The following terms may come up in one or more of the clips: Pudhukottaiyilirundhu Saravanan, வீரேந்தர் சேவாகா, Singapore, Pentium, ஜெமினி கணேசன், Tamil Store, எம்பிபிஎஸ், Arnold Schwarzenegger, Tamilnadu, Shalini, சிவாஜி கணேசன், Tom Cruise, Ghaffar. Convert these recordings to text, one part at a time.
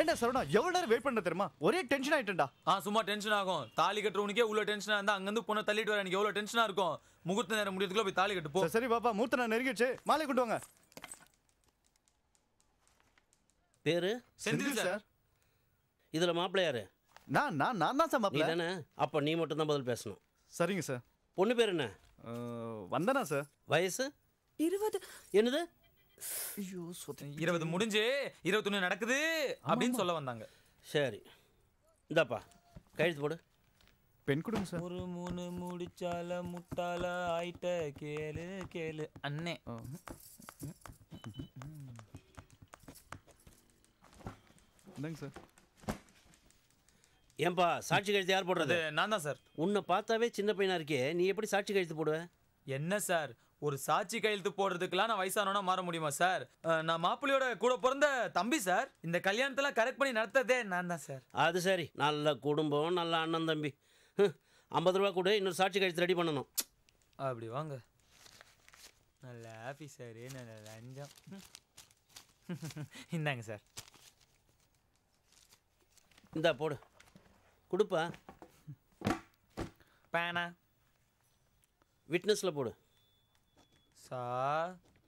என்ன சரவணா எவ்வளவு நேரம் வெயிட் பண்ண தெரியுமா? ஒரே டென்ஷன் ஆயிட்டேன்டா. சும்மா டென்ஷன் ஆகும். தாலி கட்டுறவனுக்கே இவ்வளவு டென்ஷனா இருந்தா அங்க இருந்து பொண்ணை தள்ளிட்டு வர எனக்கு எவ்வளவு டென்ஷனா இருக்கும். முகூர்த்த நேரம் முடியறதுக்குள்ள போய் தாலி கட்டு போ. சரி பாப்பா, முகூர்த்த நேரம் நெருங்கிடுச்சு, மாலை கொண்டு வாங்க. பேரு செந்தில் சார். இதுல மாப்பிள்ளை யாரு? நான் தான் சார் மாப்பிள்ளை. இல்லைண்ணே, அப்போ நீ மட்டும் தான் பதில் பேசணும். சரிங்க சார். பொண்ணு பேர் என்ன? வந்தனா சார். வயசு 20. என்னது? ஐயோ, 20 முடிஞ்சு 21 நடக்குது அப்படின்னு சொல்ல வந்தாங்க. சரி, இந்தாப்பா கையெழுத்து போடு. பெண் கொடுங்க சார். ஒரு மூணு முடிச்சால முட்டால ஆயிட்ட கேளு கேளு அண்ணே. இந்தாங்க சார். ஏன்பா சாட்சி கழுத்து யார் போடுறது? நான் தான் சார். உன்னை பார்த்தாவே சின்ன பையனா இருக்கே, நீ எப்படி சாட்சி கழுத்து போடுவேன்? என்ன சார், ஒரு சாட்சி கையெழுத்து போடுறதுக்குலாம் நான் வயசானோன்னா மாற முடியுமா சார்? நான் மாப்பிள்ளையோட கூட பிறந்த தம்பி சார். இந்த கல்யாணத்தெல்லாம் கரெக்ட் பண்ணி நடத்ததே நான் தான் சார். அது சரி, நல்ல குடும்பம், நல்ல அண்ணன் தம்பி. 50 ரூபா கூட இன்னொரு சாட்சி கையெழுத்து ரெடி பண்ணணும். அப்படி வாங்க. நல்ல ஆஃபீஸரு, நல்ல லஞ்சம். இந்தாங்க சார். இந்தா போடு. கொடுப்பா. பேனா விட்னஸில் போடு. சரவணன்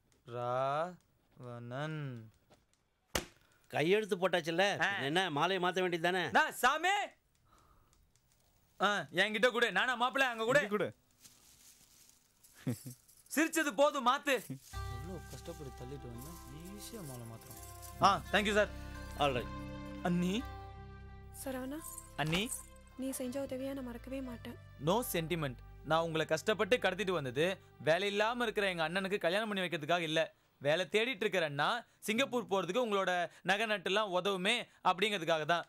கையெழுத்து போட்டாச்சுல்ல, என்ன மாலையை மாற்ற வேண்டியது தானே? சாமி என்கிட்ட கூட நானா மாப்பிள்ள அங்கே கூட கூட சிரிச்சது போதும், மாத்து. அவ்வளோ கஷ்டப்பட்டு தள்ளிட்டு வந்தேன், ஈஸியாக மாலை மாத்திரம். Thank you sir. ஆல்ரைட் அண்ணி. சரவணா அண்ணி, நீ செஞ்ச உதவியா நான் மறக்கவே மாட்டேன். No sentiment. நான் உங்களை கஷ்டப்பட்டு கடத்திட்டு வந்தது வேலை இல்லாமல் இருக்கிற எங்கள் அண்ணனுக்கு கல்யாணம் பண்ணி வைக்கிறதுக்காக இல்லை. வேலை தேடிட்டு இருக்கிறேன்னா சிங்கப்பூர் போகிறதுக்கு உங்களோட நகை நட்டுலாம் உதவுமே அப்படிங்கிறதுக்காக தான்.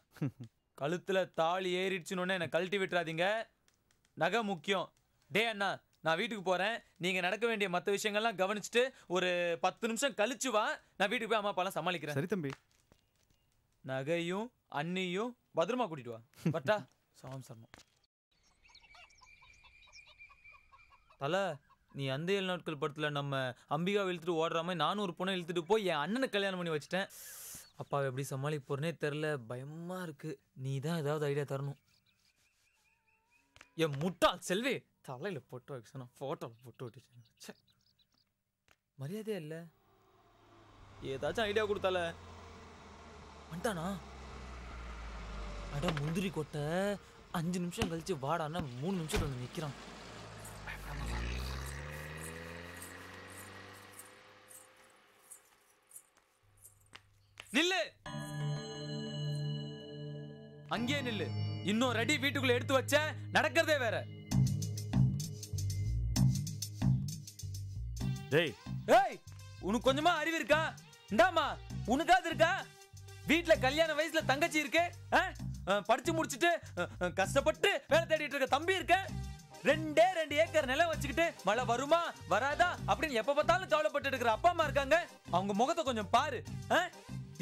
கழுத்தில் தாலி ஏறிடுச்சுன்னு என்னை கழட்டி விட்டுறாதீங்க, நகை முக்கியம். டே அண்ணா, நான் வீட்டுக்கு போகிறேன், நீங்கள் நடக்க வேண்டிய மற்ற விஷயங்கள்லாம் கவனிச்சுட்டு ஒரு 10 நிமிஷம் கழிச்சு வா. நான் வீட்டுக்கு போய் அம்மா அப்பாலாம் சமாளிக்கிறேன். சரி தம்பி. நகையும் அண்ணியும் பத்திரமா கூட்டிட்டு வா. பட்டா சாம் சர்மா தலை, நீ அந்த 7 நாட்கள் படத்தில் நம்ம அம்பிகாவை இழுத்துட்டு ஓடுற மாதிரி நானும் ஒரு பொண்ணை இழுத்துட்டு போய் என் அண்ணனை கல்யாணம் பண்ணி வச்சுட்டேன். அப்பாவை எப்படி சமாளிக்க போறேனே தெரில, பயமாக இருக்குது. நீ தான் ஏதாவது ஐடியா தரணும். என் முட்டா செல்வி தலையில் போட்டு வைக்க சொன்னால் ஃபோட்டோவில் போட்டு விட்டுச்சு. மரியாதையா இல்லை, ஏதாச்சும் ஐடியா கொடுத்தால வந்துட்டானா? அட முந்திரி கொட்டை, 5 நிமிஷம் கழிச்சு வாடான்னு 3 நிமிஷம் வந்து நிற்கிறான். நில்லு, அங்கே நில்லு. இன்னும் ரெடி வீட்டுக்குள்ள எடுத்து வச்ச நடக்கிறதே வேற. உனக்கு கொஞ்சமா அறிவு இருக்கா? இந்தாமா உனக்காவது இருக்கா? வீட்டுல கல்யாண வயசுல தங்கச்சி இருக்கு, படிச்சு முடிச்சுட்டு கஷ்டப்பட்டு வேலை தேடிட்டு இருக்க தம்பி இருக்க, 2 ஏக்கர் நிலம் வச்சுக்கிட்டு மழை வருமா வராதா அப்படின்னு எப்ப பார்த்தாலும் கவலைப்பட்டு இருக்கிற அப்பா அம்மா இருக்காங்க. அவங்க முகத்தை கொஞ்சம் பாரு.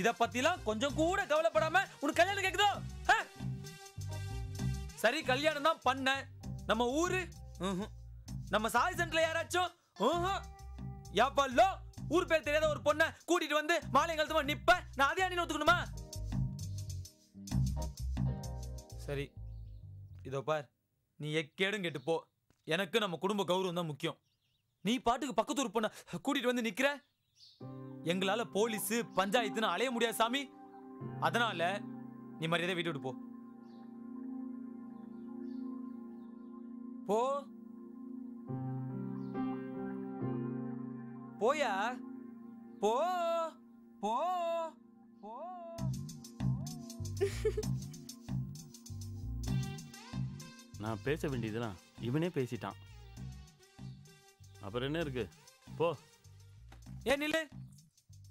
இத பத்திலாம் கொஞ்சம் கூட கவலைப்படாம உனக்கு கல்யாணம் கேக்குதோ? சரி, கல்யாணம் தான் பண்ண நம்ம ஊரு நம்ம சாய் சென்ட்ல யாராச்சும் யாப்பாலோ ஊர் பேர் தெரியாத ஒரு பொண்ணை கூட்டிட்டு வந்து மாலை கழுத்துமா நிப்ப, நான் அதே அண்ணி ஒத்துக்கணுமா? சரி, இதோ பார், நீ எக்கேடும் கேட்டுப்போ. எனக்கு நம்ம குடும்ப கௌரவம் தான் முக்கியம். நீ பாட்டுக்கு பக்கத்து ஊர் பொண்ணை கூட்டிட்டு வந்து நிக்கிற, எங்களால போலீஸ் பஞ்சாயத்துன்னு அலைய முடியாது சாமி. அதனால நீ மரியாதை வீட்டு விட்டு போ. போயா போ போ போ. நான் பேச வேண்டியதுலாம் இவனே பேசிட்டான், அப்புறம் என்ன இருக்கு? போ. ஏன் நில்லு,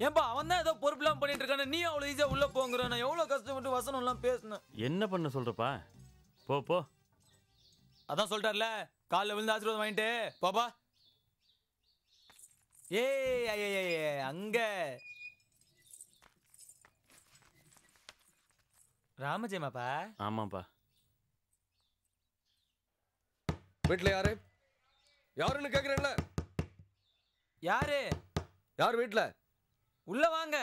ஏன்பா அவன் தான் ஏதோ பொறுப்பு இல்லாம பண்ணிட்டு இருக்கானே, நீ அவ்வளோ ஈஸியாக உள்ள போங்கிற. நான் எவ்வளோ கஷ்டப்பட்டு வசனம் எல்லாம் பேசினேன். என்ன பண்ண சொல்றப்பா? போ போ. அதான் சொல்லிட்டார்ல, காலில் விழுந்து ஆசீர்வாதம் வாங்கிட்டு பாப்பா. ஏய் அங்க ராமஜெயமாப்பா. ஆமாப்பா. வீட்டுல யாரு யாருன்னு கேக்குறேன்ல, யாரு யார் வீட்டுல? உள்ள வாங்க.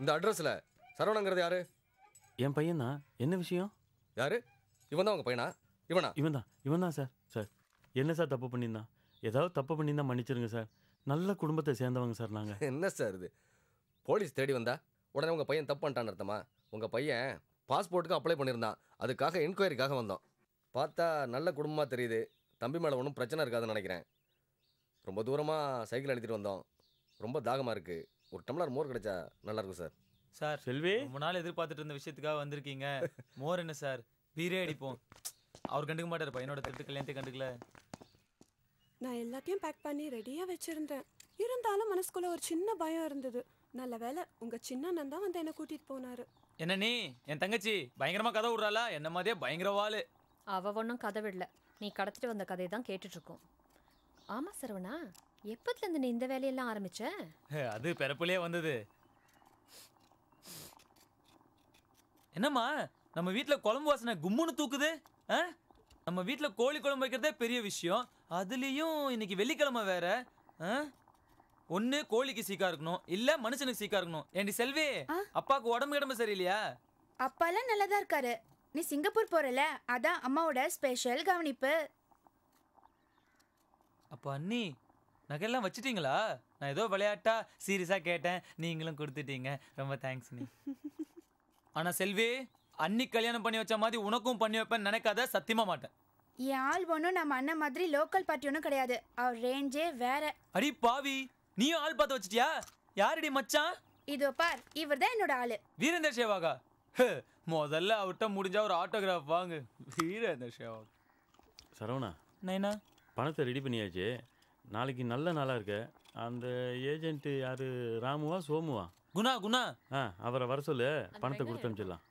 இந்த அட்ரஸில் சரவணங்கிறது யாரு? என் பையன் தான். என்ன விஷயம்? யாரு? இவன் தான் உங்கள் பையனா? இவன் தான் சார். சார் என்ன சார் தப்பு பண்ணியிருந்தான்? ஏதாவது தப்பு பண்ணியிருந்தா மன்னிச்சிருங்க சார். நல்ல குடும்பத்தை சேர்ந்தவங்க சார் நாங்கள். என்ன சார் இது? போலீஸ் தேடி வந்தா உடனே உங்கள் பையன் தப்பு பண்ணிட்டான்னு அர்த்தமா? உங்கள் பையன் பாஸ்போர்ட்டுக்கு அப்ளை பண்ணியிருந்தான், அதுக்காக என்கொயரிக்காக வந்தோம். பார்த்தா நல்ல குடும்பமாக தெரியுது. தம்பி மேலே ஒன்றும் பிரச்சனை இருக்காதுன்னு நினைக்கிறேன். ரொம்ப தூரமாக சைக்கிள் அடித்துட்டு வந்தோம். ரொம்ப தாகமாக இருக்குது. ஒரு டம்ளர் மோர் கிடைச்சா நல்லாயிருக்கும் சார். சார் செல்வி, ரொம்ப நாள் எதிர்பார்த்துட்டு இருந்த விஷயத்துக்காக வந்திருக்கீங்க. மோர் என்ன சார், பீரே அடிப்போம். அவர் கண்டுக்க மாட்டார். பையனோட திட்டுக்கல்யாணத்தை கண்டுக்கல. நான் எல்லாத்தையும் பேக் பண்ணி ரெடியாக வச்சுருந்தேன். இருந்தாலும் மனசுக்குள்ள ஒரு சின்ன பயம் இருந்தது. நல்ல வேலை உங்கள் சின்ன அண்ணன் தான் வந்து என்னை கூட்டிகிட்டு போனார். என்ன நீ என் தங்கச்சி பயங்கரமாக கதை விடுறாளா? என்ன மாதிரியே பயங்கரவாள். அவள் ஒன்றும் கதை விடல. நீ கடத்திட்டு வந்த கதையை தான் கேட்டுட்ருக்கோம். ஆமாம் சரவணா, எப்போதுலேருந்து நீ இந்த வேலையெல்லாம் ஆரம்பிச்ச? அது பிறப்புலேயே வந்தது. என்னம்மா நம்ம வீட்டில் குழம்பு வாசனை கும்முன்னு தூக்குது. நம்ம வீட்டில் கோழி குழம்பு வைக்கிறதே பெரிய விஷயம். அதுலேயும் இன்னைக்கு வெள்ளிக்கிழமை வேற. ஒன்று கோழிக்கு சீக்கா இருக்கணும், இல்லை மனுஷனுக்கு சீக்கா இருக்கணும். ஏண்டி செல்வி, அப்பாவுக்கு உடம்பு சரியில்லையா? அப்பாலாம் நல்லா தான் இருக்காரு. நீ சிங்கப்பூர் போறல, அதான் அம்மாவோட ஸ்பெஷல் கவனிப்பு. அப்போ அண்ணி நகையெல்லாம் வச்சுட்டீங்களா? நான் ஏதோ விளையாட்டா சீரியஸாக கேட்டேன், நீங்களும் கொடுத்துட்டீங்க. ரொம்ப தேங்க்ஸ் நீ. ஆனால் செல்வி, அண்ணி கல்யாணம் பண்ணி வச்ச மாதிரி உனக்கும் பண்ணி வைப்பேன்னு நினைக்காத, சத்தியமாக மாட்டேன். என் ஆள் ஒன்றும் நம்ம அண்ணன் மாதிரி லோக்கல் பார்ட்டி ஒன்றும் கிடையாது. அவர் ரேஞ்சே வேற. அடி பாவி, நீயும் ஆள் பார்த்து வச்சிட்டியா? யாரடி மச்சான்? இதோ பார், இவர் தான் என்னோட ஆள், வீரேந்தர் சேவாகா. முதல்ல அவர்கிட்ட முடிஞ்சா ஒரு ஆட்டோகிராஃப் வாங்கு. வீரேந்தர் சேவாகா. சரவணா நைனா, பணத்தை ரெடி பண்ணியாச்சு. நாளைக்கு நல்ல நாளாக இருக்கு. அந்த ஏஜென்ட்டு யார், ராமுவா சோமுவா? குணா. அவரை வர சொல்லு, பணத்தை கொடுத்து அனுப்பிச்சிடலாம்.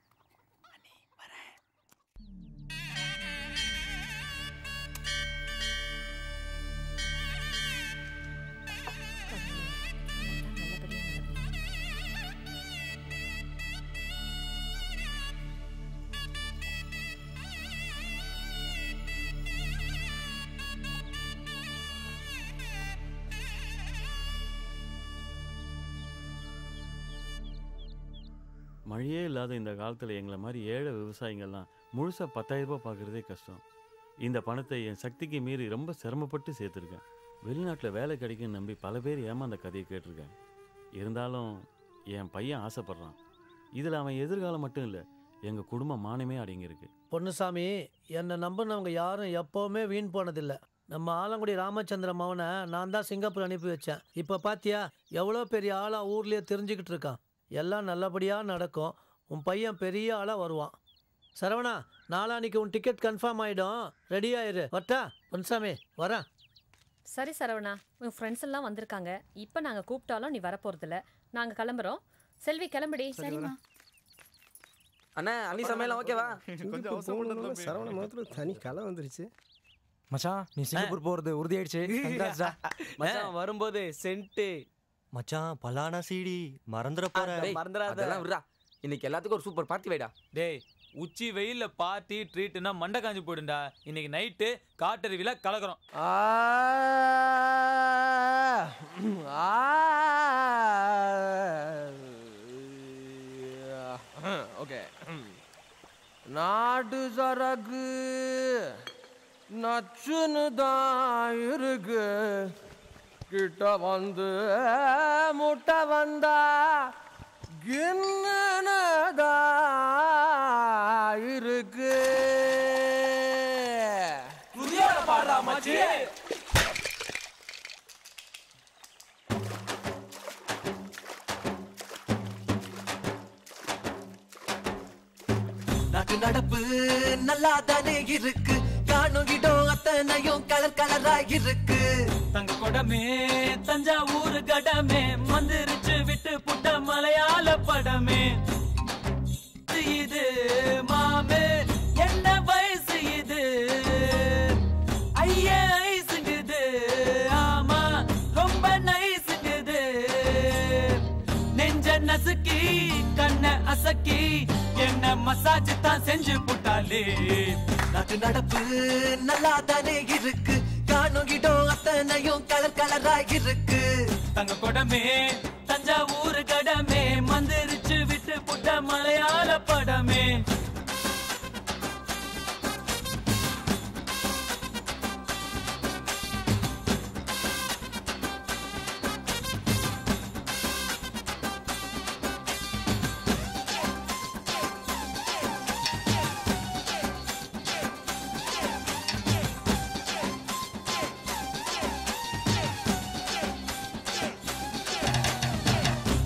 மழையே இல்லாத இந்த காலத்தில் எங்களை மாதிரி ஏழை விவசாயிங்கள்லாம் முழுசாக 10,000 ரூபா பார்க்குறதே கஷ்டம். இந்த பணத்தை என் சக்திக்கு மீறி ரொம்ப சிரமப்பட்டு சேர்த்துருக்கேன். வெளிநாட்டில் வேலை கிடைக்குன்னு நம்பி பல பேர் ஏமாந்த கதையை கேட்டிருக்கேன். இருந்தாலும் என் பையன் ஆசைப்பட்றான். இதில் அவன் எதிர்காலம் மட்டும் இல்லை, எங்கள் குடும்ப மானமே அடங்கியிருக்கு. பொன்னுசாமி, என்னை நம்பினவங்க யாரும் எப்போவுமே வீண் போனதில்லை. நம்ம ஆலங்குடி ராமச்சந்திர மவனை நான் தான் சிங்கப்பூர் அனுப்பி வச்சேன். இப்போ பார்த்தியா எவ்வளோ பெரிய ஆளாக ஊர்லேயே தெரிஞ்சுக்கிட்டு இருக்கான். எல்லாம் நல்லபடியாக நடக்கும். உன் பையன் பெரிய ஆளாக வருவான். சரவணா, நாளானிக்கு உன் டிக்கெட் கன்ஃபார்ம் ஆகிடும். ரெடி ஆயிரு. வரட்டா பொன்சாமி? வரேன். சரி சரவணா, உன் ஃப்ரெண்ட்ஸ் எல்லாம் வந்திருக்காங்க. இப்போ நாங்கள் கூப்பிட்டாலும் நீ வரப்போகிறதில்ல. நாங்கள் கிளம்புறோம். செல்வி கிளம்புடி. சரிம்மா. அண்ணா, அண்ணி சமையலாம் ஓகேவா? சரவணா மொத்தத்தில் தனி கலை வந்துருச்சு. மச்சான், நீ சிங்கப்பூர் போகிறது உறுதியாயிடுச்சு. வரும்போது சென்ட்டு மச்சான் பலானா சீடி மறந்துடா. இன்னைக்கு எல்லாத்துக்கும் ஒரு சூப்பர் பார்ட்டி வைடா. டேய், உச்சி வெயில பார்ட்டி ட்ரீட்னா மண்டை காஞ்சி போயிடுண்டா. இன்னைக்கு நைட்டு காட்டருவில கலக்குறோம். ஓகே, நாட்டு சரக்கு நச்சுன்னு தான் இருக்கு. கிட்ட வந்து முட்டை வந்தா கிண்ணதா இருக்கு. நாட்டு நடப்பு நல்லா தானே இருக்கு. அத்தனையும் கலர் கலராக இருக்கு. தங்க கொடமே தஞ்சாவூர் கடமே மந்திரிச்சு விட்டு புட்ட மலையாள படமே. இது மாமே என்ன வயசு இது? ஐயா ஐசுங்குது. ஆமா ரொம்ப நைசுங்குது. நெஞ்ச நசுக்கி கண்ண அசக்கி என்ன மசாஜ் தான் செஞ்சு புட்டாலே. நாட்டு நடப்பு நல்லா தானே இருக்கு. காணும் இடம் அத்தனையும் கலர் கலராக இருக்கு. தங்க கொடமே தஞ்சாவூர் கடமே மந்திரிச்சு மலையாள படமே.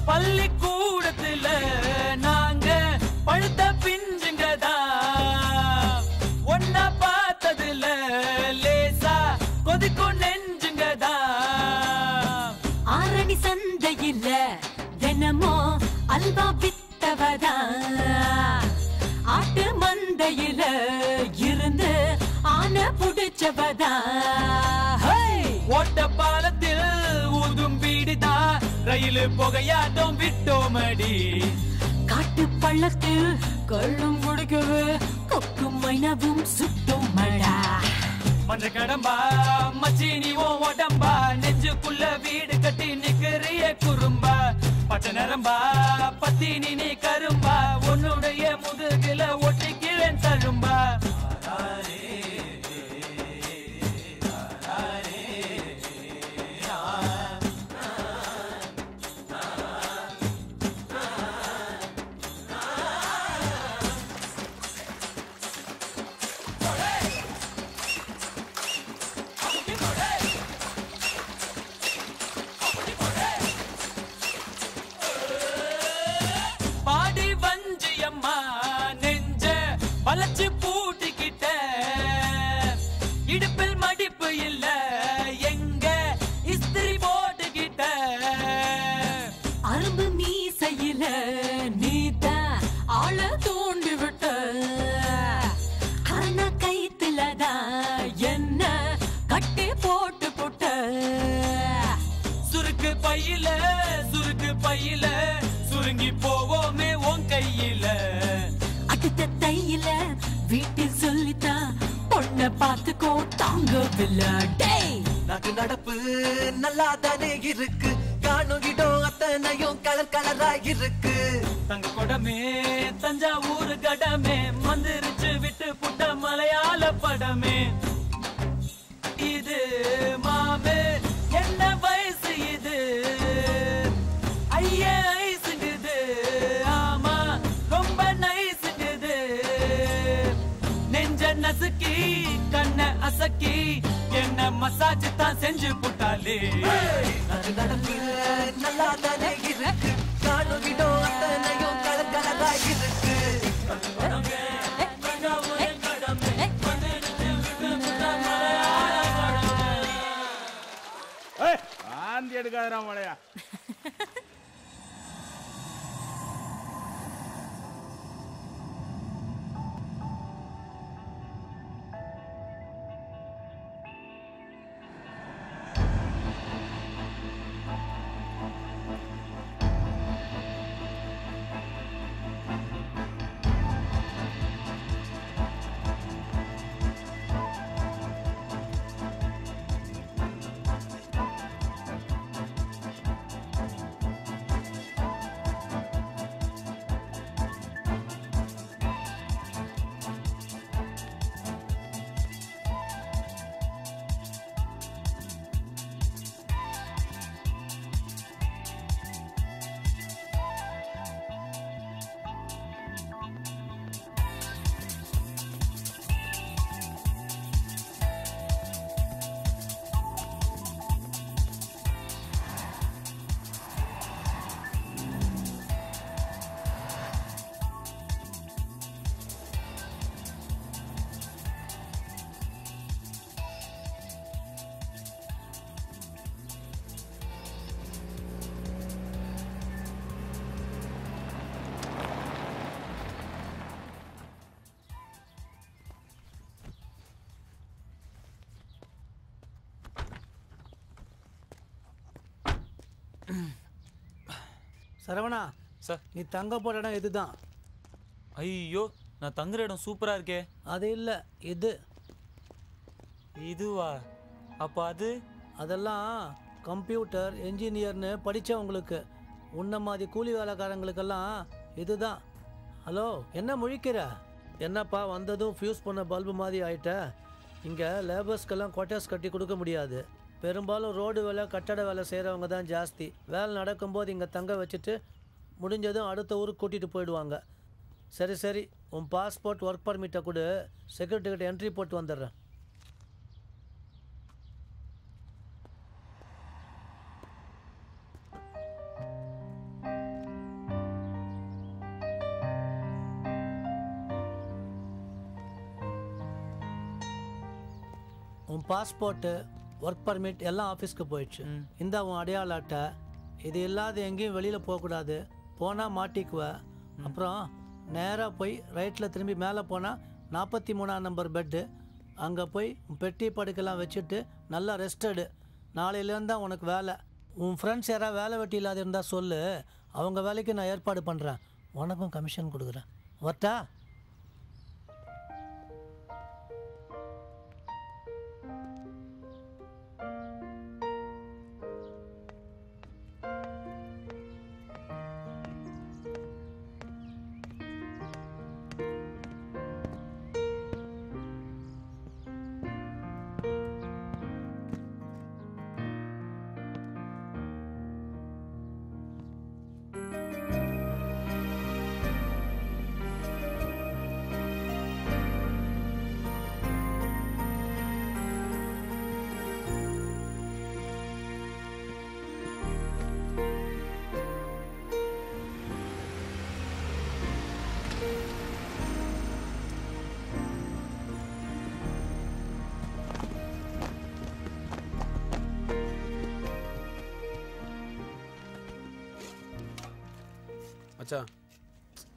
பள்ளிக்கூடத்துல நாங்க பழுத்த பிஞ்சுங்கதா, ஒன்னா பார்த்ததுல லேசா கொதிக்கும் நெஞ்சுங்கதா. ஆரணி சந்தையில தினமோ அல்வா வித்தவதா, ஆட்டு மந்தையில இருந்து ஆன புடிச்சவதா. ஓட்ட பாலத்தில் ஊதும் பீடிதா, ரயிலு புகையாட்டம் விட்டோமடி. காட்டு பள்ளத்தில் கள்ளும் குடிக்கவே கொக்கும் மைனவும் சுட்டும் மடா. மன்ற கடம்பா மச்சினி ஓ உடம்பா, நெஞ்சுக்குள்ள வீடு கட்டி நிக்கிறிய குறும்பா. பச்சை நரம்பா பத்தினி நீ கரும்பா, உன்னுடைய முதுகில ஒட்டிக்கிறேன் தழும்பா. வளச்சு பூட்டிக்கிட்ட இடுப்பில் மடிப்பு இல்ல, எங்க இஸ்திரி போட்டுக்கிட்ட. அரும்பு மீசையில நீத்த ஆள தூண்டி விட்ட, கண்ண கைத்துலதான் என்ன கட்டி போட்டு போட்ட. சுருக்கு பையில சுருங்கி போவோமே உன் கையில. தையில வீட்டில் சொல்லித்தான் பொண்ண பார்த்துக்கோ தாங்க விளையாடே. நாக்கு நடப்பு நல்லா தானே இருக்கு, காணும் இடம் அத்தனையும் கலர் கலராயிருக்கு. தங்க கொடமே தஞ்சாவூர் கடமே, மந்திரிச்சு விட்டு புட்ட மலையாள படமே. இது மாமே என்ன வயசு, இது ஐயா ஐசுங்குது. ஆமா ரொம்ப நசுக்கி கண்ண அசக்கி என்ன மசாஜ் தான் செஞ்சு போட்டாலே. நடப்பு நல்லா தானே இருக்கு, காணும் இடம் அத்தனையும் கலர் கலராயிருக்கு. ஆந்தி எடுக்காதரா மழையா. சரவணா சார், நீ தங்க போட்ட இடம் இதுதான். ஐயோ, நான் தங்குற இடம் சூப்பராக இருக்கே. அது இல்லை, இது இதுவா? அப்போ அது அதெல்லாம் கம்ப்யூட்டர் என்ஜினியர்னு படித்தவங்களுக்கு, உன்ன மாதிரி கூலி வேலைக்காரங்களுக்கெல்லாம் இதுதான் ஹலோ, என்ன முழிக்கிற? என்னப்பா வந்ததும் ஃபியூஸ் பண்ண பல்பு மாதிரி ஆகிட்ட? இங்கே லேபர்ஸ்க்கெல்லாம் குவார்ட்டர்ஸ் கட்டி கொடுக்க முடியாது. பெரும்பாலும் ரோடு வேலை, கட்டட வேலை செய்கிறவங்க தான் ஜாஸ்தி. வேலை நடக்கும்போது இங்கே தங்க வச்சுட்டு முடிஞ்சதும் அடுத்த ஊருக்கு கூட்டிகிட்டு போயிடுவாங்க. சரி சரி, உன் பாஸ்போர்ட், ஒர்க் பர்மிட்டை கொடு, செக்யூரிட்டிகிட்ட என்ட்ரி போட்டு வந்துடுறேன். உன் பாஸ்போர்ட்டு, ஒர்க் பர்மிட் எல்லாம் ஆஃபீஸ்க்கு போயிடுச்சு. இந்த உன் அடையாள அட்டை. இது இல்லாத எங்கேயும் வெளியில் போகக்கூடாது, போனால் மாட்டிக்குவ. அப்புறம் நேராக போய் ரைட்டில் திரும்பி மேலே போனால் 43ஆம் நம்பர் பெட்டு. அங்கே போய் உன் பெட்டி படுக்கெல்லாம் வச்சுட்டு நல்லா ரெஸ்டடு. நாளையிலேருந்து தான் உனக்கு வேலை. உன் ஃப்ரெண்ட்ஸ் யாராவது வேலை வெட்டி இல்லாத இருந்தால் சொல்லு, அவங்க வேலைக்கு நான் ஏற்பாடு பண்ணுறேன். உனக்கும் கமிஷன் கொடுக்குறேன். வரட்டா? மச்சான்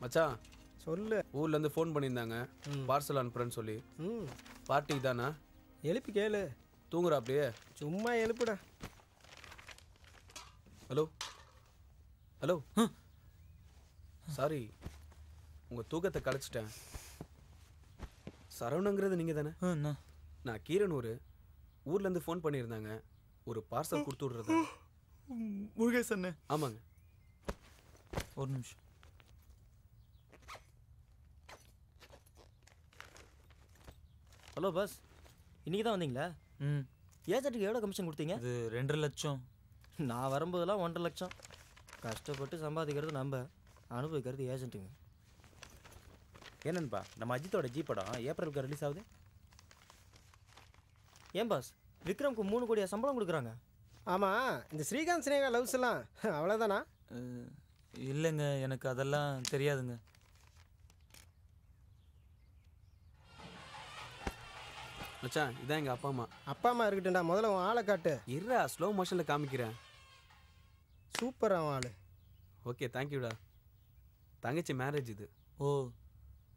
மச்சான் சொல்லு. ஊர்லேருந்து ஃபோன் பண்ணியிருந்தாங்க, பார்சல் அனுப்புறேன்னு சொல்லி. பார்ட்டிக்கு தானா? எழுப்பி கேளு. தூங்குறா? அப்படியே சும்மா எழுப்புடா. ஹலோ ஹலோ, சாரி, உங்கள் தூக்கத்தை கலைச்சிட்டேன். சரவணங்கிறது நீங்கள் தானே? நான் கீரனூர். ஊர்லேருந்து ஃபோன் பண்ணியிருந்தாங்க, ஒரு பார்சல் கொடுத்து விட்றது. முருகேசன்? ஆமாங்க. ஒரு நிமிஷம். ஹலோ பாஸ், இன்றைக்கி தான் வந்தீங்களா? ம். ஏஜென்ட்டுக்கு எவ்வளோ கமிஷன் கொடுத்தீங்க? இது 2 லட்சம். நான் வரும்போதெல்லாம் 1.5 லட்சம். கஷ்டப்பட்டு சம்பாதிக்கிறது நம்ம, அனுபவிக்கிறது ஏஜென்ட்டுங்க. என்னென்னுப்பா, நம்ம அஜித்தோட ஜி படம் ஏப்ரலுக்கு ரிலீஸ் ஆகுது. ஏன் பாஸ், விக்ரமுக்கு 3 கோடியா சம்பளம் கொடுக்குறாங்க? ஆமாம். இந்த ஸ்ரீகாந்த் ஸ்னேகா லவ்ஸ் எல்லாம் அவ்வளோதானா? இல்லைங்க, எனக்கு அதெல்லாம் தெரியாதுங்க. மச்சான், இதான் எங்கள் அப்பா அம்மா. அப்பா அம்மா இருக்கட்டும்டா, முதல்ல உன் ஆளை காட்டு. இருடா, ஸ்லோ மோஷனில் காமிக்கிறேன். சூப்பர் அவன் ஆள். ஓகே, தேங்க்யூடா. தங்கச்சி மேரேஜ் இது. ஓ,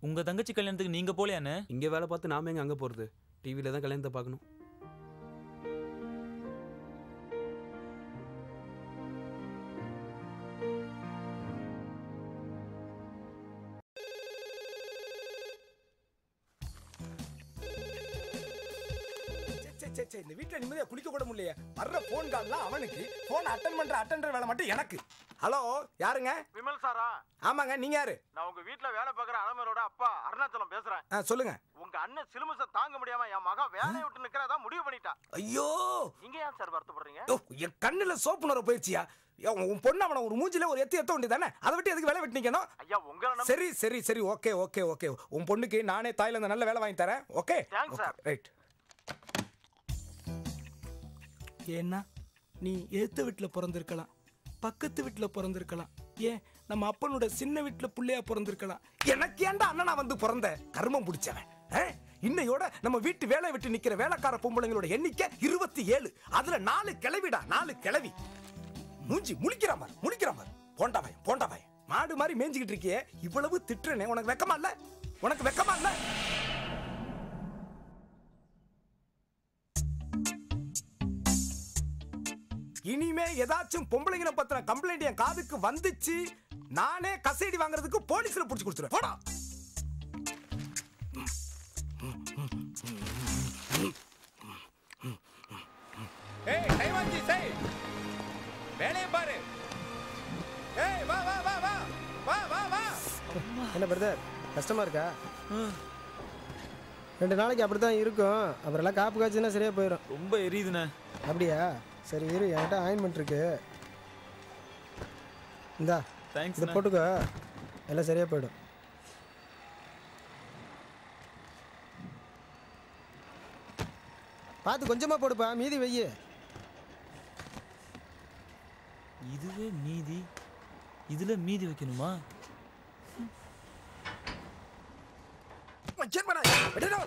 உங்கள் தங்கச்சி கல்யாணத்துக்கு நீங்கள் போகலையானே? இங்கே வேலை பார்த்து நாம எங்கே அங்கே போகிறது? டிவியில் தான் கல்யாணத்தை பார்க்கணும். இந்த வீட்டில் நிம்மதியாக குளிக்க கூட முடியல. வர்ற போன் கால்லாம் அவனுக்கு, போன் அட்டன் பண்ற அட்டெண்டர் வேலை மட்டும் எனக்கு. ஹலோ, யாருங்க? விமல் சாரா? ஆமாங்க, நீங்க யாரு? நான் உங்க வீட்டுல வேலை பாக்குற அலமரோட அப்பா அருணாச்சலம் பேசுறேன். சொல்லுங்க. உங்க அண்ணன் சிலுமச தாங்க முடியாம என் மகன் வேலையை விட்டு நிக்கிறதா முடிவு பண்ணிட்டா. ஐயோ, நீங்க ஏன் சார் வருத்தப்படுறீங்க? என் கண்ணுல சோப்பு நுர போயிடுச்சியா? உன் பொண்ணு அவனை ஒரு மூஞ்சில ஒரு எத்த வேண்டியதானே, அதை விட்டு எதுக்கு வேலை விட்டு நிக்கணும்? ஐயா, உங்க சரி சரி சரி. ஓகே ஓகே ஓகே, உன் பொண்ணுக்கு நானே தாய்லாந்து நல்ல வேலை வாங்கி தரேன். Okay, thanks sir. ரைட். ஏன்னா நீ எதிர்த்த வீட்டில் பிறந்திருக்கலாம், பக்கத்து வீட்டில் பிறந்திருக்கலாம், ஏன் நம்ம அப்பனோட சின்ன வீட்டில் பிள்ளையா பிறந்திருக்கலாம். எனக்கு ஏண்டா அண்ணனா வந்து பிறந்த கர்மம் பிடிச்சவன். இன்னையோட நம்ம வீட்டு வேலை விட்டு நிற்கிற வேலைக்கார பொம்பளைங்களோட எண்ணிக்கை 27. அதுல 4 கிளவிடா, 4 கிளவி. மூஞ்சி முழிக்கிறாமார் முழிக்கிறாமார். போண்டாவாய் போண்டாவாய், மாடு மாதிரி மேய்ஞ்சிக்கிட்டு இருக்கியே, இவ்வளவு திட்டுறனே, உனக்கு வெக்கமா இல்லை? உனக்கு வெக்கமா இல்லை? இனிமே ஏதாச்சும் பொம்பளைங்களை பத்தின கம்ப்ளைண்ட் என் காதுக்கு வந்துச்சு, நானே கசைடி வாங்குறதுக்கு போலீஸ்ல புடிச்சு கொடுத்துறேன். போடா. ஏய் டைவாஞ்சி சை, வேலைய பாரு. ஏய் வா வா வா வா வா வா வா. என்ன பிரதர் கஷ்டமாக இருக்கா? ரெண்டு நாளைக்கு அப்படி தான் இருக்கும், அப்புறம்லாம் காப்பு காய்ச்சின்னா சரியாக போயிடும். ரொம்ப எரியுதுண்ணே. அப்படியா, சரி இரு, என்கிட்ட ஆயின்மெண்ட் இருக்கு, இந்தா தேங்க்ஸ், இதை போட்டுக்கோ, எல்லாம் சரியாக போயிடும். பார்த்து கொஞ்சமாக போடுப்பா, மீதி வெய்ய. இதுவே மீதி, இதில் மீதி வைக்கணுமா? Mày được thôi,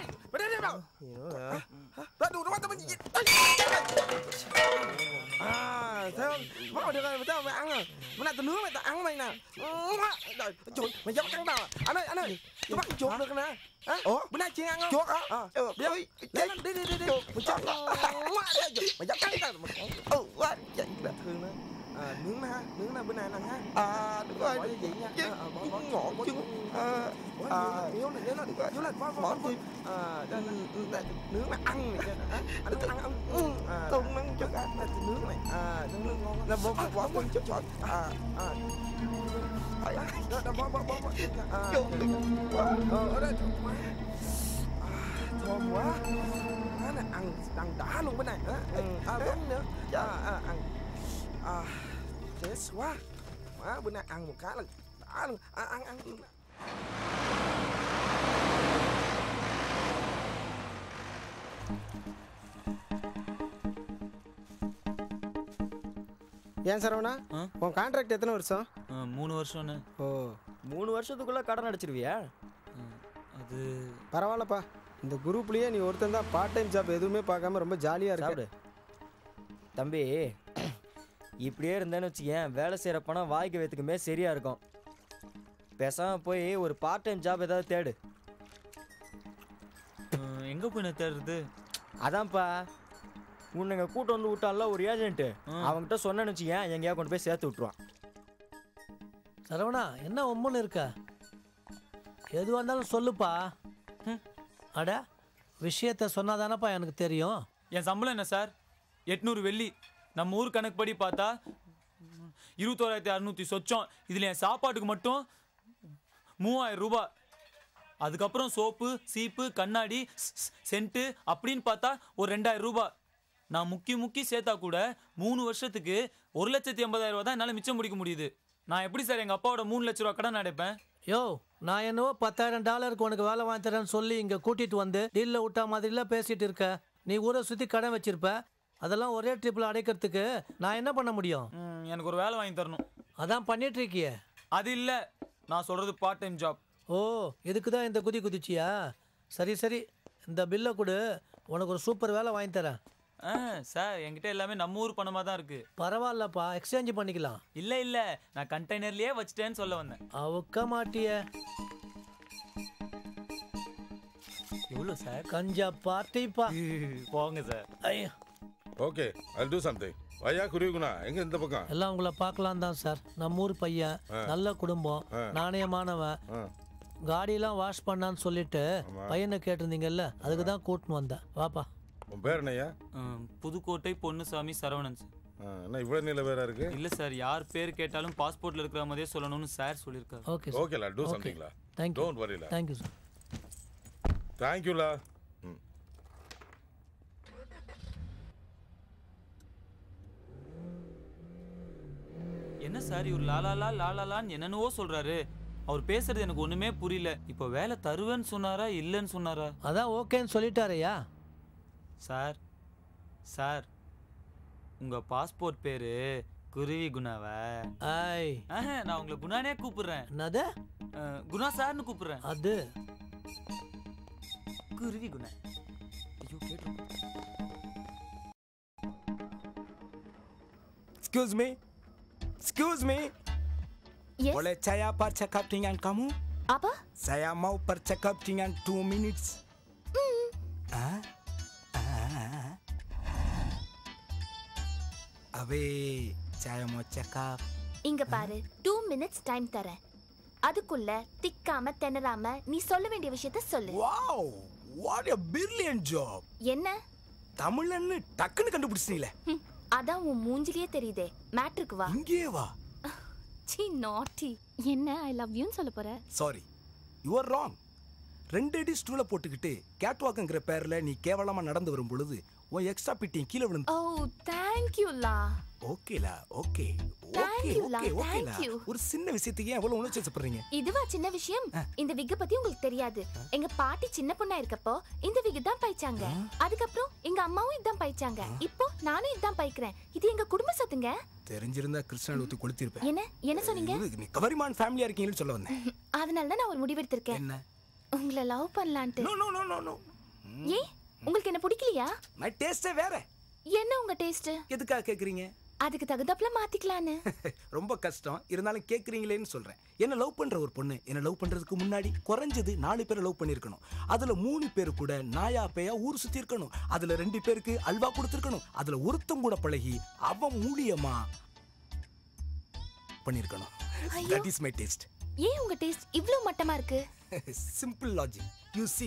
Mày đến đâu đâu? Đã đủ nó bắt tao mình gì? À, thấy không? Bắt mày được rồi, tao mày ăn rồi. Bữa nay tao nướng mày, tao ăn mày nè. Trời, chuột, mày dám cắn tao à? Anh ơi, tao bắt chuột được nè. Ủa, bữa nay chị ăn không? Chuột hả? Ờ, đi, đi, đi, đi. Mày chọc tao. Mày dám cắn tao, mày. Ừ, quá, vậy là thương đó. Nướng ha, nướng ha, bữa nay ăn ha. À đúng rồi, như vậy nha. Bỏ ngọt, bỏ trứng. Nhớ là bỏ thêm. Nướng mà ăn này, anh ăn ăn. Tôi không ăn trứng, anh nướng này. Nướng ngon. Là bỏ quần chút chọn. Đó bỏ. Ở đây thơm quá. Nó này ăn đã luôn bữa nay. Bánh nữa. Ăn. Chết quá. Bữa nay ăn một cái là đã luôn. Ăn ஏன் சரவணா, உன் contract எத்தனை வருஷம்? 3 வருஷம்னு. ஓ, 3 வருஷத்துக்குள்ள கடன் அடிச்சிருவியா? அது பரவாயில்லப்பா, இந்த குரூப்லேயே நீ ஒருத்தன் தான் பார்ட் டைம் ஜாப் எதுவுமே பார்க்காம ரொம்ப ஜாலியாக இருக்காரு. தம்பி இப்படியே இருந்தேன்னு வச்சுக்கேன், வேலை செய்கிறப்பனா வாய்க்கு வைத்துக்குமே சரியாக இருக்கும். பேசாமல் போய் ஒரு பார்ட் டைம் ஜாப் ஏதாவது தேடு. எங்கே போய் நான் தேடுறது? அதான்ப்பா, உன்னை கூட்டம் வந்து விட்டால ஒரு ஏஜென்ட்டு, அவங்ககிட்ட சொன்னேன்னு வச்சுக்கேன், எங்கேயா கொண்டு போய் சேர்த்து விட்ருவான். சரவணா என்ன ஒம்பன்னு இருக்கா? எதுவாக இருந்தாலும் சொல்லுப்பா. அட விஷயத்த சொன்னாதானப்பா எனக்கு தெரியும். என் சம்பளம் என்ன சார்? 800 வெள்ளி. நம்ம ஊர் கணக்குப்படி பார்த்தா 21,600 சொச்சம். இதில் என் சாப்பாட்டுக்கு மட்டும் 3000 ரூபாய். அதுக்கப்புறம் சோப்பு, சீப்பு, கண்ணாடி, சென்ட்டு அப்படின்னு பார்த்தா ஒரு 2000 ரூபாய். நான் முக்கி சேர்த்தா கூட 3 வருஷத்துக்கு 1,80,000 ரூபா தான் என்னால் மிச்சம் முடிக்க முடியுது. நான் எப்படி சார் எங்கள் அப்பாவோட 3 லட்ச ரூபா கடன் அடைப்பேன்? யோ, நான் என்னவோ $10,000 உனக்கு வேலை வாங்கி தரேன்னு சொல்லி இங்கே கூட்டிகிட்டு வந்து டீலில் விட்டா மாதிரிலாம் பேசிகிட்டு இருக்க. நீ ஊரை சுற்றி கடன் வச்சிருப்ப, அதெல்லாம் ஒரே ட்ரிப்பில் அடைக்கிறதுக்கு நான் என்ன பண்ண முடியும்? எனக்கு ஒரு வேலை வாங்கி தரணும். அதான் பண்ணிட்டு இருக்கியே. அது இல்லை, நான் சொல்கிறது பார்ட் டைம் ஜாப். ஓ, இதுக்கு தான் இந்த குதிச்சியா? சரி சரி, இந்த பில்லை கொடு, உனக்கு ஒரு சூப்பர் வேலை வாங்கி தரேன். சார் என்கிட்ட எல்லாமே நம்ம ஊர் பணமாக தான் இருக்குது. பரவாயில்லப்பா, எக்ஸ்சேஞ்ச் பண்ணிக்கலாம். இல்லை நான் கண்டெய்னர்லேயே வச்சுட்டேன்னு சொல்ல வந்தேன். அவுக்க மாட்டியே. எவ்வளோ சார்? கஞ்சா பார்ட்டிப்பா. போங்க சார். ஐயா ஓகே, I'll do something. ஐயா குருவிகுணா எங்க இந்த பக்கம்? எல்லாம் உங்களை பார்க்கலாம் தான் சார். நம்ம ஊர் பையன், நல்ல குடும்பம், நாணயமானவன். காடியெல்லாம் வாஷ் பண்ணான்னு சொல்லிட்டு பையனை கேட்டிருந்தீங்கல்ல, அதுக்கு தான் கூட்டின்னு வந்தேன். வாப்பா. உன் பேர் என்னையா? புதுக்கோட்டை பொன்னுசாமி சரவணன் சார். என்ன இவ்வளோ நீல பேரா இருக்கு? இல்லை சார், யார் பேர் கேட்டாலும் பாஸ்போர்ட்ல இருக்கிற மாதிரியே சொல்லணும்னு சார் சொல்லியிருக்காரு. ஓகே ஓகேலா, டூ சம்திங்லா. டோன்ட் வரிலா. Thank you sir. தேங்க்யூலா. என்ன சார் இவர் லாலாலா லாலாலான்னு என்னென்னவோ சொல்கிறாரு? அவர் பேசுறது எனக்கு ஒன்றுமே புரியல. இப்போ வேலை தருவேன்னு சொன்னாரா, இல்லைன்னு சொன்னாரா? அதான் ஓகேன்னு சொல்லிட்டாரையா? சார் உங்கள் பாஸ்போர்ட் பேர் குருவி குணாவா? ஆய், நான் உங்களை குணானே கூப்பிடுறேன். என்னது? குணா சார்னு கூப்பிடுறேன். அது குருவி குணா. ஐயோ கேட்டு. Excuse me. Excuse me. Yes. Bole chaya par checkup thing and kamu. Apa? Chaya mau par checkup thing and 2 minutes. Abe chaya mau checkup. Inga paare 2 minutes time tara. அதுக்குள்ள திக்காம திணறாம நீ சொல்ல வேண்டிய விஷயத்தை சொல்லு. Wow, what a brilliant job. என்ன தமிழ்ன்னு டக்குன்னு கண்டுபிடிச்சீங்களே. அதான் உன் மூஞ்சிலே தெரியுதே. மேட்ருக்கு வா. இங்கே வா. சீ நாட்டி. என்ன ஐ லவ் யூ ன்னு சொல்ல போற? Sorry, you are wrong. ரெண்டு அடி ஸ்டூல போட்டுக்கிட்டு கேட் வாக்குங்கிற பேர்ல நீ கேவலமா நடந்து வரும் பொழுது உன் எக்ஸ்ட்ரா பிட்டிங் கீழே விழுந்து. ஓ தேங்க் யூ லா. ஓகே லா. ஓகே ஓகே ஓகே ஓகே லா. ஒரு சின்ன விஷயத்துக்கு ஏன் அவ்வளவு உணர்ச்சி செப்படுறீங்க? இதுவா சின்ன விஷயம்? இந்த விக் பத்தி உங்களுக்கு தெரியாது. எங்க பாட்டி சின்ன பொண்ணா இருக்கப்போ இந்த விக் தான் பைச்சாங்க. அதுக்கு அப்புறம் எங்க அம்மாவும் இதான் பைச்சாங்க. இப்போ நானும் இதான் பைக்கிறேன். இது எங்க குடும்ப சொத்துங்க. தெரிஞ்சிருந்தா கிருஷ்ணால ஊத்தி கொளுத்திருப்பேன். என்ன என்ன சொன்னீங்க? நீ கவரிமான் ஃபேமிலியா இருக்கீங்கன்னு சொல்ல வந்தேன். அதனால தான் நான் ஒரு முடிவு எடுத்திருக்கேன். என்ன? உங்களை லவ் பண்ணலாம்னு. No no no no no. ஏ உங்களுக்கு என்ன பிடிக்கலையா? மை டேஸ்ட் வேற. என்ன உங்க டேஸ்ட்? எதுக்காக கேக்குறீங்க? அதுக்கு தகுந்தப்பல மாத்திக்கலாம்னு. ரொம்ப கஷ்டம் இருந்தாலும் கேக்குறீங்களேன்னு சொல்றேன். என்ன லவ் பண்ற ஒரு பொண்ணு என்ன லவ் பண்றதுக்கு முன்னாடி குறைஞ்சது 4 பேரை லவ் பண்ணிருக்கணும். அதுல 3 பேர் கூட நாயா பேயா ஊர் சுத்தி இருக்கணும். அதுல 2 பேருக்கு அல்வா கொடுத்திருக்கணும். அதுல ஒருத்தம் கூட பழகி அவன் மூலியமா பண்ணிருக்கணும். That is my taste. ஏன் உங்க டேஸ்ட் இவ்ளோ மட்டமா இருக்கு? Simple logic. யூ சீ,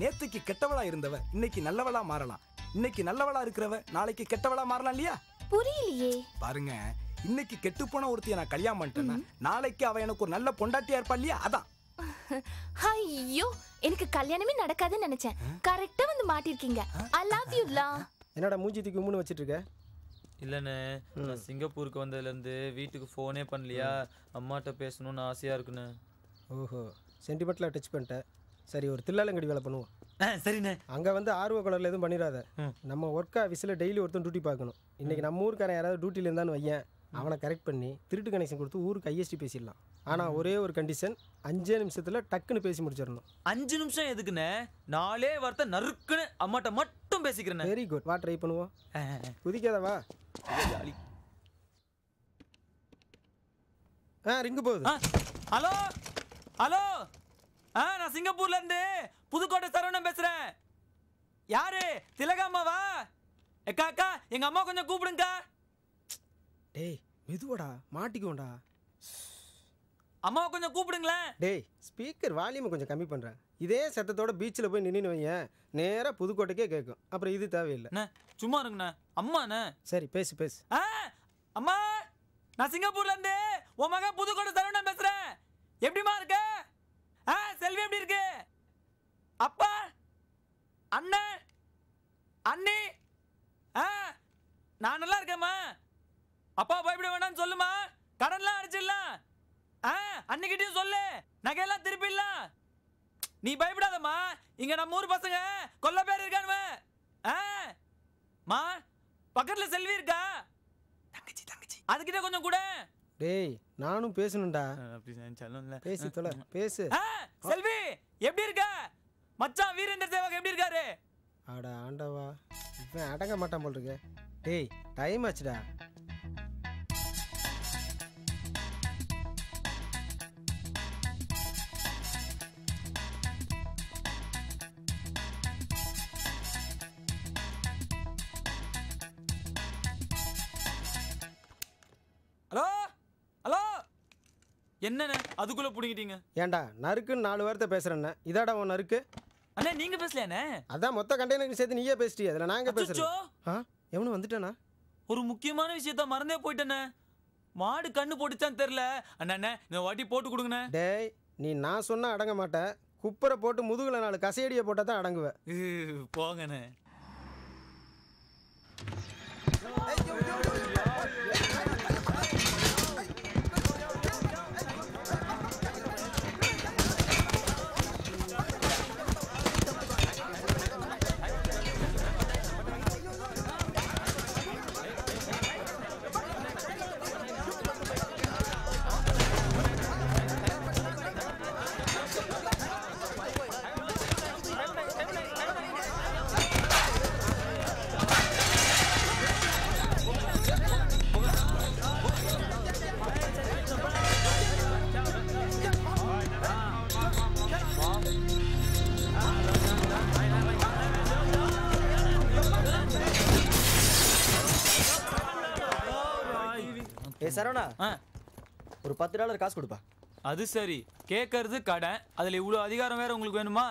நேத்துக்கு கெட்டவளா இருந்தவ இன்னைக்கு நல்லவளா மாறலாம். இன்னைக்கு நல்லவளா இருக்கிறவ நாளைக்கு கெட்டவளா மாறலாம் இல்லையா? புரியலையே. பாருங்க, இன்னைக்கு கெட்டு போன ஒருத்திய நான் கல்யாணம் பண்ணிட்டேன்னா நாளைக்கு அவ எனக்கு ஒரு நல்ல பொண்டாட்டியா இருப்பா இல்லையா? அதான். ஐயோ, எனக்கு கல்யாணமே நடக்காதுன்னு நினைச்சேன். கரெக்ட்டா வந்து மாட்டிருக்கீங்க. ஐ லவ் யூ லா. என்னடா மூஞ்சி தூக்கி மூணு வச்சிட்டு இருக்க? இல்லனே, நான் சிங்கப்பூருக்கு வந்ததுல இருந்து வீட்டுக்கு போனே பண்ணலையா. அம்மாட்ட பேசணும்னு ஆசையா இருக்குன்னு. ஓஹோ, சென்டிமெண்ட்லாம் டச் பண்ணிட்டேன். சரி, ஒரு தில்லாலங்கடி வேலை பண்ணுவோம். சரிண்ணே. அங்கே வந்து ஆர்வ கலரில் எதுவும் பண்ணிடாத. நம்ம ஒர்க் ஆஃபீஸில் டெய்லி ஒருத்தன் டியூட்டி பார்க்கணும். இன்றைக்கி நம்ம ஊருக்காரன் யாராவது டியூட்டியில் இருந்தான்னு வையன், அவனை கரெக்ட் பண்ணி திருட்டு கனெக்ஷன் கொடுத்து ஊருக்கு ஐஎஸ்டி பேசிடலாம். ஆனால் ஒரே ஒரு கண்டிஷன், 5 நிமிஷத்தில் டக்குன்னு பேசி முடிச்சிடணும். 5 நிமிஷம் எதுக்குண்ணே? 4 வார்த்தை நறுக்குன்னு அம்மாட்ட மட்டும் பேசிக்கிறேன். வெரி குட், வா ட்ரை பண்ணுவோம். புதிக்காதவா? ரிங்கு போகுது. ஹலோ ஹலோ, நான் சிங்கப்பூர்ல இருந்து புதுக்கோட்டை சரவணன் பேசுறேன். யாரு? திலகா அம்மாவா? அக்கா அக்கா, எங்க அம்மா கொஞ்சம் கூப்பிடுங்கக்கா. டேய் மெதுவாடா, மாட்டிக்கோண்டா. அம்மாவை கொஞ்சம் கூப்பிடுங்களேன். டேய் ஸ்பீக்கர் வால்யூம் கொஞ்சம் கம்மி பண்றேன். இதே சத்தத்தோட பீச்சில் போய் நின்று வைங்க, நேராக புதுக்கோட்டைக்கே கேட்கும். அப்புறம் இது தேவையில்லை. சும்மா இருங்கண்ணா. அம்மாண்ணே. சரி பேசு பேசு. அம்மா, நான் சிங்கப்பூர்ல இருந்து உன் மகன் புதுக்கோட்டை சரவணன் பேசுறேன். எப்படிமா இருக்க? செல்வி எப்படி இருக்கு? அப்பா, அண்ணன், அண்ணி, நான் நல்லா இருக்கேம்மா. அப்பா பயப்பட வேண்டாம்னு சொல்லுமா. கடன்லாம் அடிச்சிடலாம். அன்னிக்கிட்டையும் சொல்லு, நகையெல்லாம் திருப்பிடலாம். நீ பயப்படாதம்மா. இங்கே நம்ம ஊர் பசங்க கொல்ல பேர் இருக்கானுவன். மா, பக்கத்தில் செல்வி இருக்கா? தங்கச்சி தங்கச்சி அதுக்கிட்ட கொஞ்சம் கூட. டேய் நானும் பேசணும்டா. அப்படி சொல்லுல. பேசி தொலை, பேசு. செல்வி எப்படி இருக்க? மச்சான் வீரேந்தர் சேவக எப்படி இருக்காரு? அட ஆண்டவா, இவன் அடங்க மாட்டான் போல இருக்கே. டேய் டைம் ஆச்சுடா. ஹலோ ஹலோ, என்னண்ணே அதுக்குள்ளே பிடிங்கிட்டீங்க? ஏன்டா நறுக்குன்னு 4 வார்த்தை பேசுகிறேண்ணே. இதாடா உன் நறுக்கு? அண்ணே நீங்கள் பேசலையாண்ணே? அதான் மொத்த கண்டெய்னருக்கு சேர்த்து நீயே பேசிட்டி. அதில் நாங்கள் பேசுகிறோம். ஆ, எவனும் வந்துட்டேண்ணா. ஒரு முக்கியமான விஷயத்த மறந்தே போயிட்டேண்ணே. மாடு கண்ணு போட்டுச்சான்னு தெரில. அண்ணண்ணே இந்த வாட்டி போட்டு கொடுங்கண்ணே. டேய் நீ நான் சொன்னால் அடங்க மாட்டேன். குப்பரை போட்டு முதுகில் 4 கசையடியை போட்டால் தான் அடங்குவேன். போங்கண்ணே. சரவணா, ஒரு $10 காசு கொடுப்பா. அது சரி, கேட்கறது கடன், அதில் இவ்வளோ அதிகாரம் வேறு உங்களுக்கு வேணுமா?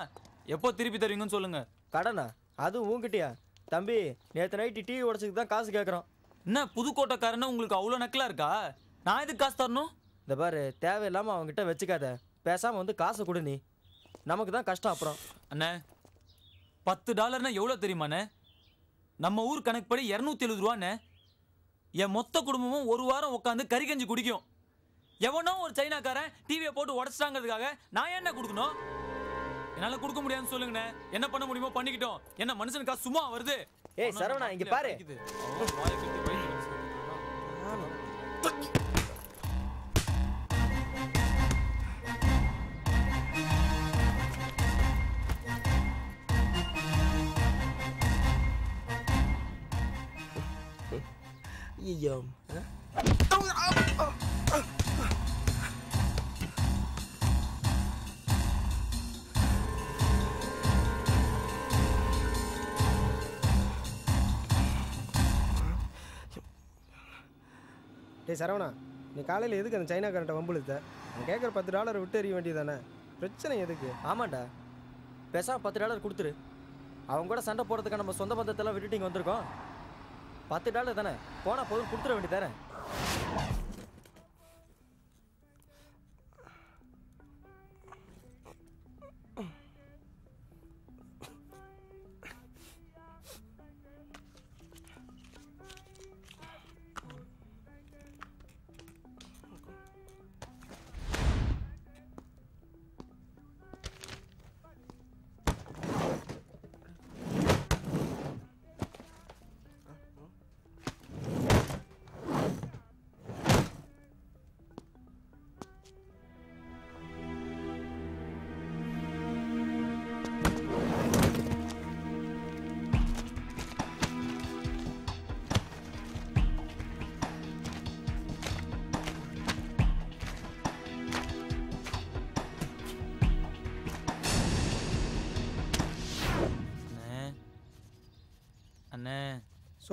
எப்போ திருப்பி தருவீங்கன்னு சொல்லுங்கள். கடனா? அது உங்ககிட்டயா? தம்பி, நேற்று நைட்டு டிவி உடச்சுக்கு தான் காசு கேட்குறோம். என்ன புதுக்கோட்டைக்காரன்னு உங்களுக்கு அவ்வளோ நக்கலாக இருக்கா? நான் எதுக்கு காசு தரணும்? இந்த பாரு, தேவையில்லாமல் அவங்ககிட்ட வச்சுக்காத, பேசாமல் வந்து காசை கொடு, நீ நமக்கு தான் கஷ்டம். அப்புறம் அண்ணே, $10 எவ்வளோ தெரியுமாண்ணே? நம்ம ஊர் கணக்குப்படி 270 ரூபாண்ணே. என் மொத்த குடும்பமும் ஒரு வாரம் உட்காந்து கறி கஞ்சி குடிக்கும். எவனோ ஒரு சைனாக்காரன் டிவியை போட்டு உடச்சிட்டாங்கிறதுக்காக நான் என்ன கொடுக்கணும்? என்னால் கொடுக்க முடியாதுன்னு சொல்லுங்கண்ணே. என்ன பண்ண முடியுமோ பண்ணிக்கிட்டோம். என்ன மனுஷனுக்கா சும்மா வருது? ஏய் சரவணா, இங்கே பாரு. Gì dòm hả? டேய் சரவணா, நீ காலையில் எதுக்கு அந்த சைனாக்காரன்ட்ட வம்புழுத்த? நான் கேட்குற $10 விட்டு எறிய வேண்டியதானே, பிரச்சனை எதுக்கு? ஆமாண்டா, பேசாம $10 கொடுத்துரு. அவங்க கூட சண்டை போடுறதுக்காக நம்ம சொந்த பந்தத்தெல்லாம் விட்டுட்டு இங்கே வந்திருக்கோம். $10 தானே, போனால் போதும், கொடுத்துட வேண்டியதானே.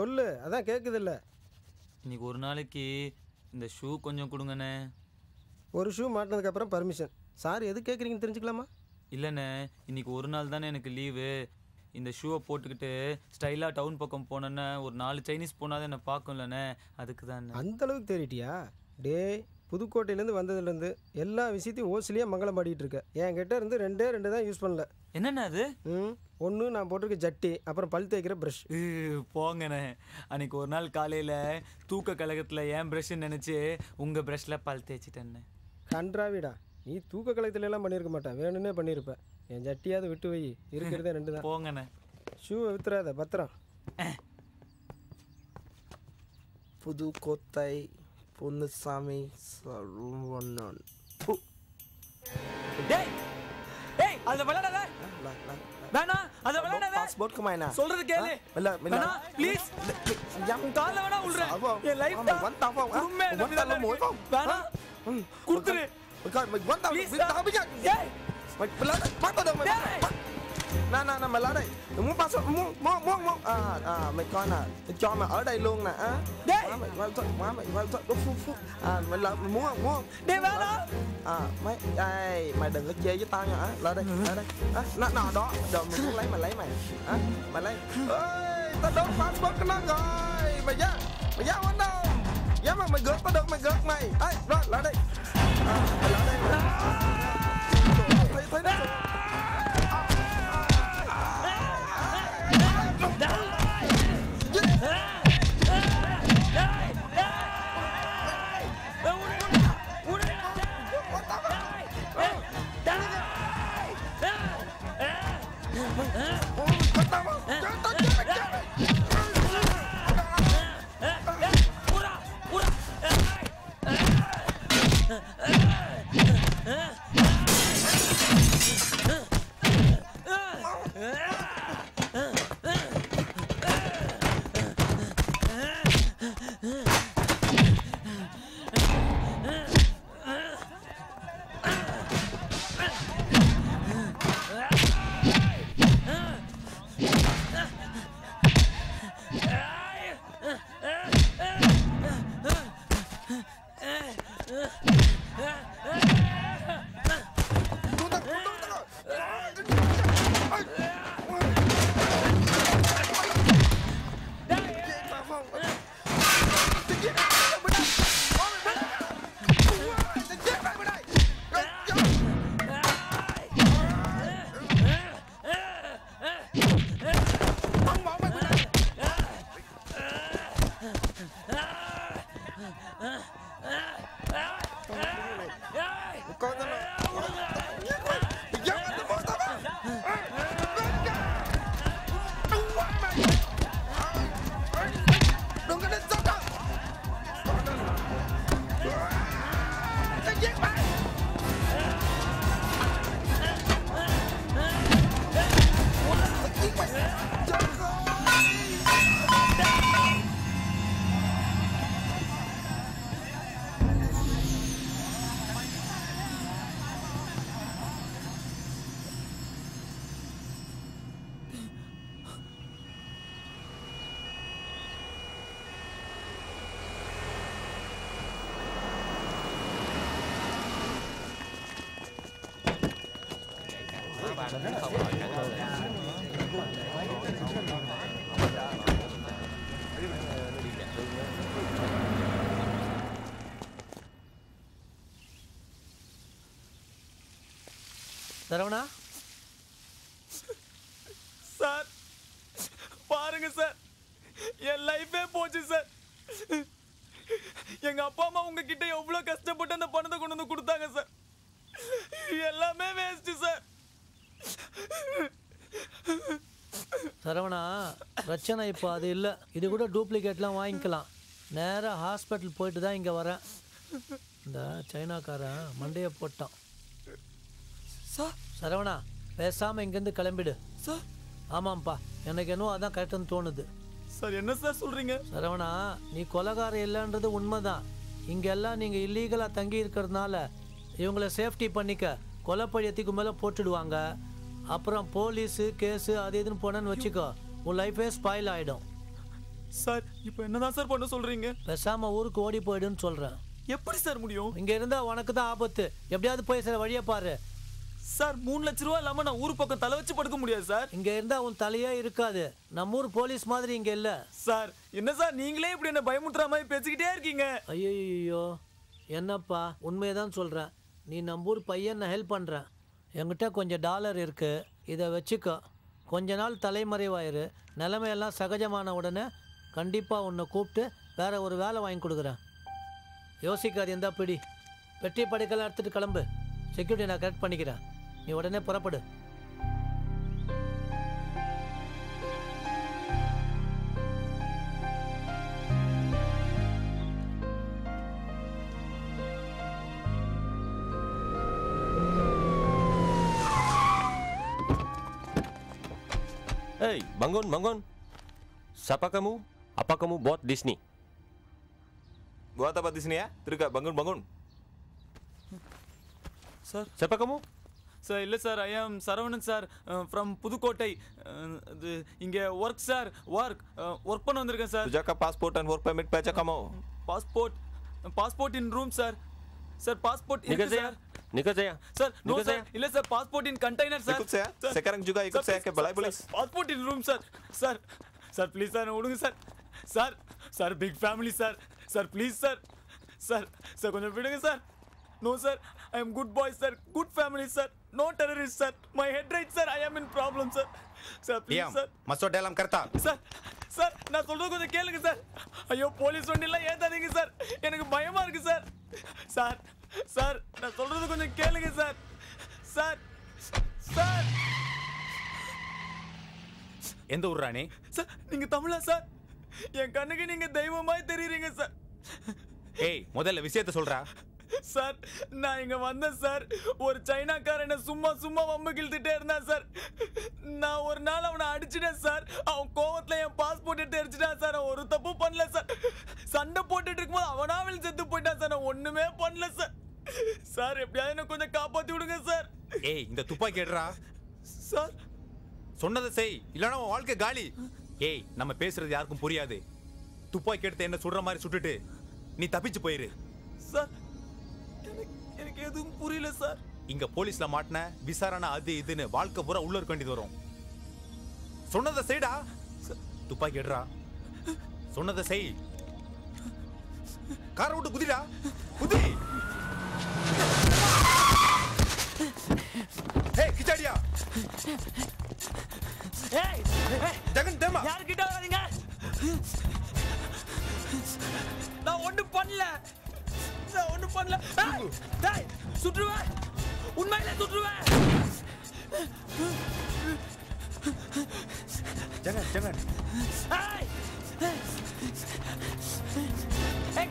சொல்லு, அதான் கேட்குதில்ல. இன்னைக்கு ஒரு நாளைக்கு இந்த ஷூ கொஞ்சம் கொடுங்கண்ணே. ஒரு ஷூ மாட்டினதுக்கப்புறம் பர்மிஷன். சார் எது கேட்குறீங்கன்னு தெரிஞ்சுக்கலாமா? இல்லைண்ணே, இன்னைக்கு ஒரு நாள் தானே எனக்கு லீவு. இந்த ஷூவை போட்டுக்கிட்டு ஸ்டைலாக டவுன் பக்கம் போனேன்னா ஒரு 4 சைனீஸ் போனால் தான் என்னை பார்க்கும்லண்ணே, அதுக்கு தான். அந்தளவுக்கு தேடிட்டியா? டே, புதுக்கோட்டையிலேருந்து வந்ததுலேருந்து எல்லா விஷயத்தையும் ஓசிலேயே மங்களம் ஆடிட்டு இருக்க. என்கிட்ட இருந்து ரெண்டே தான் யூஸ் பண்ணல. என்னென்ன அது? ஒன்று நான் போட்டிருக்க ஜட்டி, அப்புறம் பல் தேய்க்கிற ப்ரஷ். போங்கண்ணே, அன்றைக்கி ஒரு நாள் காலையில் தூக்க கழகத்தில் ஏன் ப்ரஷ்ன்னு நினச்சி உங்கள் ப்ரஷ்ஷில் பல் தேய்ச்சிட்டேண்ணே. கன்றாவிடா, நீ தூக்க கழகத்துலலாம் பண்ணியிருக்க மாட்டேன், வேணும்னே பண்ணியிருப்பேன். என் ஜட்டியாவது விட்டு வை, இருக்கிறதே 2 தான். போங்கண்ணே, ஷூவை வித்துறாத, பத்திரம். புதுக்கோட்டை பொன்னுசாமி சரவணன். அத விளையாடாத. வேணா, அத விளையாடாத. பாஸ்போர்ட் குமைனா சொல்றது கேளு. வேணா ப்ளீஸ், நான் கால்ல வேணா உல்றேன். என் லைஃப் வந்தா போ. வந்தால போய் போ. வேணா குடுத்துரு. வந்தா ப்ளீஸ், தாபியா. ஏய் பட் பிளாட் பாத்தடா. நான் மலாடை. மூ பாஸ் மூ மை கானா. cho mà ở đây luôn nè. Mày là muốn không? Muốn không? Đi về đó. Mấy ai mày đừng có chơi với tao nha. Lại đây, lại đây. Nó đó, đồ mình muốn lấy mày lấy mày. Mày lấy. Ơi, tao đốt passport của nó rồi. Mày dám quấn đâu? Dám mà mày gớt tao được mày gớt mày. Ê, rồi lại đây. Mày lại đây. Thấy đó. Saravana sir பாருங்க sir, என் லைஃபே போச்சு sir. எங்க அப்பா அம்மா உங்ககிட்ட எவ்வளவு கஷ்டப்பட்டு அந்த பணத்தை கொண்டு வந்து கொடுத்தாங்க சார், எல்லாமே வேஸ்ட் சார். சரவணா பிரச்சனை இப்போ அது இல்லை, இது கூட டூப்ளிகேட்லாம் வாங்கிக்கலாம். நேராக ஹாஸ்பிட்டல் போயிட்டு தான் இங்கே வரேன். இந்த சைனாக்காரன் மண்டையை போட்டான். சரவணா பேசாமல் இங்கேருந்து கிளம்பிடு சார். ஆமாம்ப்பா, எனக்கு என்னவோ அதான் கரெக்டுன்னு தோணுது சார். என்ன சார் சொல்கிறீங்க? சரவணா நீ கொலைகாரம் இல்லைன்றது உண்மைதான். இங்கெல்லாம் நீங்கள் இல்லீகலாக தங்கி இருக்கிறதுனால இவங்களை சேஃப்டி பண்ணிக்க கொலை பழியத்துக்கு மேலே போட்டுடுவாங்க. அப்புறம் போலீஸு கேஸு அது இதுன்னு போனேன்னு வச்சுக்கோ, உன் லைஃபே ஸ்பாயில் ஆகிடும் சார். இப்போ என்னதான் சார் பண்ண சொல்கிறீங்க? பேசாமல் ஊருக்கு ஓடி போயிடுன்னு சொல்கிறேன். எப்படி சார் முடியும்? இங்கே இருந்தால் உனக்கு தான் ஆபத்து. எப்படியாவது போய் சார் வழியை பாரு சார். 3 லட்ச ரூபா இல்லாமல் நான் ஊர் பக்கம் தலை வச்சு படுக்க முடியாது சார். இங்கே இருந்தால் உன் தலையே இருக்காது. நம்ம ஊர் போலீஸ் மாதிரி இங்கே இல்லை சார். என்ன சார் நீங்களே இப்படி என்ன பயமுறுத்துற மாதிரி பேசிக்கிட்டே இருக்கீங்க? ஐயோ என்னப்பா, உண்மையை தான் சொல்கிறேன். நீ நம்ம ஊர் பையன், நான் ஹெல்ப் பண்ணுறேன். என்கிட்ட கொஞ்சம் டாலர் இருக்குது, இதை வச்சுக்கோ. கொஞ்ச நாள் தலைமறைவாயிரு, நிலைமையெல்லாம் சகஜமான உடனே கண்டிப்பாக உன்னை கூப்பிட்டு வேறு ஒரு வேலை வாங்கி கொடுக்குறேன். யோசிக்காது இருந்தால் பிடி. வெற்றி படைக்கலாம் எடுத்துகிட்டு கிளம்பு. செக்யூரிட்டி நான் கரெக்ட் பண்ணிக்கிறேன். நீ உடனே புறப்படு. Hey, bangun, bangun. Siapa kamu? Apa kamu buat di sini? Buat apa di sini ya? Tergak, bangun, bangun. Sir, siapa kamu? Sir, illa sir, I am Saravanan sir, from Pudhukottay. Inge work sir, work. Work panna vandirukken sir. Tujaka passport and work permit pecha kamu. Passport, passport in room sir. Sir, passport in sir. निकल जाया sir. No sir, इले sir passport in container sir. कुछ है सेकरंग जुगा एक से के भलाई police passport in room sir. Sir sir please sir ओडुंग sir. Sir sir big family sir. Sir please sir. Sir sir கொஞ்சம் விடுங்க sir. No sir, I am good boy sir, good family sir, no terrorist sir, my head right sir, I am in problem sir. Sir please sir मसो डेलम करता sir. Sir நான் சொல்றது கொஞ்சம் கேளுங்க sir. ஐயோ police வண்டில ஏத்தாதீங்க சார், எனக்கு பயமா இருக்கு சார். சார் சார் நான் சொல்றது கொஞ்சம் கேளுங்க சார். சார் சார் எந்த ஊர் ராணி? சார் நீங்க தமிழா சார்? என் கண்ணுக்கு நீங்க தெய்வமாய் தெரியுறீங்க சார். ஏய் முதல்ல விஷயத்தை சொல்றா. சார் நான் இங்க வந்தேன் சார். ஒரு சைனாக்காரன் என்ன சும்மா சும்மா வம்பு கிழ்த்துட்டே இருந்தான் சார். நான் ஒரு நாள் அவனை அடிச்சுட்டேன் சார். அவன் கோவத்துல என் பாஸ்போர்ட் எடுத்து அடிச்சுட்டான் சார். அவன் ஒரு தப்பு பண்ணல சார். சண்டை போட்டுட்டு இருக்கும்போது அவனாவில் செத்து போயிட்டான் சார். நான் ஒண்ணுமே பண்ணல சார். சார் எப்படியாவது என்ன கொஞ்சம் காப்பாத்தி விடுங்க சார். ஏய் இந்த துப்பாக்கி எடுறா. சார் சொன்னதை செய், இல்லைன்னா அவன் வாழ்க்கை காலி. ஏய் நம்ம பேசுறது யாருக்கும் புரியாது. துப்பாக்கி எடுத்து என்ன சுடுற மாதிரி சுட்டுட்டு நீ தப்பிச்சு போயிரு. சார் எனக்கு எதுவும் புரியல சார். இங்க போலீஸ்ல மாட்டின விசாரணை அது இதுன்னு வாழ்க்கை பூரா உள்ள இருக்க வேண்டியது வரும். சொன்னதை செய்டா. துப்பாக்கி எடுறா. சொன்னதை செய். காரை விட்டு குதிடா, குதி. ஏய் கிச்சடியா. ஏய் ஜெகன் தேமா யார் கிட்ட வரீங்க? நான் ஒன்றும் பண்ணல, நான் ஒன்றும் பண்ணல. டேய் சுற்றுவேன், உண்மையிலே சுற்றுவேன். ஜெகன் ஜெகன்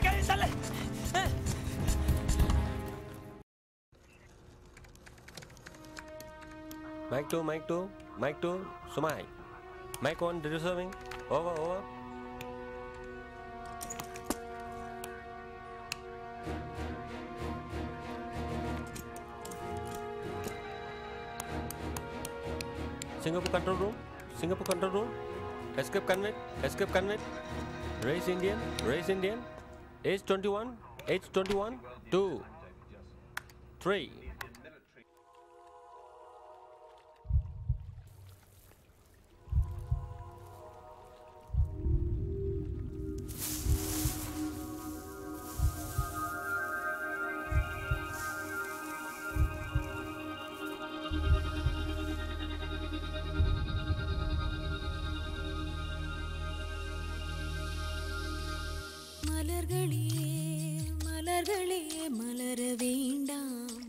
கை தலை. Mic 2, mic 2, mic 2, Sumai. Mic 1, did you serving? Over, over. Singapore control room, Singapore control room. Escape convict, escape convict. Race Indian, race Indian. Age 21, age 21, 2, 3. மலர்களே மலர்களே மலர வேண்டாம்,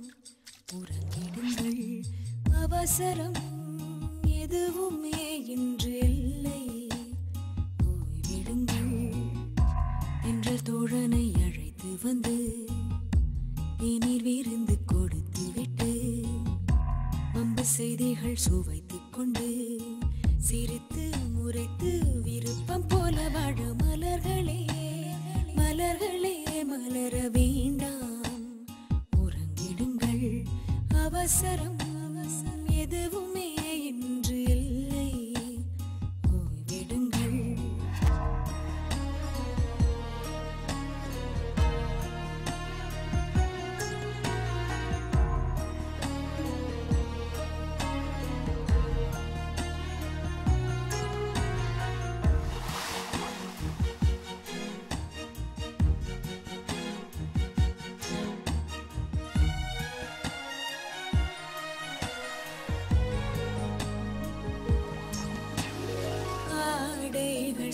உறங்கிடுங்கள். அவசரம் எதுவுமே இன்று இல்லை, போய்விடுங்கள் என்ற தோழனை அழைத்து வந்து நீர் விருந்து கொடுத்து விட்டு அம்பு செய்திகள் சுவைத்து கொண்டு சிரித்து முறைத்து விருப்பம் போல வாழ. மலர்களே மலர்களே மலர வேண்டாம், உறங்கிடுங்கள். அவசரம் எதுவுமே இன்று இல்லை, ஓய்விடுங்கள்.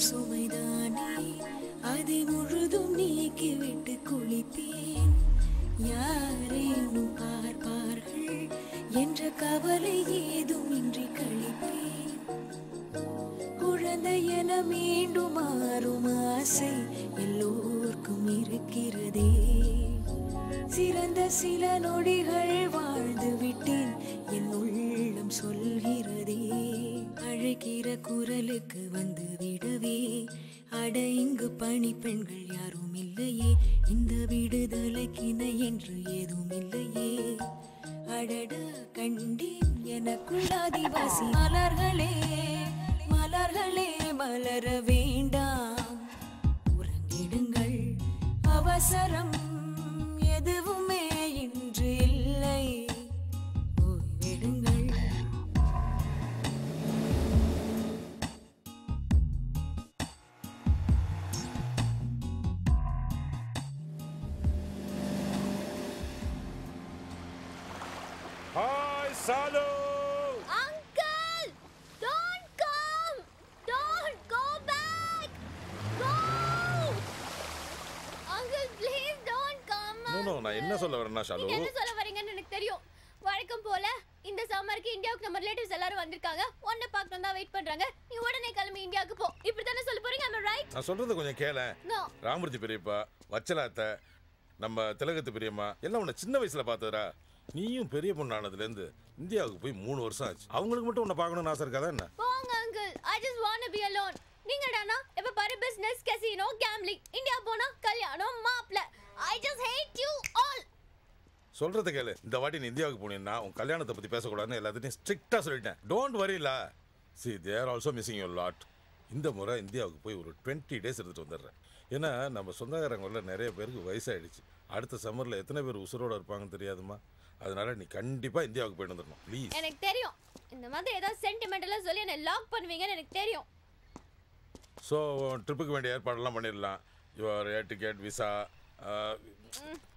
சுமைதானே அதை முழுதும் நீக்கிவிட்டு குளித்தேன், யாரேனும் பார்ப்பார்கள் என்ற கவலை ஏதும் இன்றி கழிப்பேன். குழந்தை என மீண்டும் மாறும் ஆசை எல்லோருக்கும் இருக்கிறதே, சிறந்த சில நொடிகள் வாழ்ந்து விட்டேன் என் உள்ளம் சொல்கிறதே. அழைக்கிற குரலுக்கு வந்து விடவே அட இங்கு பணி பெண்கள் யாரும் இல்லையே, இந்த விடுதலைக்கிணை என்று ஏதும் இல்லையே, அடட கண்டேன் எனக்குள் ஆதிவாசி. மலர்களே மலர்களே மலர வேண்டாம், உறங்கிடுங்கள். அவசரம் எதுவுமே இன்று இல்லை, ஓய்விடுங்கள். Salu! Uncle! Don't come! Don't go back! Go! Uncle, please don't come! No, no, நான் என்ன சொல்ல வரேன்னா சாலு? நீங்க என்ன சொல்ல வரீங்கன்னு எனக்கு தெரியும். வழக்கம் போல இந்த சம்மருக்கு இந்தியாவுக்கு நம்ம ரிலேட்டிவ்ஸ் எல்லாரும் வந்திருக்காங்க. உன்னை பார்க்கணும் தான் வெயிட் பண்றாங்க. நீ உடனே கிளம்பி இந்தியாவுக்கு போ. இப்படி தானே சொல்ல போறீங்க? am I right? நான் சொல்றது கொஞ்சம் கேளு. ராமூர்த்தி பெரியப்பா, வச்சலாத்த, நம்ம திலகத்து பெரியம்மா எல்லாம் உன்னை சின்ன வயசுல பார்த்ததுரா. நீயும் பெரிய பொண்ணானதுல இருந்து இந்தியாவுக்கு போய் 3 வருஷம் ஆச்சு. அவங்களுக்கு மட்டும் உன்னை பார்க்கணும்னு ஆசை இருக்காதா என்ன? போங்க uncle, I just want to be alone. நீங்கடானா இப்ப பாரு business, casino, gambling, இந்தியா போனா கல்யாணம், மாப்ள. I just hate you all. சொல்றத கேளு. இந்த வாட்டி நீ இந்தியாவுக்கு போனீன்னா உன் கல்யாணத்தை பத்தி பேச கூடாதுன்னு எல்லாத்தையும் ஸ்ட்ரிக்ட்டா சொல்லிட்டேன். Don't worry la. See, they are also missing you a lot. இந்த முறை இந்தியாவுக்கு போய் ஒரு 20 டேஸ் இருந்துட்டு வந்துடுறேன். ஏன்னா நம்ம சொந்தக்காரங்கள நிறைய பேருக்கு வயசாயிடுச்சு. அடுத்த சம்மரில் எத்தனை பேர் உசுரோடு இருப்பாங்கன்னு தெரியாதுமா. அதனால நீ கண்டிப்பா இந்தியாவுக்கு போய் வந்துடணும் ப்ளீஸ். எனக்கு தெரியும் இந்த மாதிரி ஏதாவது சென்டிமெண்டலா சொல்லி என்ன லாக் பண்ணுவீங்கன்னு எனக்கு தெரியும். சோ ட்ரிப்புக்கு வேண்டிய ஏற்பாடெல்லாம் பண்ணிடலாம். Your air ticket visa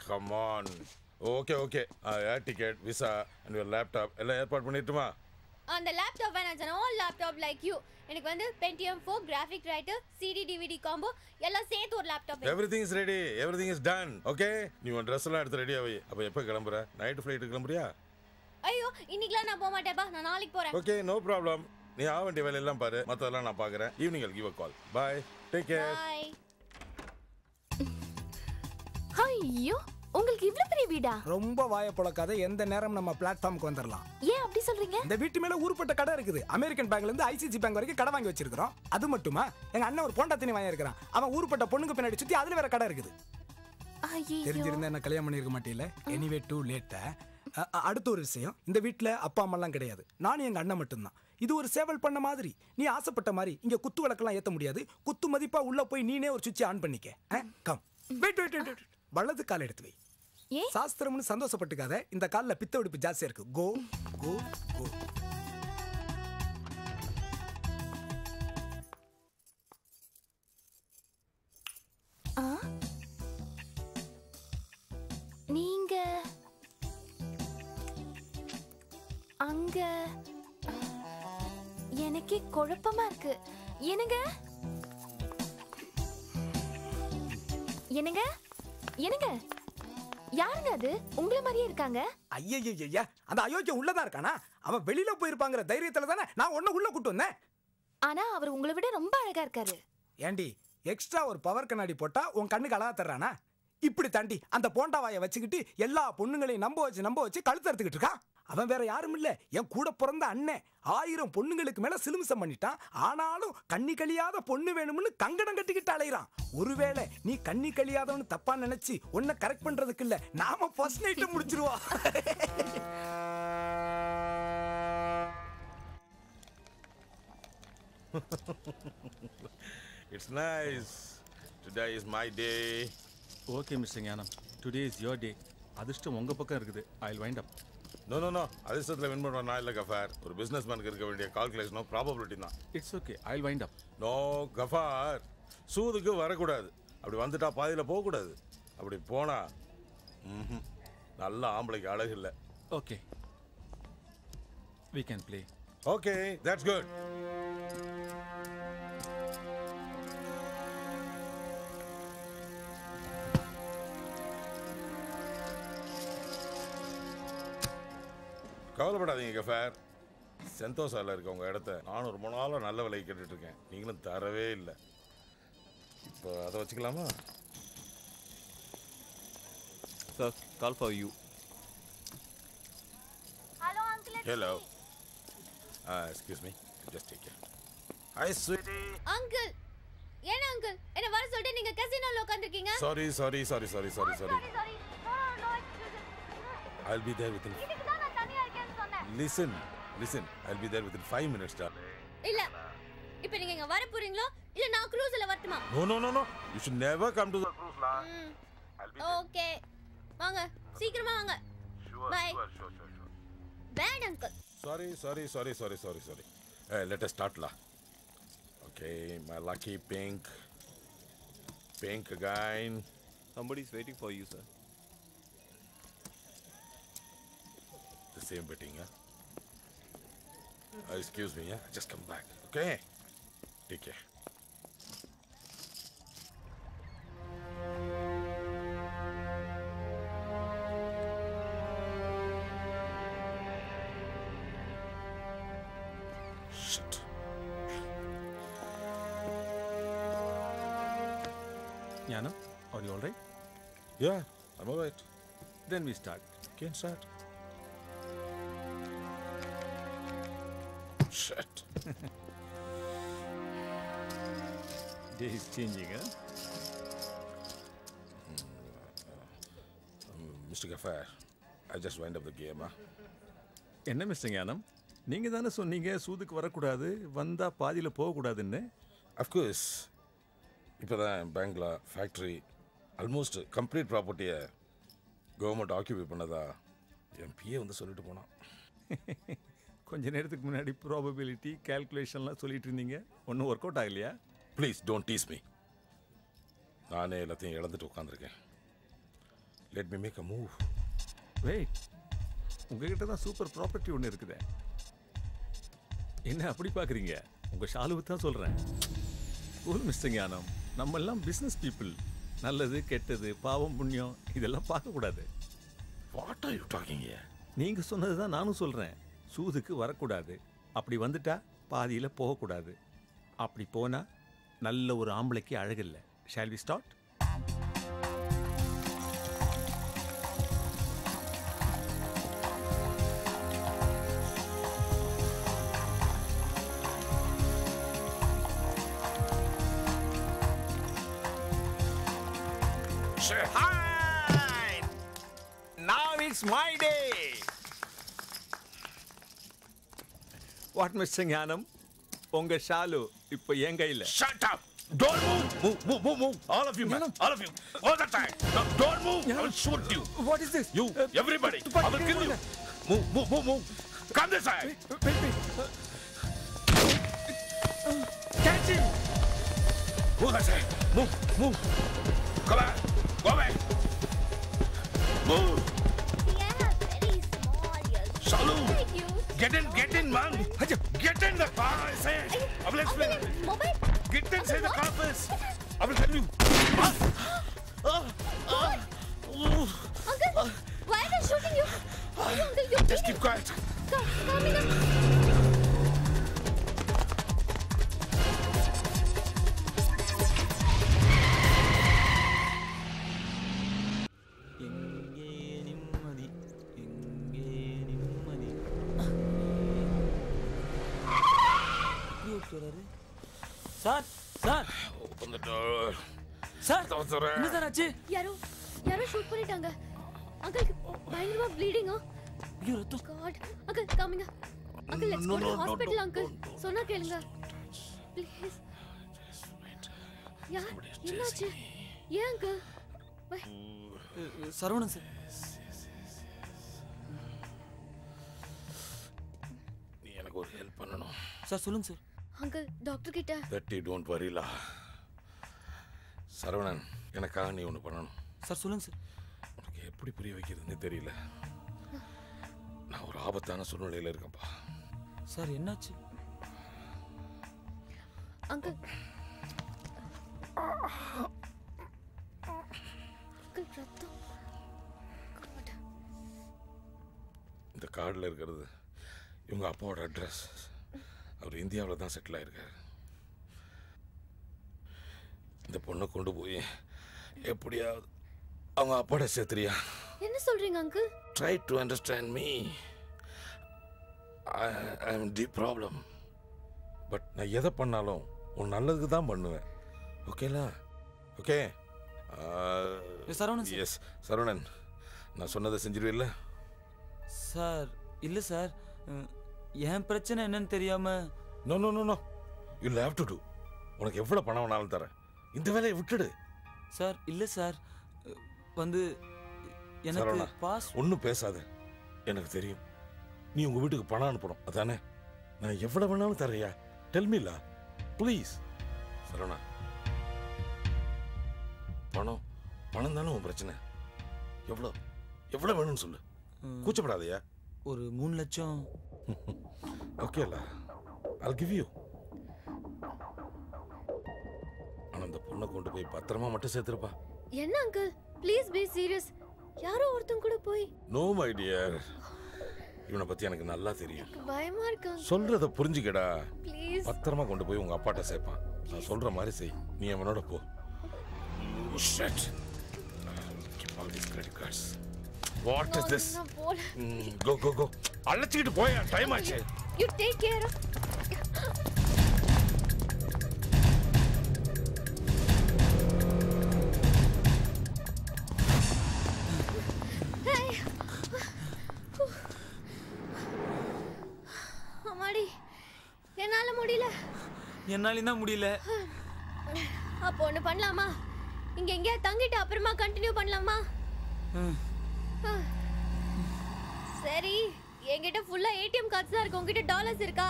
come on. Okay okay, air ticket visa and your laptop எல்லாம் ஏற்பாடு பண்ணிட்டுமா? On the laptop, I have an old laptop like you. And Pentium 4, graphic writer, CD, DVD combo. Laptop. Everything is ready. Everything is done. Okay? You want dress ready? Night flight. Okay, no problem. I'll give a call. Bye. Take care. Bye. ஐயோ உங்களுக்கு இவ்ளோ பெரிய வீடா? ரொம்ப வாயை பொளக்காத எந்த நேரம் நம்ம பிளாட்ஃபார்ம்க்கு வந்துறலாம். ஏன் அப்படி சொல்றீங்க? இந்த வீட்டு மேல ஊருப்பட்ட கடை இருக்குது. அமெரிக்கன் பேங்க்ல இருந்து ஐசிசி பேங்க் வரைக்கும் கடை வாங்கி வச்சிருக்கோம். அது மட்டுமா எங்க அண்ணன் ஒரு போண்டா தண்ணி வாங்கி இருக்கான். அவன் ஊருப்பட்ட பொண்ணுக்கு பின்னாடி சுத்தி அதுல வேற கடை இருக்குது. ஐயோ தெரிஞ்சிருந்தா என்ன கல்யாணம் பண்ணிருக்க மாட்டீல. எனிவே டூ லேட்டா. அடுத்த ஒரு விஷயம், இந்த வீட்ல அப்பா அம்மா எல்லாம் கிடையாது. நானும் எங்க அண்ணன் மட்டும் தான். இது ஒரு சேவல் பண்ண மாதிரி. நீ ஆசைப்பட்ட மாதிரி இங்க குத்து விளக்கெல்லாம் ஏத்த முடியாது. குத்து மதிப்பா உள்ள போய் நீனே ஒரு சுவிட்ச் ஆன் பண்ணிக்க. கம் வெயிட் வெயிட் வெயிட் வலது கால் எடுத்து வை. ஏன் சாஸ்திரம்னு சந்தோஷப்பட்டுக்காத, இந்த கால்ல பித்த உடுப்பு ஜாஸ்தியா இருக்கு. கோ கோ கோ. நீங்க அங்க எனக்கே குழப்பமா இருக்கு. என்னங்க என்னங்க என்னங்க யாருங்க அது? உங்கள மாதிரியே இருக்காங்க. ஐயய்யய்யா அந்த அயோக்கிய உள்ளதா இருக்கானா? அவன் வெளியில போயிருப்பாங்கற தைரியத்துல தான நான் ஒண்ணு உள்ள கூட்டி வந்தேன். ஆனா அவர் உங்களை விட ரொம்ப அழகா இருக்காரு. ஏண்டி எக்ஸ்ட்ரா ஒரு பவர் கண்ணாடி போட்டா உன் கண்ணுக்கு அழகா தர்றானா? இப்படி தாண்டி அந்த போண்டா வாயை வச்சுக்கிட்டு எல்லா பொண்ணுங்களையும் நம்ப வச்சு கழுத்து அறுத்துக்கிட்டு இருக்கான். அவன் வேற யாரும் இல்ல, என் கூட பிறந்த அண்ணன். 1000 பொண்ணுங்களுக்கு மேல சிலுமிசம் பண்ணிட்டான். ஆனாலும் கண்ணி கழியாத பொண்ணு வேணும்னு கங்கடம் கட்டிக்கிட்டு அலையிறான். ஒருவேளை நீ கண்ணி கழியாதவனு தப்பா நினைச்சு உன்னை கரெக்ட் பண்றதுக்கு இல்ல, நாம ஃபர்ஸ்ட் நைட் முடிச்சிருவா. It's nice. Today is my day. Okay, Mr. Gyanam. Today is your day. அதிர்ஷ்டம் உங்க பக்கம் இருக்குது. I'll wind up. No. அதிர்ஷ்டத்தில் வின் பண்ணுற நான் இல்லை கஃபார். ஒரு பிஸ்னஸ்மேனுக்கு இருக்க வேண்டிய கால்குலேஷனோ ப்ராபபிலிட்டி தான். It's okay, I'll wind up. No கஃபார், சூதுக்கு வரக்கூடாது. அப்படி வந்துட்டா பாதியில் போகக்கூடாது. அப்படி போனா நல்ல ஆம்பளைக்கு அழகு இல்லை. Okay, we can play. Okay, that's good. கவலைப்படாதீங்க கஃபார், செந்தோசாவில் இருக்க உங்கள் இடத்த நானும் ரொம்ப நாளாக நல்ல விலை கேட்டுட்ருக்கேன். நீங்களும் தரவே இல்லை. இப்போ அதை வச்சுக்கலாமா sir? Call for you. Hello uncle. Hello. Excuse me, just take care. Hi sweetie. Uncle என்ன அங்கிள் என்ன வர சொல்லிட்டு நீங்கள் கசினோவில் உட்காந்துருக்கீங்க? Sorry. I'll be there with you. Listen. I'll be there within 5 minutes, darling. Illa. Ipo neenga inga varaporingalo illa na cruise la varthuma? No. You should never come to the cruise la. I'll be there. Okay. Vaanga. Seekrama vaanga. Sure. Bye. Sure. Bad uncle. Sorry. Let us start la. Okay, my lucky pink. Pink again. Somebody is waiting for you, sir. The same betting, yeah? Excuse me, yeah? Just come back, okay? Take care. Shit. Yana, are you all right? Yeah, I'm all right. Then we start. Okay, start. Shit. Day is changing, huh? Mr. Ghaffar, I just wind up the game, huh? Enna Mr. Gyanam, neenga thana sonneenga soodukku varakoodadu, vandha paadiyila pogakoodadu nu. Of course. Ipada bangla factory almost complete property government occupy pannada MP vandha solittu pona. கொஞ்ச நேரத்துக்கு முன்னாடி probability கால்குலேஷன்லாம் சொல்லிட்டு இருந்தீங்க. ஒன்றும் work out ஆகலையா? Please don't tease me. நானே எல்லாத்தையும் இழந்துட்டு உட்காந்துருக்கேன். Let me make a move. Wait, உங்ககிட்ட தான் சூப்பர் ப்ராப்பர்ட்டி ஒன்று இருக்குதே, என்ன அப்படி பார்க்குறீங்க? உங்கள் ஷாலுவை தான் சொல்கிறேன். கூல் மிஸ்டர் ஞானம், நம்ம எல்லாம் பிஸ்னஸ் பீப்புள். நல்லது கெட்டது பாவம் புண்ணியம் இதெல்லாம் பார்க்கக்கூடாது. What are you talking here? நீங்கள் சொன்னது தான் நானும் சொல்கிறேன். சூதுக்கு வரக்கூடாது, அப்படி வந்துட்டா பாதியில் போகக்கூடாது, அப்படி போனால் நல்ல ஒரு ஆம்பளைக்கு அழகில்லை. Shall we start? It's my day. What, Mr. Jnanam? Unga shalu ipo en kayila. Shut up! Don't move! Move! All of you, man! All of you! All the time! Don't move! I will shoot you! What is this? You! Everybody! I will kill you! Move! Come this side! Wait! Catch him! Go that side! Move! Come back! Go back! Move! Shalu, get in, man. Get in the car, I said. I will explain. Mobile? Get inside the car first. I will tell you. Uncle, why are they shooting you? Uncle, you just keep quiet. Come in. Sir open the door sir என்ன sir ஆச்சு? யாரோ shoot பண்ணிட்டாங்க. அங்கிள் பயங்கரமா bleeding. ஐயோ ரத்து god. Uncle கமிங்க. Uncle let's go to hospital. Uncle சொன்னா கேளுங்க ப்ளீஸ். யார் என்ன ஆச்சு? ஏன் அங்கிள்? சரவணன் சார். நீ எனக்கு ஒரு ஹெல்ப் பண்ணணும் சார். சொல்லுங்க sir. Uncle, doctor kitta. Betty, don't worry la. Saravanan, enakkaga nee onu pananum. Sir, solunga sir. Unakku eppadi puriya vekkirudnu theriyala. Na oru aabathana soornalaiyila irukken pa. Sir, enna achu? Uncle. Uncle rattu. God. Indha card la irukkiradhu ivanga appoda address. அவர் இந்தியாவில் தான் settle ஆகிருக்கார். இந்த பொண்ணை கொண்டு போய் எப்படியாவது அவங்க அப்பாட சேர்த்துறியா? என்ன சொல்றீங்க uncle? Try to understand me. I am the problem. But நான் எதை பண்ணாலும் உன் நல்லதுக்கு தான் பண்ணுவேன். ஓகேலா? ஓகே சரவணன். எஸ் சரவணன், நான் சொன்னதை செஞ்சிருவேன்ல சார்? இல்லை சார், ஏன் பிரச்சனை என்னன்னு தெரியாம. No you have to do. உனக்கு எவ்வளோ பணம் வேணாலும் தரேன், இந்த வேலையை விட்டுடு. சார் இல்லை சார், வந்து எனக்கு பாஸ். ஒன்றும் பேசாத, எனக்கு தெரியும் நீ உங்கள் வீட்டுக்கு பணம் அனுப்பணும், அதானே? நான் எவ்வளோ வேணாலும் தரையா? டெல்மிலா ப்ளீஸ். சரவணா, பணம் தானே உன் பிரச்சனை. எவ்வளோ வேணும்னு சொல்லு, கூச்சப்படாதையா. ஒரு 3 லட்சம். Okay la, I'll give you. அந்த பொண்ணை கொண்டு போய் பத்திரமா மட்டும் சேர்த்துருப்பா. என்ன அங்கிள், ப்ளீஸ் பி சீரியஸ். யாரோ ஒருத்தன் கூட போய். நோ மை டியர், இவனை பத்தி எனக்கு நல்லா தெரியும். பயமா இருக்கு. சொல்றத புரிஞ்சுக்கடா ப்ளீஸ். பத்திரமா கொண்டு போய் உங்க அப்பாட்ட சேர்ப்பான். நான் சொல்ற மாதிரி செய், நீ அவனோட போ. Shit, keep all these credit cards. What is this? Go. அழைச்சிட்டு போயா, டைம் ஆச்சு. You take care of. Hey. அம்மாடி, என்னால முடியல. என்னால தான் முடியல. அப்போ ஒண்ணு பண்ணலாமா? இங்க எங்கயா தங்கிட்டு அப்புறமா கண்டினியூ பண்ணலாமா? சரி, என்கிட்ட ஃபுல்லா ஏடிஎம் கார்ட்ஸ் தான் இருக்கு. உன்கிட்ட டாலர்ஸ் இருக்கா?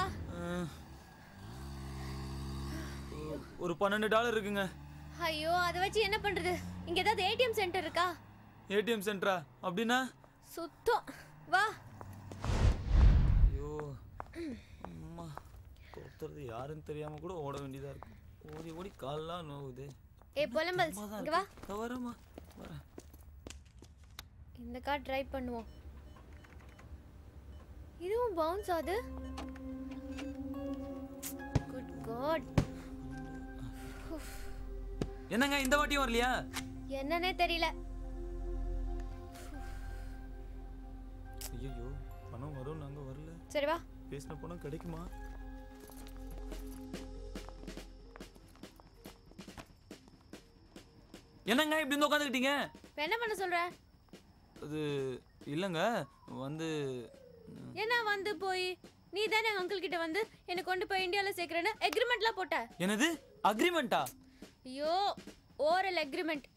ஒரு 12 டாலர் இருக்குங்க. ஐயோ, அத வச்சு என்ன பண்றது? இங்க ஏதாவது ஏடிஎம் சென்டர் இருக்கா? ஏடிஎம் சென்டரா? அப்படினா சுத்தம் வா. ஐயோ அம்மா, சுற்றுறது யாருன்னு தெரியாமல் கூட ஓட வேண்டியதாக இருக்கும். ஓடி ஓடி கால்லாம் நோவுது. ஏ பொலம்பல்ஸ் இங்க வா. வரமா வர. இந்த கார் டிரைவ் பண்ணுவோம். இதுவும் பவுன்ஸ் ஆது. Good God. என்னங்க இந்த வாட்டி வரலையா? என்னன்னே தெரியல. ஐயோ பணம் வரும் நாங்க வரல. சரி வா. பேசின பணம் கிடைக்குமா? என்னங்க இப்படி உட்காந்துக்கிட்டீங்க? என்ன பண்ண சொல்ற? அது இல்லைங்க வந்து என்ன வந்து போய் நீ தானே அங்கிள் கிட்ட வந்து என்னை கொண்டு போய் இந்தியாவில் சேர்க்குறேன்னு அக்ரிமெண்ட்லாம் போட்ட. என்னது அக்ரிமெண்ட்டா? ஐயோ ஓரல் அக்ரிமெண்ட்.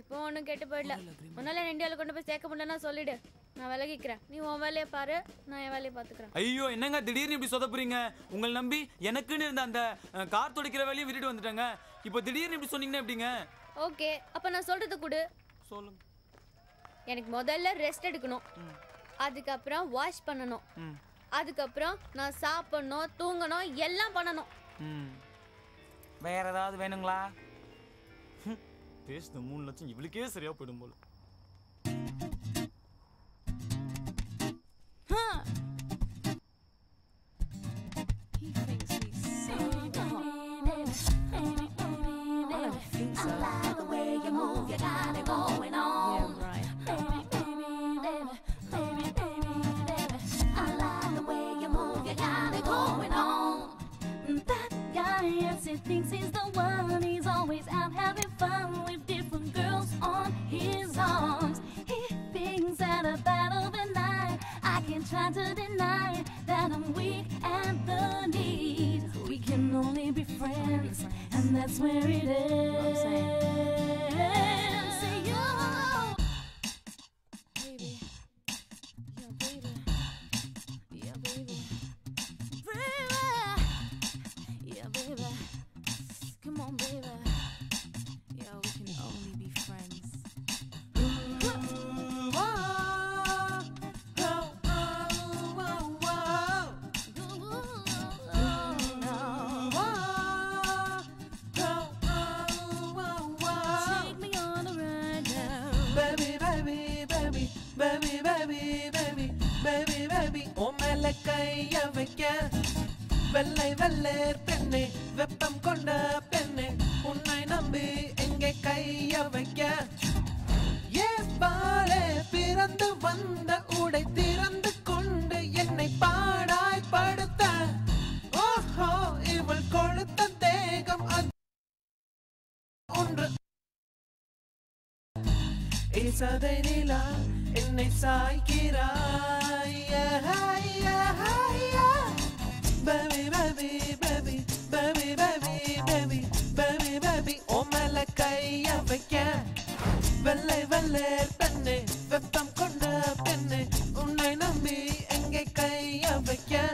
இப்போ ஒன்றும் கெட்டு போயிடல. உன்னால என்ன இந்தியாவில் கொண்டு போய் சேர்க்க முடியலன்னா சொல்லிடு, நான் விலகிக்கிறேன். நீ உன் வேலையை பாரு, நான் என் வேலையை பார்த்துக்கிறேன். ஐயோ என்னங்க திடீர்னு இப்படி சொதப்புறீங்க? உங்களை நம்பி எனக்குன்னு இருந்த அந்த கார் துடைக்கிற வேலையை விட்டுட்டு வந்துட்டாங்க. இப்போ திடீர்னு இப்படி சொன்னீங்கன்னா எப்படிங்க? ஓகே அப்போ நான் சொல்கிறது கொடு. சொல்லுங்க. எனக்கு முதல்ல ரெஸ்ட் எடுக்கணும், அதுக்கப்புறம் வாஷ் பண்ணணும், அதுக்கப்புறம் நான் சாப்பிடணும், தூங்கணும், எல்லாம் பண்ணணும். வேற ஏதாவது வேணுங்களா? பேசுது 3 லட்சம் இவளுக்கே சரியா போயிடும் போல. That's where it is. Say you, baby, yeah, baby, yeah, baby, baby, yeah, baby. Come on, baby, yeah, we can only be friends. வெள்ளை வெள்ளேர் பெண்ணே, வெப்பம் கொண்ட பெண்ணே, உன்னை நம்பி எங்கே கைய வைக்க? ஏப்பாலே பிறந்து வந்த உடை திறந்து கொண்டு என்னை பாடாய் படுத்த. ஓஹோ இவள் கொழுத்த தேகம் ஒன்று. இசதை நிலா என்னை சாய்கிறாய். Baby, baby, baby, baby, baby, baby, baby, baby. Oh, mala kaiya vekka. Vallai vallar penne, veppam konda penne. Unnai nambi enge kaiya vekka.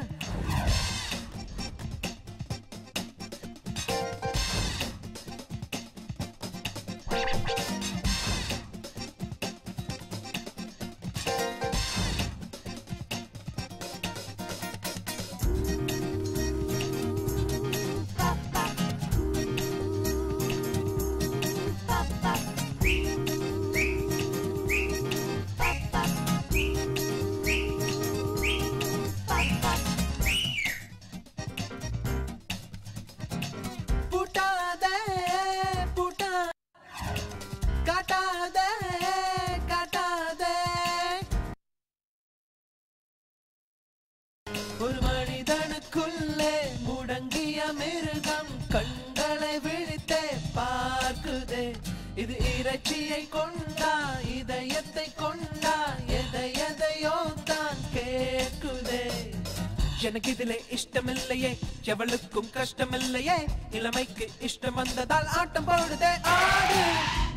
எனக்கு இதிலே இஷ்டமில்லையே, எவளுக்கும் கஷ்டமில்லையே, இளமைக்கு இஷ்டம் வந்ததால் ஆட்டம் போடுதே ஆடு.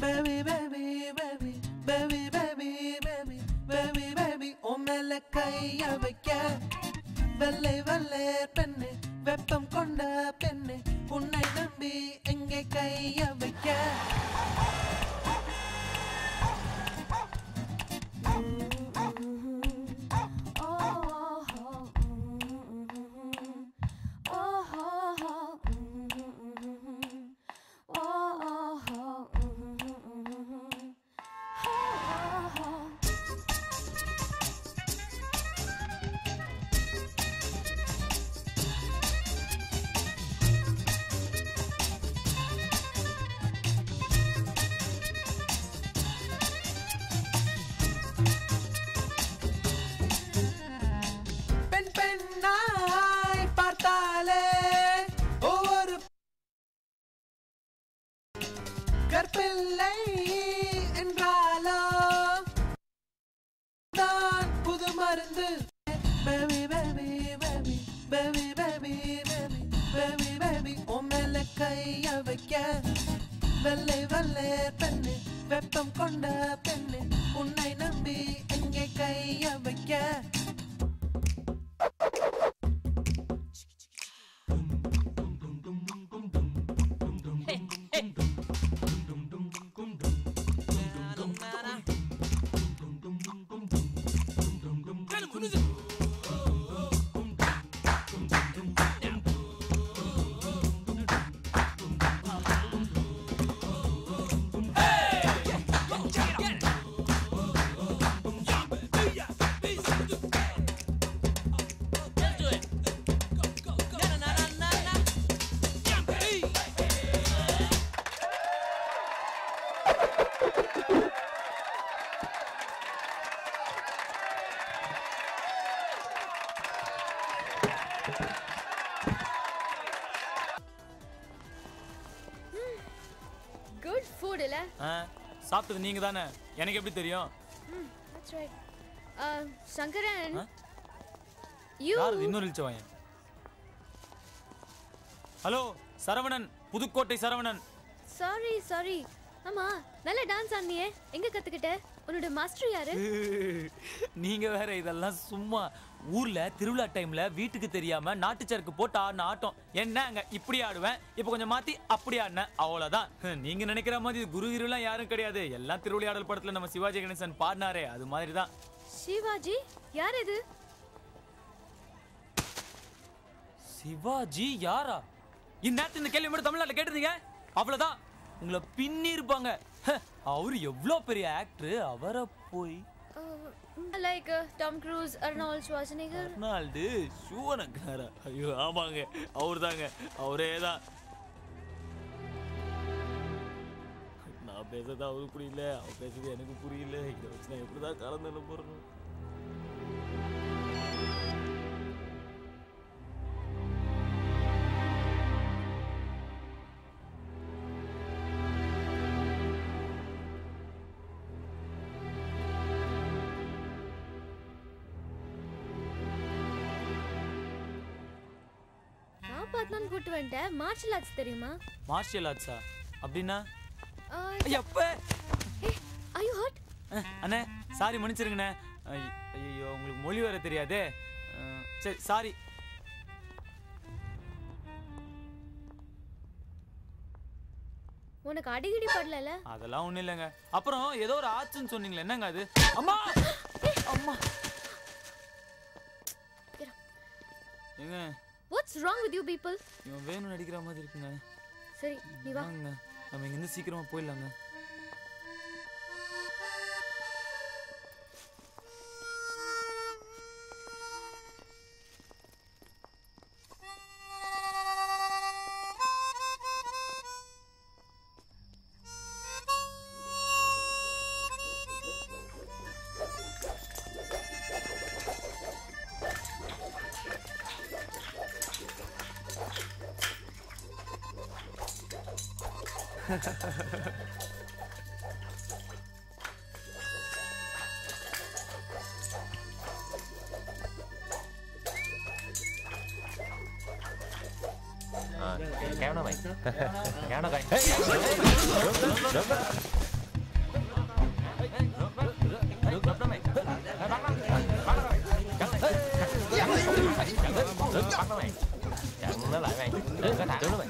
Baby baby baby baby baby baby baby baby. உம்மேல கைய வைக்க. வெள்ளை வல்லேர் பெண்ணு, வெப்பம் கொண்ட பெண்ணு, உன்னை நம்பி எங்கே கைய வைக்க? மருந்து baby baby baby baby baby baby baby baby உம்மேல கைய வைக்க வெள்ளை வெள்ளை பெண்ணு வெப்பம் கொண்ட பெண்ணு உன்னை நம்பி எங்கே கைய வைக்க Good food, இல்ல? சாப்பிட்டது நீங்க தானே, எனக்கு எப்படி தெரியும்? That's right. சங்கரன், யார் இன்னொரு இழுச்சவன்? Hello, Saravanan, Pudukkottai Saravanan. Sorry, sorry. அம்மா, நல்ல டான்ஸ் ஆடுனியே, எங்க கத்துக்கிட்ட? உன்னோட மாஸ்டர் யாரு? நீங்க வேற, இதெல்லாம் சும்மா. ஊர்ல திருவிழா டைம்ல வீட்டுக்கு தெரியாம நாட்டு சரக்கு போட்டு ஆடின ஆட்டம் என்னங்க, இப்படி ஆடுவேன், இப்ப கொஞ்சம் மாத்தி அப்படி ஆடினேன், அவ்வளவுதான். நீங்க நினைக்கிற மாதிரி குரு ஹீரோலாம் யாரும் கிடையாது. எல்லாம் திருவிளையாடல் படத்துல நம்ம சிவாஜி கணேசன் பாடினாரே அது மாதிரிதான். சிவாஜி யார்? இது சிவாஜி யாரா? இந்நேரத்து இந்த கேள்வி மட்டும் தமிழ்நாட்டுல கேட்டிருந்தீங்க அவ்வளவுதான், உங்களை பின்னி இருப்பாங்க. அவரு எவ்வளவு பெரிய ஆக்டர், அவரை போய் like Tom Cruise, Arnold Schwarzenegger, Arnold Schwarzenegger. ஐயோ ஆமாங்க, அவர்தாங்க, அவரேதான். நான் பேசுறது அவருக்கு புரியல, அவர் பேசுறது எனக்கு புரியல, இதை வச்சு நான் எப்படிதான் கலந்து போறேன். நான் கூட்டி வந்தேன் மார்ஷல் ஆர்ட்ஸ் தெரியுமா? மார்ஷல் ஆர்ட்ஸா? அப்படினா ஐயப்பா, are you hurt? அண்ணே சாரி மன்னிச்சிருங்கண்ணே. ஐயோ உங்களுக்கு மொழி வர தெரியாதே. சரி சாரி. உனக்கு அடிக்கடி படலல? அதெல்லாம் ஒண்ணு இல்லங்க. அப்புறம் ஏதோ ஒரு ஆர்ட்ஸ்னு சொன்னீங்களே, என்னங்க அது? அம்மா அம்மா ஏங்க, what's wrong with you people? இவன் வேணும் நடிக்கிற மாதிரி இருக்குங்க. சரி நீ வா, நம்ம இங்க இருந்து சீக்கிரமா போயிடலாங்க. Kéo nó mày, kéo nó coi. Được đập đó mày, bắn nó, bắn nó mày, cắn mày, bắn nó mày, chặn nó lại mày, đừng có thả nó mày.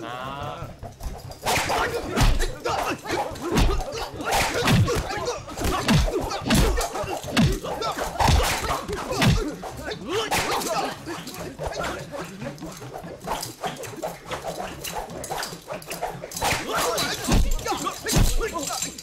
Oh!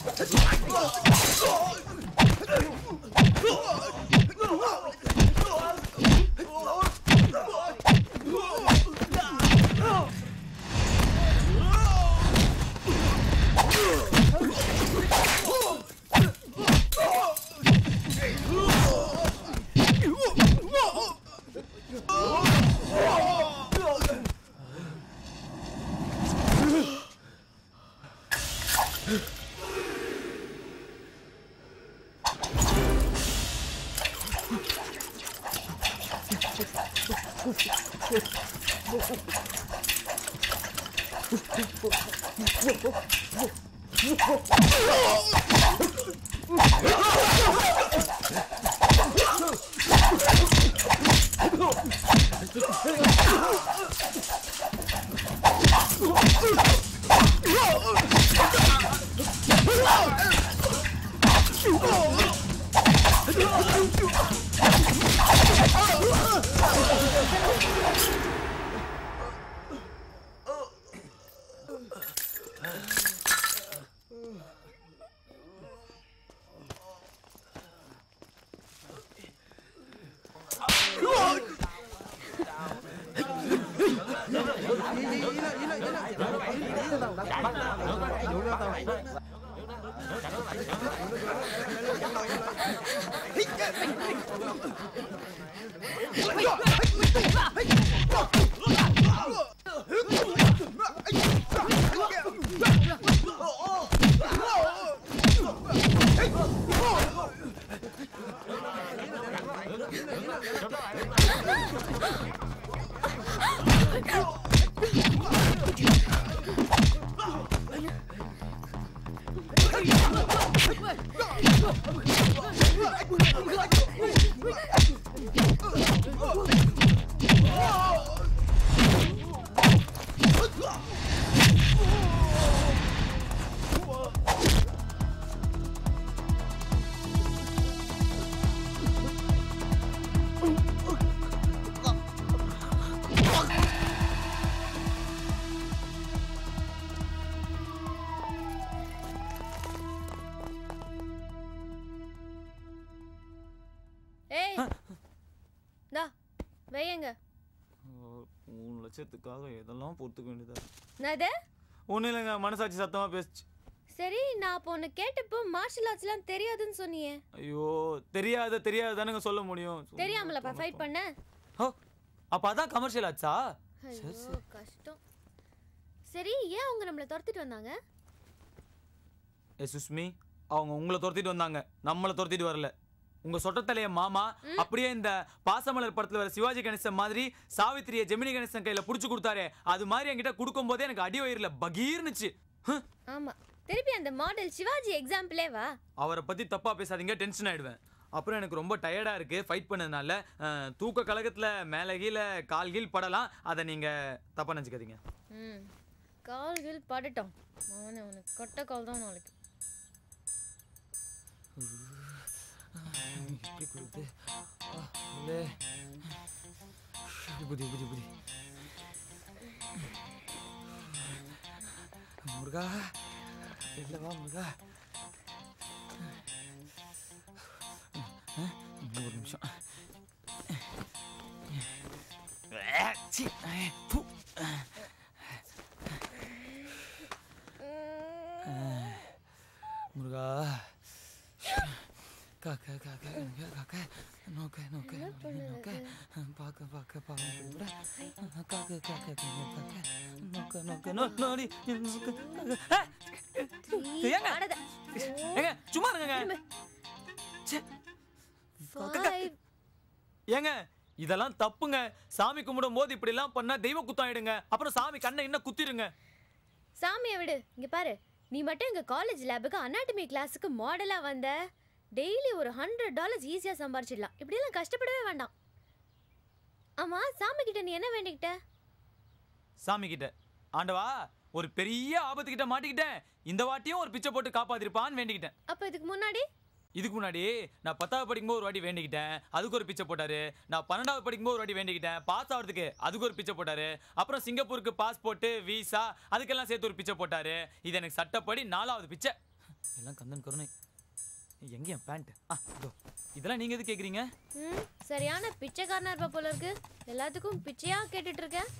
செத்துக்காக இதெல்லாம் பொறுத்துக்க வேண்டியதா? நான் இது ஒண்ணு இல்லைங்க, மனசாட்சி சத்தமா பேசுச்சு. சரி, நான் அப்போ உன்னை கேட்டப்போ மார்ஷல் ஆர்ட்ஸ்லாம் தெரியாதுன்னு சொன்னியே. ஐயோ, தெரியாது தானங்க சொல்ல முடியும். தெரியாமலப்பா ஃபைட் பண்ண? அப்ப அதான் கமர்ஷியல் ஆர்ட்ஸா? ஐயோ கஷ்டம். சரி, ஏன் அவங்க நம்மள துரத்திட்டு வந்தாங்க? எஸ் சுஸ்மி, அவங்க உங்களை துரத்திட்டு வந்தாங்க, நம்மள துரத்திட்டு வரல. உங்க சொட்டத்தலைய மாமா அப்படியே இந்த பாசமலர் படத்துல வர சிவாஜி கணேசன் மாதிரி சாவித்திரிய ஜெமினி கணேசன் கையில புடிச்சு கொடுத்தாரு. அது மாதிரி என்கிட்ட கொடுக்கும் போதே எனக்கு அடி வயிறுல பகீர்னுச்சு. ஆமா, திருப்பி அந்த மாடல் சிவாஜி எக்ஸாம்பிளே வா. அவரை பத்தி தப்பா பேசாதீங்க, டென்ஷன் ஆயிடுவேன். அப்புறம் எனக்கு ரொம்ப டயர்டா இருக்கு ஃபைட் பண்ணதுனால. தூக்க கலகத்துல மேல கீழ கால் கீழ் படலாம், அதை நீங்க தப்பா நினைச்சுக்காதீங்க. கால் கீழ் படட்டும், உனக்கு கொட்ட கால் தான் நாளைக்கு. இப்படி கொடுத்து இல்லை புதி புதி புதி முருகா இல்லவா முருகா. ஒரு நிமிஷம். முருகா காக்கா காக்கா காக்கா நோக்க நோக்க நோக்க பார்க்க பார்க்க பார்க்க காக்கா காக்கா காக்கா நோக்க நோக்க நோடி சும்மா ஏங்க, இதெல்லாம் தப்புங்க. சாமி கும்பிடும் போது இப்படி எல்லாம் பண்ணா தெய்வ குத்தாயிடுங்க, அப்புறம் சாமி கண்ணை இன்னும் குத்திடுங்க. சாமியை விடு. இங்க பாரு, நீ மட்டும் எங்க காலேஜ் லேபுக்கு அனாட்டமி கிளாஸுக்கு மாடலா வந்த, டெய்லி ஒரு $100 ஈஸியாக சம்பாரிச்சிடலாம். இப்படியெல்லாம் கஷ்டப்படவே வேண்டாம். ஆமாம், சாமி கிட்ட நீ என்ன வேண்டிக்கிட்ட? சாமி கிட்ட ஆண்டவா ஒரு பெரிய ஆபத்து கிட்ட மாட்டிக்கிட்டேன், இந்த வாட்டியும் ஒரு பிச்சை போட்டு காப்பாத்திருப்பான்னு வேண்டிக்கிட்டேன். அப்போ இதுக்கு முன்னாடி நான் 10th படிக்கும்போது ஒரு வாட்டி வேண்டிக்கிட்டேன், அதுக்கு ஒரு பிச்சை போட்டாரு. நான் 12th படிக்கும்போது ஒரு வாட்டி வேண்டிக்கிட்டேன் பாஸ் ஆகிறதுக்கு, அதுக்கு ஒரு பிச்சை போட்டாரு. அப்புறம் சிங்கப்பூருக்கு பாஸ்போர்ட்டு வீசா அதுக்கெல்லாம் சேர்த்து ஒரு பிச்சை போட்டாரு. இது எனக்கு சட்டப்படி 4வது பிச்சை. எல்லாம் கந்தன் கருணை. எங்கயா பேண்ட்? இதெல்லாம் நீங்க எது கேக்குறீங்க? சரியான பிச்சைக்காரனா இருப்பா போல இருக்கு, எல்லாத்துக்கும் பிச்சையா கேட்டுட்டு இருக்கேன்.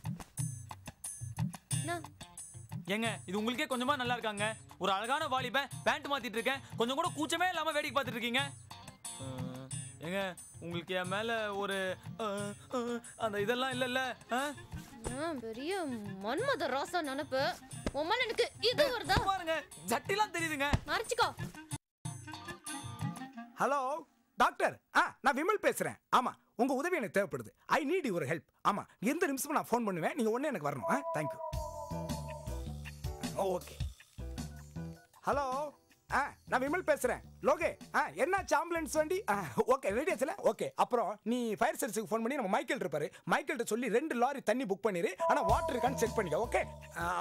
ஏங்க, இது உங்களுக்கே கொஞ்சமா நல்லா இருக்காங்க? ஒரு அழகான வாலிபன் பேண்ட் மாத்திட்டு இருக்கேன், கொஞ்சம் கூட கூச்சமே இல்லாம வேடிக்கை பார்த்துட்டு இருக்கீங்க. ஏங்க, உங்களுக்கு என் மேல ஒரு அந்த இதெல்லாம் இல்ல பெரிய மன்மத ராசா நினைப்பு எனக்கு இது வருதா? பாருங்க, ஜட்டிலாம் தெரியுதுங்க. மறைச்சிக்கோ. ஹலோ டாக்டர், நான் விமல் பேசுறேன். ஆமா, உங்கள் உதவி எனக்கு தேவைப்படுது. I need your help. ஆமாம், எந்த நிமிஷமும் நான் ஃபோன் பண்ணுவேன், நீங்கள் உடனே எனக்கு வரணும். ஆ, தேங்க்யூ. ஓகே. ஹலோ, ஆ, நான் விமல் பேசுகிறேன். லோகே, ஆ, என்னாச்சு ஆம்புலன்ஸ் வண்டி? ஓகே, ரெடியாச்சுல. ஓகே, அப்புறம் நீ ஃபயர் சர்வீஸுக்கு ஃபோன் பண்ணி நம்ம மைக்கேல் இருப்பார், மைக்கேல்கிட்ட சொல்லி 2 லாரி தண்ணி புக் பண்ணிடு, ஆனால் வாட்டர் இருக்கான்னு செக் பண்ணிக்க. ஓகே,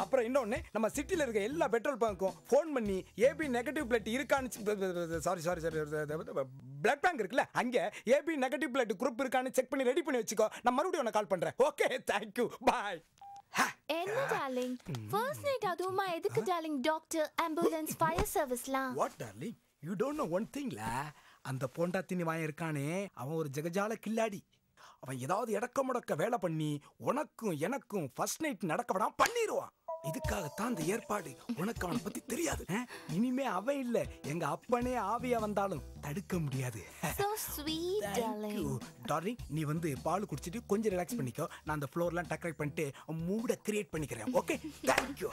அப்புறம் இன்னொன்று, நம்ம சிட்டியில் இருக்க எல்லா பெட்ரோல் பங்க்கும் ஃபோன் பண்ணி ஏபி நெகட்டிவ் பிளட் இருக்கான்னு, சாரி பிளட் பேங்க் இருக்குல்ல, அங்கே ஏபி நெகட்டிவ் பிளட் குரூப் இருக்கான்னு செக் பண்ணி ரெடி பண்ணி வச்சுக்கோ. நான் மறுபடியும் உன்னை கால் பண்ணுறேன். Okay, thank you, bye. என்ன டார்லிங், ஃபர்ஸ்ட் நைட் அதுமா எதுக்கு டார்லிங் டாக்டர் ஆம்புலன்ஸ் ஃபயர் சர்வீஸ்லாம்? What darling, you don't know one thing லா. அந்த போண்டா தின்னி வாயன் இருக்கானே, அவன் ஒரு ஜெகஜால கில்லாடி. அவன் ஏதாவது இடக்க முடக்க வேலை பண்ணி உனக்கும் எனக்கும் ஃபர்ஸ்ட் நைட் நடக்கவடாம பண்ணிடுவான். இதுக்காகத்தான் அந்த ஏற்பாடு. உனக்கு அவனை பத்தி தெரியாது. இனிமே அவன் இல்ல, எங்க அப்பனே ஆவியா வந்தாலும் தடுக்க முடியாது. டார்லிங், நீ வந்து பால் குடிச்சிட்டு கொஞ்சம் ரிலாக்ஸ் பண்ணிக்கோ. நான் அந்த ஃப்ளோர்லாம் டெக்கரேட் பண்ணிட்டு மூட கிரியேட் பண்ணிக்கிறேன். Okay, thank you.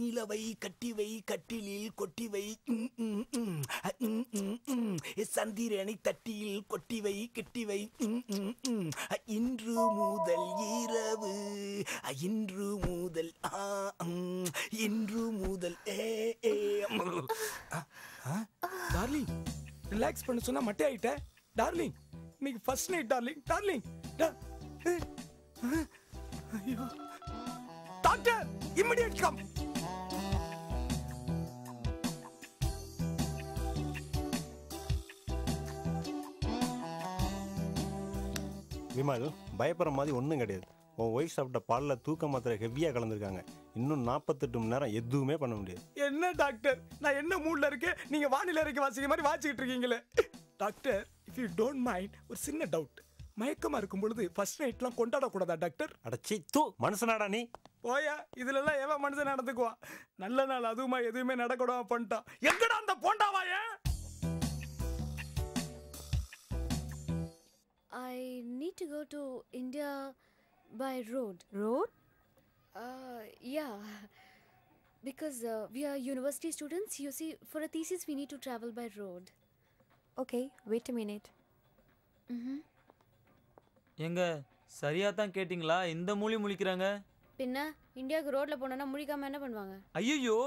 நிலவை கட்டி வை, கட்டிலில் கொட்டி வை, சந்திரனை தட்டியில் கொட்டி வை, கட்டி வை, இன்று முதல் இரவு, இன்று முதல் இன்று முதல். டார்லிங், ரிலாக்ஸ் பண்ண சொன்னா மட்டே ஆயிட்ட. டார்லிங், இன்னைக்கு ஃபர்ஸ்ட் நைட். டார்லிங், டார்லிங், ஐயோ டாக்டர், இமிடியேட் கம். விமல், பயப்படுற மாதிரி ஒன்றும் கிடையாது. உன் ஒய்ஃப் சாப்பிட்ட பாலில் தூக்க மாத்திரை ஹெவியாக கலந்துருக்காங்க. இன்னும் 48 மணி நேரம் எதுவுமே பண்ண முடியாது. என்ன டாக்டர், நான் என்ன மூடில் இருக்கேன், நீங்கள் வானிலை இறக்கி வாசிக்கிற மாதிரி வாசிக்கிட்டு இருக்கீங்களே. Doctor, if you don't mind, ஒரு சின்ன டவுட். மயக்கமாக இருக்கும் பொழுது ஃபர்ஸ்ட் நைட்லாம் கொண்டாடக்கூடாதா டாக்டர்? அடச்சி தூ, மனுஷனாடா நீ. போயா, இதுலலாம் எவன் மனுஷன் நடந்துக்குவான்? நல்ல நாள் அதுவுமா எதுவுமே நடக்கூடாம பண்ணிட்டான். எங்கடா அந்த போண்டாவாயே? I need to go to India by road. Road? Yeah. Because we are university students, you see, for a thesis we need to travel by road. Okay, wait a minute. எங்க சரியா தான் கேட்டிங்களா? இந்த மூலி முழிக்கறாங்க. பின்ன இந்தியாக்கு ரோட்ல போனா முழிக்காம என்ன பண்ணுவாங்க? ஐயோ,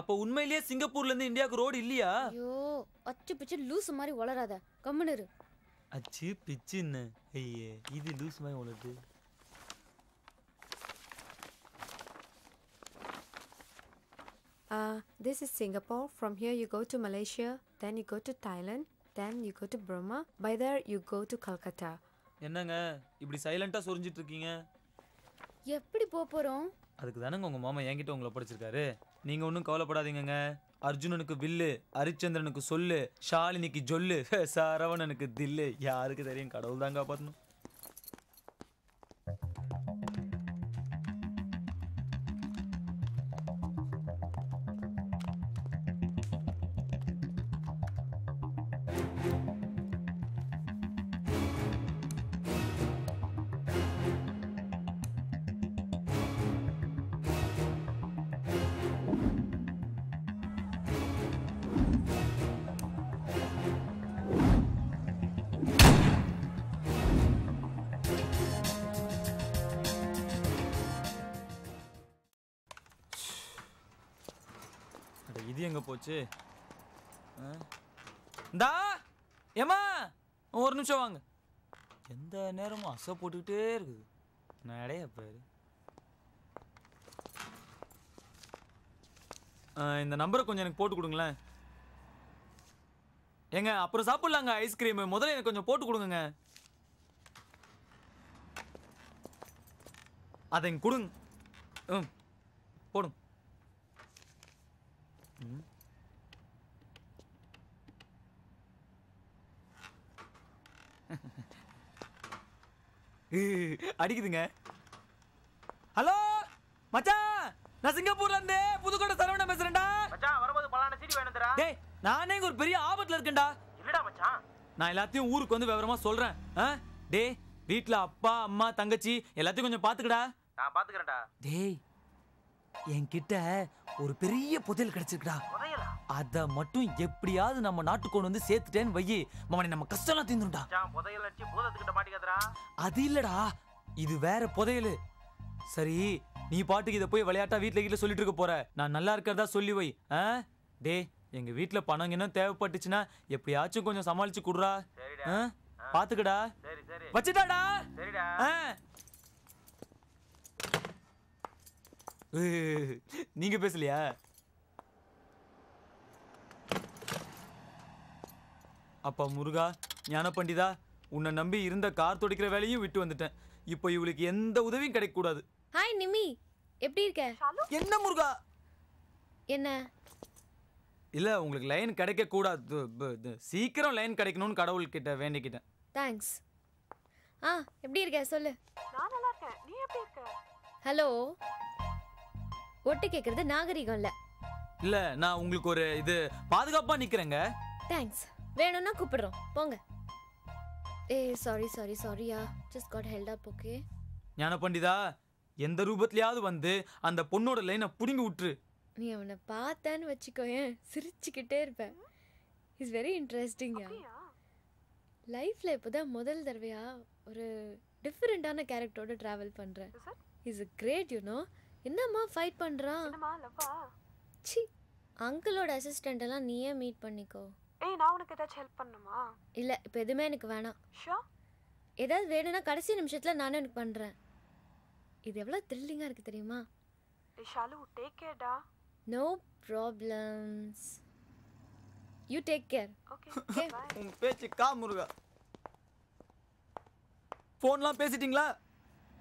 அப்ப உண்மையிலேயே சிங்கப்பூர்ல இருந்து இந்தியாக்கு ரோட் இல்லையா? ஐயோ, அச்சு பிச்சு லூஸ் மாதிரி வளராத, கம்முன்னு இரு. அச்சு பிச்சுன்னு, ஐயே இது லூஸ் மாதிரி உனக்கு. This is Singapore. From here you go to Malaysia, then you go to Thailand, then you go to Burma. By there you go to Calcutta. என்னங்க இப்படி சைலண்டா சொரிஞ்சிட்டு இருக்கீங்க? எப்படி போறோம்? அதுக்கு தானங்க உங்க மாமா என்கிட்ட உங்களை படிச்சிருக்காரு. நீங்க ஒன்றும் கவலைப்படாதீங்க. அர்ஜுனனுக்கு வில்லு, ஹரிச்சந்திரனுக்கு சொல்லு, ஷாலினிக்கு ஜொல்லு, சரவணனுக்கு தில்லு. யாருக்கு தெரியும், கடவுள் தான் காப்பாற்றணும். இது எங்க போச்சு? தா ஏமா, ஒரு நிமிஷம் வாங்க. எந்த நேரமும் அசை போட்டுக்கிட்டே இருக்குது. நான் இடைய பாரு, இந்த நம்பரை கொஞ்சம் எனக்கு போட்டு கொடுங்களேன். ஏங்க அப்புறம் சாப்பிடலாங்க ஐஸ்கிரீம், முதல்ல எனக்கு கொஞ்சம் போட்டு கொடுங்க. அதை எங்க கொடுங்க. ம், போடுங்க. அடிக்குதுங்க. ஹலோ மச்சான், நான் சிங்கப்பூர்ல இருந்து புதுக்கோட்டை சரவணன் பேசுறேன்டா. மச்சான், வரும்போது பலான சீடி வேணும்டா. டேய், நானே ஒரு பெரிய ஆபத்துல இருக்கேன்டா. இல்லடா மச்சான், நான் எல்லாத்தையும் ஊருக்கு வந்து விவரமா சொல்றேன். டேய், வீட்ல அப்பா அம்மா தங்கச்சி எல்லாத்தையும் கொஞ்சம் பாத்துக்கடா. நான் பாத்துக்கறேன்டா. டேய், என்கிட்ட ஒரு பெரிய புதையல் கிடைச்சிருக்கா, அதை மட்டும் எப்படியாவது நம்ம நாட்டுக்கொண்டு வந்து சேர்த்துட்டேன்னு வையி, மவனை நம்ம கஷ்டம்லாம் தீர்ந்துடா. புதையல் அடிச்சு பூதத்துக்கிட்ட மாட்டிக்காதடா. அது இல்லடா, இது வேற புதையல். சரி, நீ பாட்டுக்கு இதை போய் விளையாட்டா வீட்டுல கீழே சொல்லிட்டு இருக்க போற. நான் நல்லா இருக்கிறதா சொல்லி வை. டே, எங்க வீட்டுல பணம் என்ன தேவைப்பட்டுச்சுன்னா எப்படியாச்சும் கொஞ்சம் சமாளிச்சு கொடுறா. பாத்துக்கடா. வச்சுட்டாடா. நீங்க பேசலையா? அப்பா முருகா, ஞான பண்டிதா, உன்னை நம்பி இருந்த கார் துடைக்கிற வேலையும் விட்டு வந்துட்டேன். இப்போ இவளுக்கு எந்த உதவியும் கிடைக்க கூடாது. ஹாய் நிமி, எப்படி இருக்க? என்ன முருகா, என்ன இல்ல உங்களுக்கு லைன் கிடைக்க கூடாது, சீக்கிரம் லைன் கிடைக்கணும்னு கடவுள் கிட்ட வேண்டிக்கிட்டேன். தேங்க்ஸ். எப்படி இருக்க சொல்லு. நான் நல்லா இருக்கேன், நீ எப்படி இருக்க? ஹலோ, ஒட்டு கேக்குறது நாகரிகம் இல்ல. இல்ல, நான் உங்களுக்கு ஒரு இது பாதுகாப்பா நிக்கிறேங்க. தேங்க்ஸ். வேணும்னா கூப்பிடுறோம், போங்க. ஏய் சாரியா, just got held up. Okay ஞான பண்டிதா, எந்த ரூபத்திலயாவது வந்து அந்த பொண்ணோட லைனை புடுங்கி விட்டுரு. நீ அவனை பார்த்தான்னு வச்சுக்கோயே, சிரிச்சுக்கிட்டே இருப்பேன். Is very interesting. லைஃப்ல இப்போதான் முதல் தடவையா ஒரு டிஃப்ரெண்டான கேரக்டரோட டிராவல் பண்றேன். Is a great, you know. என்னம்மா ஃபைட் பண்றான்? என்னம்மா லவ்வா? சி, அங்கிளோட அசிஸ்டன்ட் எல்லாம் நீயே மீட் பண்ணிக்கோ. ஏய், நான் உனக்கு ஏதாவது ஹெல்ப் பண்ணணுமா? இல்ல, இப்போ எதுமே எனக்கு வேணாம். ஷூர், ஏதாவது வேணும்னா கடைசி நிமிஷத்துல நானே உனக்கு பண்றேன். இது எவ்வளவு த்ரில்லிங்கா இருக்கு தெரியுமா? ஷாலு, டேக் கேர் டா. No problems, you take care. Okay, bye. உன் பேச்சு கா முருகா. ஃபோன்லாம் பேசிட்டீங்களா?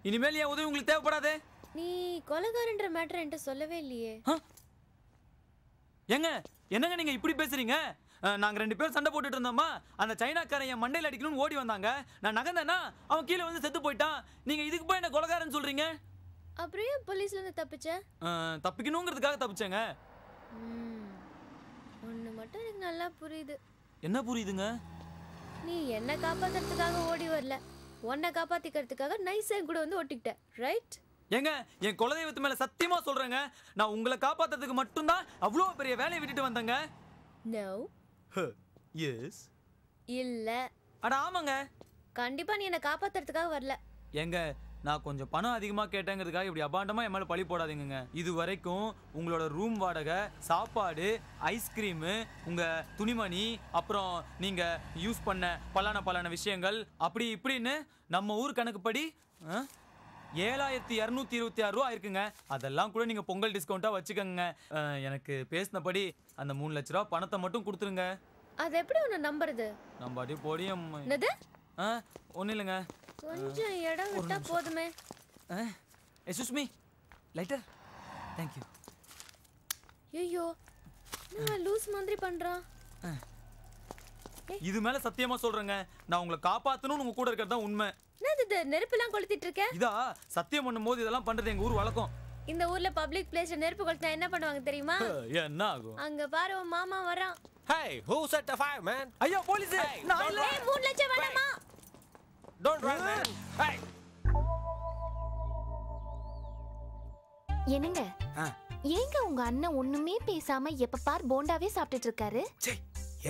இனிமேல் ஏன் உதவி உங்களுக்கு தேவைப்படாதே. நீ கொலகாரன்ற மேட்டர் என்கிட்ட சொல்லவே இல்லையே. ஏங்க, என்னங்க நீங்க இப்படி பேசுறீங்க? நாங்க ரெண்டு பேரும் சண்டை போட்டுட்டு இருந்தோமா, அந்த சைனாக்காரன் என் மண்டையில் அடிக்கணும்னு ஓடி வந்தாங்க. நான் நகர்ந்தேன்னா அவன் கீழே வந்து செத்து போயிட்டான். நீங்க இதுக்கு போய் என்ன கொலகாரன்னு சொல்றீங்க? அப்புறம் ஏன் போலீஸ்ல இருந்து தப்பிச்சேன்? தப்பிக்கணுங்கிறதுக்காக தப்பிச்சேங்க. ஒண்ணு மட்டும் எனக்கு நல்லா புரியுது. என்ன புரியுதுங்க? நீ என்ன காப்பாத்துறதுக்காக ஓடி வரல, உன்னை காப்பாத்திக்கிறதுக்காக நைஸா கூட வந்து ஒட்டிக்கிட்ட, ரைட்? ஏங்க, என் குலதெய்வத்து மேல சத்தியமா சொல்றேங்க, நான் உங்களை காப்பாத்துறதுக்கு மட்டும்தான் அவ்வளோ பெரிய வேலையை விட்டுட்டு வந்தேங்க. நோ, எஸ், இல்ல, அட ஆமாங்க. கண்டிப்பா நீ என்ன காப்பாத்துறதுக்காக வரல. ஏங்க, நான் கொஞ்சம் பணம் அதிகமா கேட்டேங்கிறதுக்காக இப்படி அபாண்டமா என் மேல பழி போடாதீங்க. இது வரைக்கும் உங்களோட ரூம் வாடகை, சாப்பாடு, ஐஸ்கிரீமு, உங்க துணிமணி, அப்புறம் நீங்க யூஸ் பண்ண பலான பலான விஷயங்கள், அப்படி இப்படின்னு நம்ம ஊர் கணக்குப்படி 7,226 ரூபா இருக்குங்க. அதெல்லாம் கூட நீங்க பொங்கல் டிஸ்கவுண்டா வச்சுக்கோங்க. எனக்கு பேசினபடி அந்த 3 லட்ச ரூபா பணத்தை மட்டும் கொடுத்துருங்க. அது எப்படி உன்னை நம்புறது? நம்ம அப்படியே போடியும் ஒன்றும் இல்லைங்க, கொஞ்சம் இடம் விட்டா போதுமே. சுஷ்மி, லைட்டர். தேங்க்யூ. ஐயோ, நான் லூஸ் மாதிரி பண்றான். இது மேல சத்தியமா சொல்றேங்க, நான் உங்களை காப்பாத்தணும், உங்க கூட இருக்கிறது தான் உண்மை. நெருப்புலாம் கொளுத்திட்டு இருக்கேன். இதா சத்தியம் பண்ணும் போது இதெல்லாம் பண்றது எங்க ஊர் வழக்கம். இந்த ஊர்ல பப்ளிக் பிளேஸ்ல நெருப்பு கொளுத்தினா என்ன பண்ணுவாங்க தெரியுமா? என்ன ஆகும்? அங்க பாரு, உன் மாமா வரான். Hey, who set the fire man? ஐயோ போலீஸ், நான் இல்ல. ஏய், 3 லட்சம் வேணாமா? Don't run man. Hey, என்னங்க ஏங்க உங்க அண்ணன் ஒண்ணுமே பேசாம எப்ப பார் போண்டாவே சாப்பிட்டுட்டு இருக்காரு?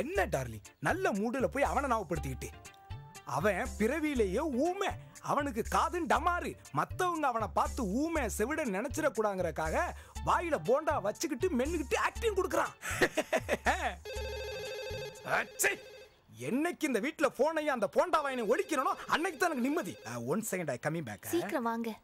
என்ன டார்லிங், நல்ல மூடுல போய் அவனை நாவப்படுத்திக்கிட்டு. அவன் பிறவியிலேயே ஊமை, அவனுக்கு காதுன் டமாரு. மற்றவங்க அவனை பார்த்து ஊமை செவிட நினைச்சிடக்கூடாங்கிறக்காக வாயில போண்டா வச்சுக்கிட்டு மென்னுக்கிட்டு ஆக்டிங் கொடுக்குறான். என்னைக்கு இந்த வீட்டில் போனையும் அந்த போண்டா வாயினை ஒழிக்கிறனோ அன்னைக்கு தான் எனக்கு நிம்மதி. One second, I coming back. சீக்கிரம் வாங்க.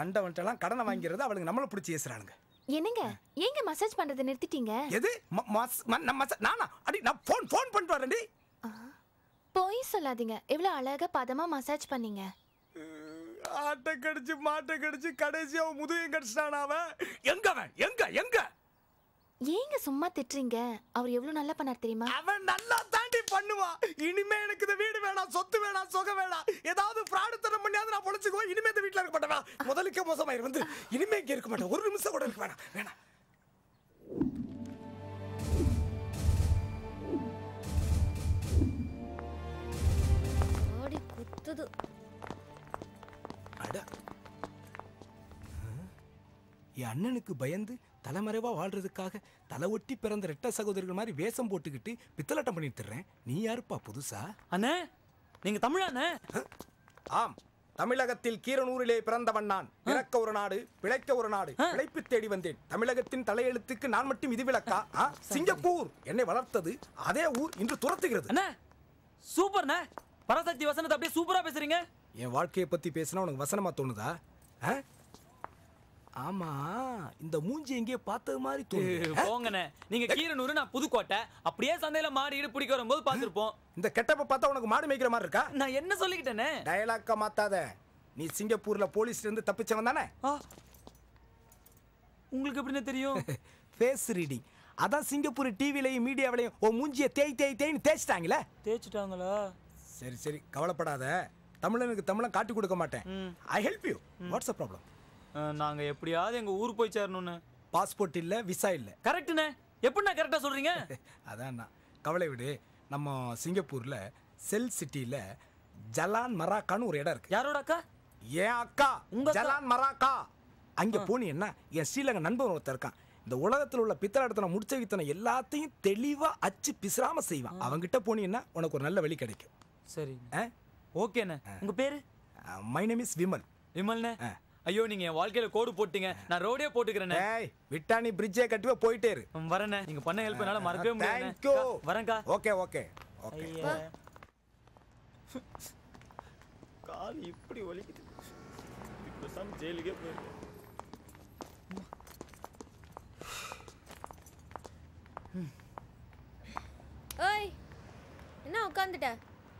கண்டவன்ட்டலாம் கடனை வாங்கிறது அவளுக்கு நம்மள பிடிச்சி ஏசுறானுங்க. என்னங்க எங்க மசாஜ் பண்றதை நிறுத்திட்டீங்க? எது நானா? அடி நான் ஃபோன் பண்ணிட்டு வரேன்டி. போய் சொல்லாதீங்க, எவ்வளவு அழகா பதமா மசாஜ் பண்ணீங்க. ஆட்டை கடிச்சு மாட்டை கடிச்சு கடைசியா முதுகையும் கடிச்சிட்டானா அவன். எங்க அவன்? எங்க எங்க? ஏங்க சும்மா திட்டுறீங்க? அவர் எவ்வளவு நல்லா பண்ணார் தெரியுமா? அவன் நல்லா தாண்டி பண்ணுவான். இனிமே எனக்கு இந்த வீடு வேணாம், சொத்து வேணாம், சொகை வேணாம். ஏதாவது பிராடு தரம் பண்ணியாவது நான் பொழைச்சுக்குவேன். இனிமே இந்த வீட்டில் இருக்க மாட்டேன். முதலுக்கே மோசமாயிரு வந்து இனிமே இங்கே இருக்க மாட்டேன். ஒரு நிமிஷம் கூட இருக்க வேணாம் வேணாம். ஓடி குத்துது. அட என் அண்ணனுக்கு பயந்து தலைமறைவாக வாழ்கிறதுக்காக தலை ஒட்டி பிறந்த ரெட்ட சகோதரிகள் மாதிரி வேஷம் போட்டுக்கிட்டு பித்தலாட்டம் பண்ணிட்டுறேன். நீ யாருப்பா புதுசா? அண்ணே நீங்கள் தமிழாண்ணே? ஆம், தமிழகத்தில் கீரனூரிலே பிறந்தவன் நான். பிறக்க ஒரு நாடு, பிழைக்க ஒரு நாடு. பிழைப்பு தேடி வந்தேன். தமிழகத்தின் தலையெழுத்துக்கு நான் மட்டும் இது விளக்கா? சிங்கப்பூர் என்னை வளர்த்தது, அதே ஊர் இன்று துரத்துகிறது. அண்ணே சூப்பர்ண்ணே, பராசக்தி வசனத்தை அப்படியே சூப்பராக பேசுகிறீங்க. என் வாழ்க்கையை பற்றி பேசினா உனக்கு வசனமாக தோணுதா? ஆ ஆமா, இந்த மூஞ்சி எங்கேயே பார்த்தது மாதிரி தோணுது. போங்கண்ணே, நீங்க கீரனூர், நான் புதுக்கோட்டை. அப்படியே சந்தையில மாடு பிடிக்க வரும்போது பார்த்துருப்போம். இந்த கெட்டப்ப பார்த்தா உனக்கு மாடு மேய்க்கிற மாதிரி இருக்கா? நான் என்ன சொல்லிக்கிட்டேனே? டயலாக்க மாத்தாத. நீ சிங்கப்பூர்ல போலீஸ்ல இருந்து தப்பிச்சவன் தானே? உங்களுக்கு எப்படின்னு தெரியும்? Face reading. அதான் சிங்கப்பூர் டிவிலையும் மீடியாவிலையும் ஓ மூஞ்சியை தேய் தேய் தேய்னு தேய்ச்சிட்டாங்களே. தேய்ச்சிட்டாங்களா? சரி சரி, கவலைப்படாத. தமிழனுக்கு தமிழன் காட்டி கொடுக்க மாட்டேன். I help you. What's a problem? நாங்க எப்படியாவது எங்க ஊர் போய் சேரணும்னு. பாஸ்போர்ட் இல்ல, விசா இல்ல. கரெக்ட்ண்ணே. எப்படிண்ணா கரெக்டா சொல்றீங்க? அதான்ண்ணா கவலை விடு. நம்ம சிங்கப்பூர்ல செல் சிட்டியில ஜலான் மராக்கான்னு ஒரு இடம் இருக்கு. யாரோட அக்கா? ஏன் அக்கா. உங்க ஜலான் மராக்கா அங்க போனீங்கன்னா என் ஸ்ரீலங்கா நண்பன் ஒருத்தர் இருக்கான். இந்த உலகத்தில் உள்ள பித்தலாட்டத்தனை முடிச்ச வித்தனை எல்லாத்தையும் தெளிவா அச்சு பிசுறாம செய்வான். அவங்கிட்ட போனீங்கன்னா உனக்கு ஒரு நல்ல வழி கிடைக்கும். சரி ஓகேண்ணே. உங்க பேரு? My name is Vimal. விமல்ண்ணே, ஐயோ நீங்க என் வாழ்க்கையில கோடு போட்டீங்க. நான் ரோடே போட்டுக்கிறேன். விட்டா நீ பிரிட்ஜே கட்டுவே போயிட்டே இரு. வரேண்ணே, நீங்க பண்ண ஹெல்ப் என்னால மறக்கவே முடியாது. Thank you. வரேன்க்கா. Okay okay okay. கால் இப்படி வலிக்குது. இப்போ சம் ஜெயிலுக்கே போயிடுறேன். ஏய் என்ன உட்காந்துட்ட?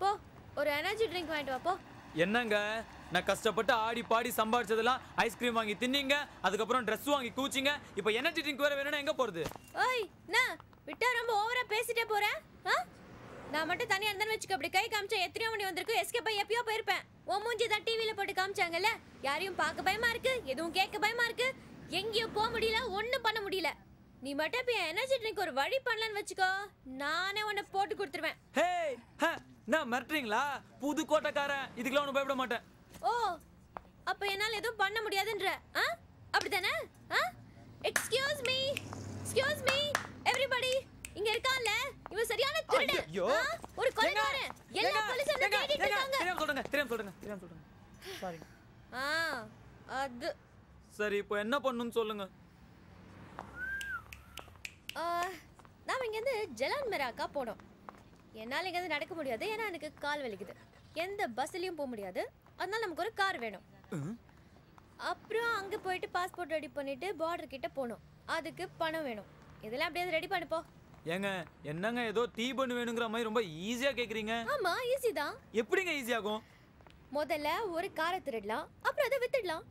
போ ஒரு எனர்ஜி ட்ரிங்க் வாங்கிட்டு வா போ. என்னங்க நான் கஷ்டப்பட்டு ஆடி பாடி சம்பாதிச்சதெல்லாம் ஐஸ்கிரீம் வாங்கி தின்னீங்க, அதுக்கப்புறம் ட்ரெஸ் வாங்கி கூச்சிங்க, இப்போ எனர்ஜி ட்ரிங்க் வேற வேணும்னா எங்கே போகிறது? ஓய் நான் விட்டா ரொம்ப ஓவராக பேசிட்டே போகிறேன். ஆ நான் மட்டும் தனியாக இருந்தேன்னு வச்சுக்க, அப்படி கை காமிச்சா எத்தனையோ மணி வந்திருக்கும், எஸ்கேப்பை எப்பயோ போயிருப்பேன். ஓ மூஞ்சி தான் டிவியில் போட்டு காமிச்சாங்கல்ல, யாரையும் பார்க்க பயமாக இருக்குது, எதுவும் கேட்க பயமாக இருக்குது, எங்கேயும் போக முடியல, ஒன்றும் பண்ண முடியல. நீ மட்டும் இப்போ எனர்ஜி ட்ரிங்க் ஒரு வழி பண்ணலான்னு வச்சுக்கோ, நானே உன்னை போட்டு கொடுத்துருவேன். ஹே ஹே நான் மிரட்டுறீங்களா? புதுக்கோட்டைக்காரன், இதுக்கெல்லாம் ஒன்றும் பயப்பட மாட்டேன். ஓ அப்போ என்னால் எதுவும் பண்ண முடியாதுன்ற ஆ அப்படிதானே? ஆ excuse me, excuse me everybody. இங்க இருக்கான்ல இவன் சரியான திருடன். ஐயோ ஒரு கொலைகாரன். எல்லா போலீஸும் என்ன கேட்டிட்டு இருக்காங்க. தெரியாம சொல்றேன் சாரி. ஆ அது சரி, இப்போ என்ன பண்ணனும் சொல்லுங்க. நான் இங்க இருந்து ஜலான் மெராக்கா போறோம். என்னால் இங்கேருந்து நடக்க முடியாது, ஏன்னா எனக்கு கால் வலிக்குது. எந்த பஸ்லேயும் போக முடியாது, அதனால நமக்கு ஒரு கார் வேணும். அப்புறம் அங்கே போயிட்டு பாஸ்போர்ட் ரெடி பண்ணிவிட்டு பார்டர் கிட்டே போகணும், அதுக்கு பணம் வேணும். இதெல்லாம் அப்படியே ரெடி பண்ணிப்போம். ஏங்க என்னங்க ஏதோ தீ பண்ணு வேணுங்கிற மாதிரி ரொம்ப ஈஸியாக கேட்குறீங்க. ஆமாம் ஈஸி தான். எப்படிங்க ஈஸியாகும்? முதல்ல ஒரு காரை திருடலாம், அப்புறம் அதை வித்துடலாம்.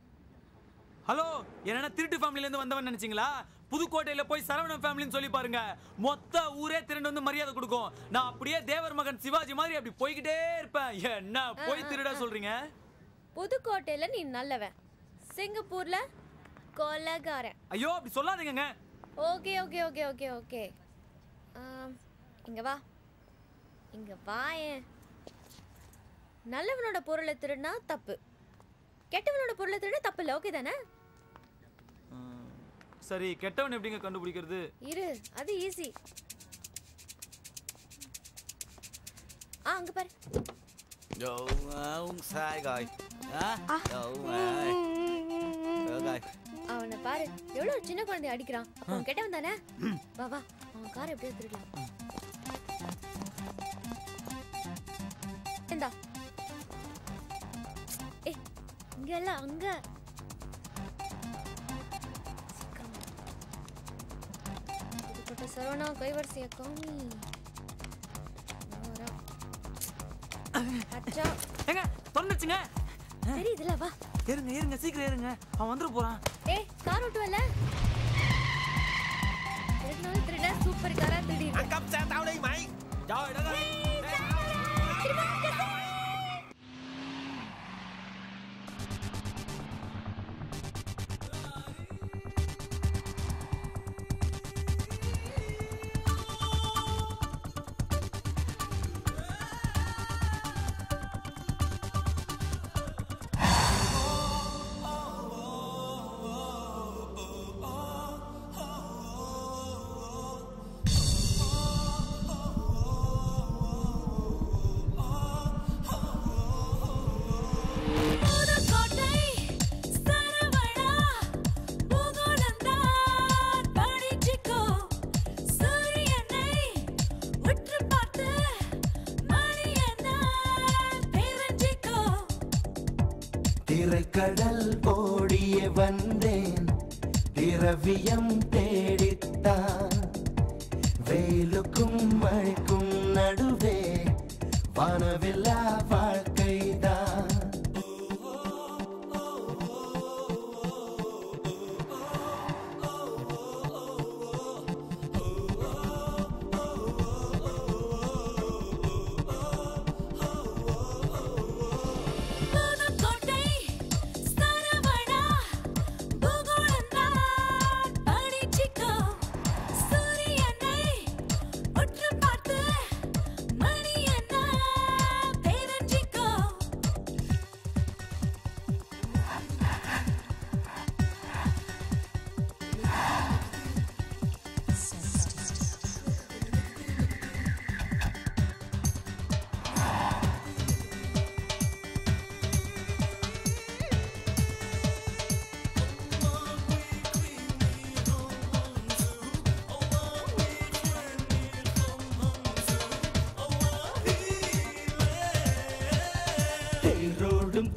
ஹலோ, என்னன்னா திருட்டு ஃபேமிலியிலேருந்து வந்தவன் நினச்சிங்களா? புதுக்கோட்டையில் போய் சரவணன் ஃபேமிலின்னு சொல்லி பாருங்க, மொத்த ஊரே திருண்டு வந்து மரியாதை கொடுக்கும். நான் அப்படியே தேவர் மகன் சிவாஜி மாதிரி அப்படி போய்கிட்டே இருப்பேன். என்ன போய் திருட சொல்றீங்க? புதுக்கோட்டையில் நீ நல்லவன், சிங்கப்பூரில் கொலைகாரன். ஐயோ அப்படி சொல்லாதீங்க. Okay okay okay okay okay இங்கே வா, இங்கே வா. நல்லவனோட பொருளை திருடினா தப்பு, கெட்டவனோட பொருளை திருடினா தப்பு இல்லை, ஓகே தானே? சரி, கெட்டவன் எப்படிங்க கண்டுபிடிக்கிறது? இரு, அது ஈஸி. ஆ அங்க பாரு. யோ உங் சாய் காய். ஆ யோ காய். அவனை பாரு, எவ்வளவு சின்ன குழந்தை அடிக்கிறான். அவன் கெட்டவன் தானே? வா வா, அவன் காரை எப்படியே திருடலாம். இந்தா. ஏய், இங்க இல்ல அங்க. போட்ட சரவணா கைவரிசையை காமி அச்சா எங்க தரந்துச்சுங்க சரி இதுல வா ஏறுங்க ஏறுங்க சீக்கிரம் ஏறுங்க அவன் வந்துரு போறான் ஏய் கார் ஓட்டு வரல ரெட்னோ த்ரடா சூப்பர் காரா திருடி அங்க கப்சா tao đi mày trời đất ơi கடல் ஓடிய வந்தேன் திரவியம் தேடித்தான் வேலுக்கும் மழைக்கும் நடுவே வானவில்லா வாழ்க்கைதான்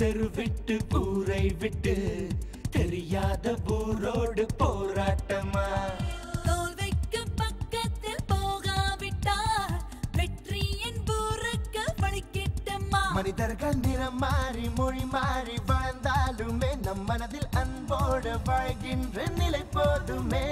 தெரு விட்டு ஊரை விட்டு தெரியாத ஊரோடு போராட்டமா தோல்விக்கு பக்கத்தில் போகாவிட்டா வெற்றியின் ஊருக்கு வழிகிட்டமா மனிதர்கள் நிறம் மாறி மொழி மாறி வாழ்ந்தாலுமே நம் மனதில் அன்போடு வாழ்கின்ற நிலை போதுமே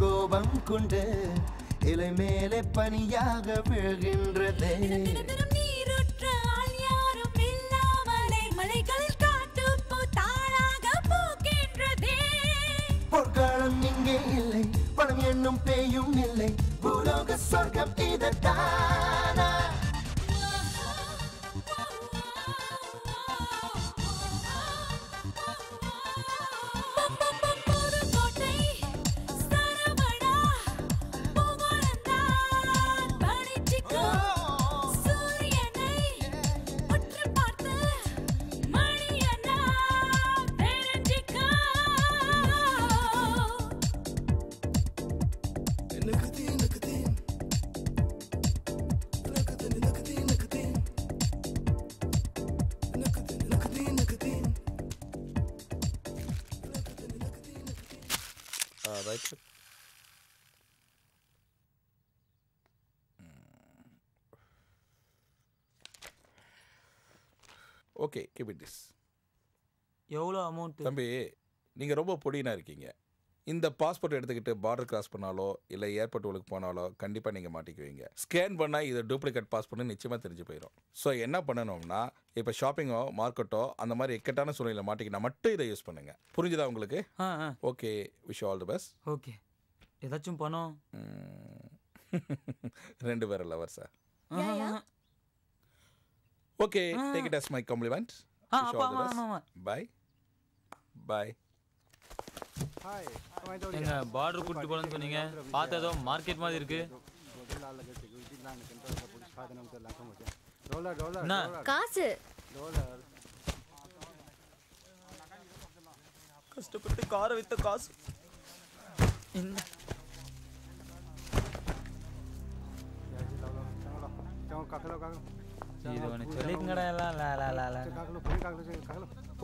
கோபம் கொண்டு இலை மேலே பனியாக விழுகின்றது பொற்காலம் இங்கே இல்லை பணம் என்னும் பேயும் இல்லை பூலோக சொர்க்கம் இதத்தானா Okay, keep it this. எவ்வளோ அமௌண்ட் தம்பி நீங்கள் ரொம்ப பொடினாக இருக்கீங்க. இந்த பாஸ்போர்ட் எடுத்துக்கிட்டு பார்டர் கிராஸ் பண்ணாலோ இல்லை ஏர்போர்ட் உள்ளுக்கு போனாலோ கண்டிப்பாக நீங்கள் மாட்டிக்குவீங்க. ஸ்கேன் பண்ணால் இது டூப்ளிகேட் பாஸ்போர்ட்னு நிச்சயமாக தெரிஞ்சு போயிடும். ஸோ என்ன பண்ணணும்னா, இப்போ ஷாப்பிங்கோ மார்க்கெட்டோ அந்த மாதிரி இக்கட்டான சூழ்நிலை மாட்டிக்கினா மட்டும் இதை யூஸ் பண்ணுங்கள். புரிஞ்சுதா உங்களுக்கு? Okay, wish all the best. Okay, ஏதாச்சும் பணம் ரெண்டு பேரும் lover sir. Okay, take it as my compliment. Bye bye. எங்க பார்டர் கூட்டிட்டு போகணும்னு சொன்னீங்க, பார்த்ததோ மார்க்கெட் மாதிரி இருக்கு. காசு கஷ்டப்பட்டு காரை வித்த காசு.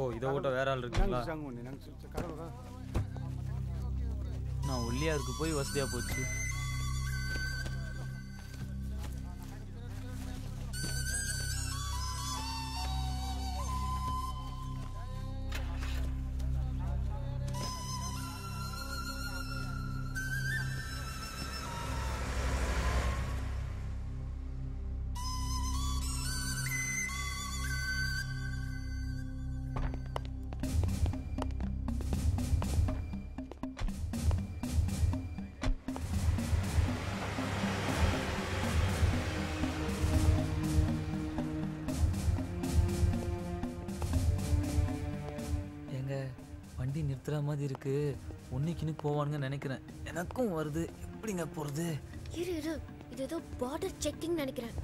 ஓ, இதை விட்ட வேற ஆள் இருக்குங்களா? நான் ஒல்லியாருக்கு போய் வசதியாக போச்சு. நிறுத்துற மாதிரி இருக்கு. ஒன்னைக்குன்னு போவானுங்க நினைக்கிறேன். எனக்கும் வருது, எப்படிங்க போறது? இரு இரு, இது ஏதோ பார்டர் செக்கிங் நினைக்கிறேன்.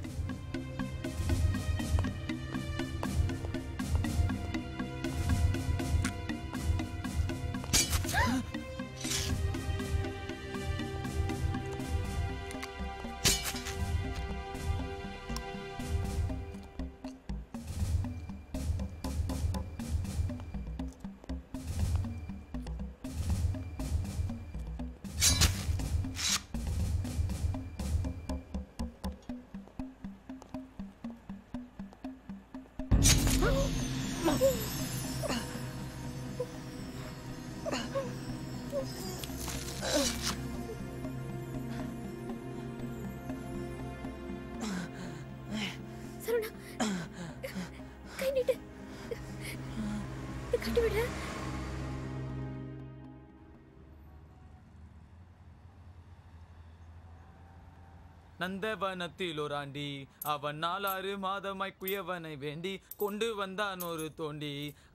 நந்தவனத்தில் ஓராண்டி அவன் 4 மாதமாய் குயவனை வேண்டி கொண்டு வந்தான் ஒரு தோண்டி,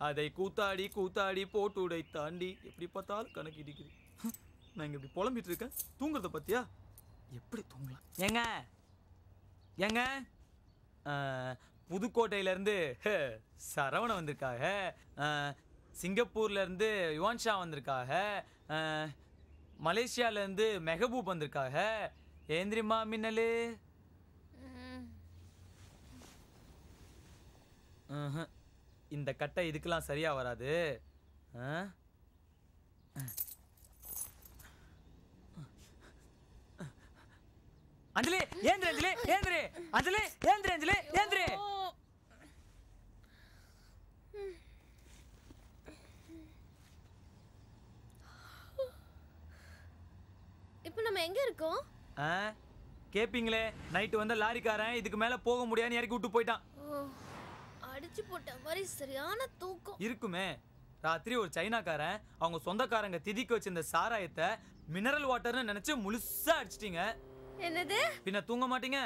அதை கூத்தாடி கூத்தாடி போட்டுடை தாண்டி. எப்படி பார்த்தாலும் கணக்கு இடிக்குது. நான் இங்கே இப்படி புலம்பிட்டு இருக்கேன். தூங்குறத பத்தியா? எப்படி தூங்கலாம்? ஏங்க ஏங்க, புதுக்கோட்டையிலேருந்து சரவணன் வந்திருக்காங்க, சிங்கப்பூர்லேருந்து யுவான்ஷா வந்திருக்காங்க, மலேசியாவிலேருந்து மெஹபூப் வந்திருக்காங்க. ஏந்திரிமா மின்னலே, இந்த கட்டை இதுக்கெல்லாம் சரியா வராது. அஞ்சலி ஏந்திரே, அஞ்சலி ஏந்திரே, அஞ்சலி ஏந்திரே, அஞ்சலி ஏந்திரே. இப்போ நம்ம எங்க இருக்கோம் கேப்பீங்களே? நைட்டு வந்த லாரிக்காரன் இதுக்கு மேல போக முடியாதுன்னு இறக்கி விட்டு போயிட்டான். அடிச்சு போட்ட மாதிரி சரியான தூக்கம் இருக்குமே. ராத்திரி ஒரு சைனாக்காரன் அவங்க சொந்தக்காரங்க திதிக்கு வச்சிருந்த சாராயத்தை மினரல் வாட்டர்னு நினைச்சு முழுசா அடிச்சிட்டீங்க. என்னது? பின்ன தூங்க மாட்டீங்க?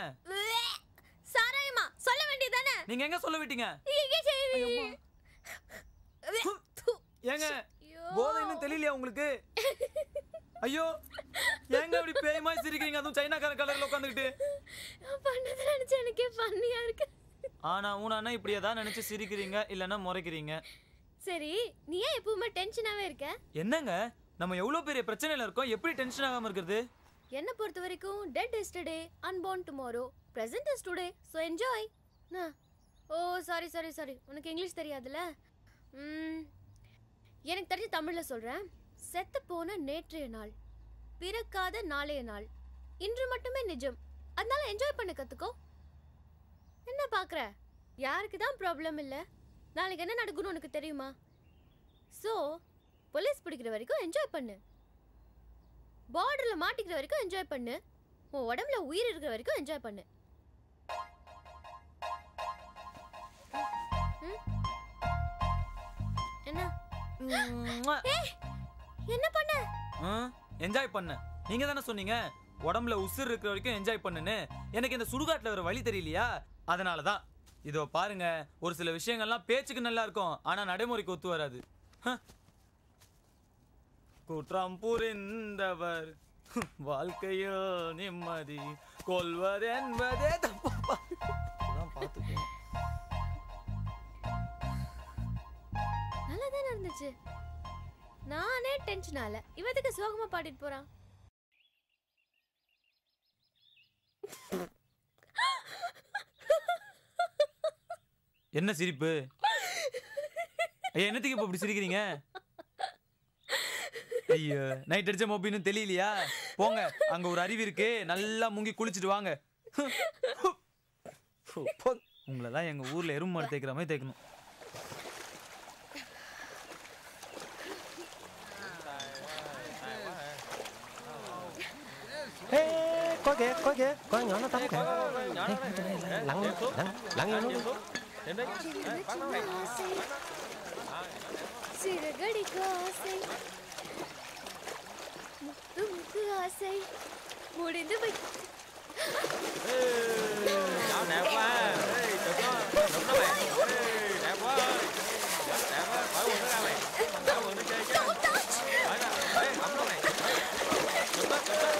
சாராயமா சொல்ல வேண்டியதானே? நீங்க எங்க சொல்ல விட்டீங்க? ஏங்க போதை இன்னும் தெரியலையா உங்களுக்கு? ஐயோ ஏங்க அப்படி பேய் மாதிரி சிரிக்கிறீங்க? அதுவும் சைனாக்காரன் கலர்ல உட்கார்ந்துட்டு. பண்ணது நினைச்சு எனக்கே பண்ணியா இருக்கு. ஆனா ஊனா இப்படி ஏதாவது நினைச்சு சிரிக்கிறீங்க இல்லைன்னா முறைக்கிறீங்க. சரி, நீ ஏன் எப்பவுமே டென்ஷனாவே இருக்க? என்னங்க, நம்ம எவ்வளோ பெரிய பிரச்சனையில இருக்கோம், எப்படி டென்ஷன் ஆகாம இருக்கிறது? என்ன பொறுத்த வரைக்கும் dead is today, unborn tomorrow, present is today, so enjoy. Oh sorry sorry sorry, உனக்கு இங்கிலீஷ் தெரியாதுல்ல. எனக்கு தெரிஞ்சு தமிழில் சொல்கிறேன். செத்து போன நேற்றைய நாள், பிறக்காத நாளைய நாள், இன்று மட்டுமே நிஜம். அதனால என்ஜாய் பண்ண கற்றுக்கோ. என்ன பார்க்குற? யாருக்கு தான் ப்ராப்ளம் இல்லை, நாளைக்கு என்ன நடக்குன்னு உனக்கு தெரியுமா? ஸோ போலீஸ் பிடிக்கிற வரைக்கும் என்ஜாய் பண்ணு. பார்டரில் மாட்டிக்கிற வரைக்கும் என்ஜாய் பண்ணு. உன் உடம்புல உயிர் இருக்கிற வரைக்கும் என்ஜாய் பண்ணு. என்ன என்ன பண்ண? என்ஜாய் பண்ணு. நீங்க தானே சொன்னீங்க உடம்புல உசுர் இருக்கிற வரைக்கும் என்ஜாய் பண்ணுன்னு. எனக்கு இந்த சுடுகாட்டில் ஒரு வழி தெரியலையா, அதனால தான். இதோ பாருங்க, ஒரு சில விஷயங்கள்லாம் பேச்சுக்கு நல்லா இருக்கும், ஆனால் நடைமுறைக்கு ஒத்து வராது. குற்றம் புரிந்தவர் வாழ்க்கையோ நிம்மதி கொள்வது என்பதே தப்பா பார்த்துக்கோ. நல்லாதான் இருந்துச்சு. நானே டென்ஷனால இவத்துக்கு சோகமா பாடிட்டு போறான். என்ன சிரிப்பு? என்னத்துக்கு இப்போ இப்படி சிரிக்கிறீங்க? ஐயோ, நைட் அடிச்ச மோபின்னு தெரியலையா? போங்க, அங்கே ஒரு அருவி இருக்கு, நல்லா முங்கி குளிச்சுட்டு வாங்க. உங்களெல்லாம் எங்கள் ஊரில் எறும்பு மாடு தேய்க்கிற மாதிரி தேய்க்கணும். Có kìa, có kìa, có nhỏ nó tắm kìa. Lặng đi, lặng đi nó. சிறகடி காசை முத்து முத்து ஆசை முடிந்து போய். Đẹp quá, đúng đó mày. Đẹp quá, đẹp quá, khỏi quần nó ra mày, khỏi quần nó chơi chứ. Khỏi ra, khỏi ẩm nó mày. Đúng đó, đúng đó.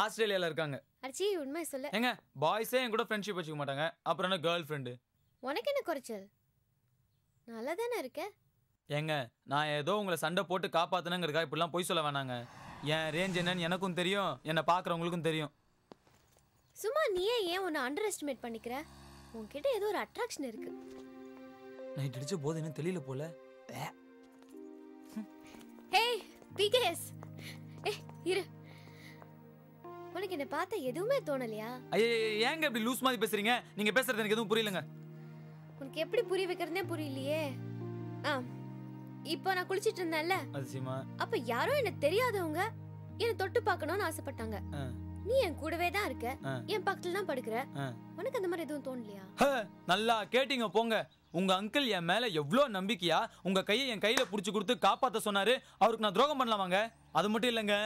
ஆஸ்திரேலியால இருக்காங்க. அச்சி உண்மை சொல்ல. ஏங்க பாய்ஸே என் கூட ஃப்ரெண்ட்ஷிப் வச்சுக்க மாட்டாங்க, அப்புறம் என்ன கேர்ள் ஃப்ரெண்ட்? உனக்கு என்ன குறைச்சல்? நல்லா தானே இருக்க? ஏங்க, நான் ஏதோ உங்களை சண்டை போட்டு காப்பாத்தினங்கிறதுக்காக இப்படிலாம் போய் சொல்ல வேணாங்க. என் ரேஞ்ச் என்னன்னு எனக்கும் தெரியும், என்னை பார்க்குறவங்களுக்கும் தெரியும். சும்மா நீயே ஏன் உன்னை அண்டர் எஸ்டிமேட் பண்ணிக்கிற? உன்கிட்ட ஏதோ ஒரு அட்ராக்ஷன் இருக்கு. நைட் அடிச்ச போது என்ன தெரியல போல. ஏய் பிகேஎஸ், ஏய் இரு, உனக்கு என்ன பார்த்தா எதுவுமே தோணலையா? ஐயே ஏங்க இப்படி லூஸ் மாதிரி பேசுறீங்க? நீங்க பேசுறது எனக்கு எதுவும் புரியலங்க. உனக்கு எப்படி புரிய வைக்கிறதுனே புரியலையே. ஆ, இப்போ நான் குளிச்சிட்டு இருந்தேன்ல, அதிசயமா அப்ப யாரோ என்ன தெரியாதவங்க என்ன தொட்டு பார்க்கணும்னு ஆசைப்பட்டாங்க. நீ என் கூடவே தான் இருக்க, என் பக்கத்துல தான் படுக்கிற. உனக்கு அந்த மாதிரி எதுவும் தோணலையா? நல்லா கேட்டிங்க போங்க. உங்க அங்கிள் என் மேல எவ்வளவு நம்பிக்கையா உங்க கையை என் கையில புடிச்சு கொடுத்து காப்பாத்த சொன்னாரு. அவருக்கு நான் துரோகம் பண்ணலாமாங்க? அது மட்டும் இல்லைங்க,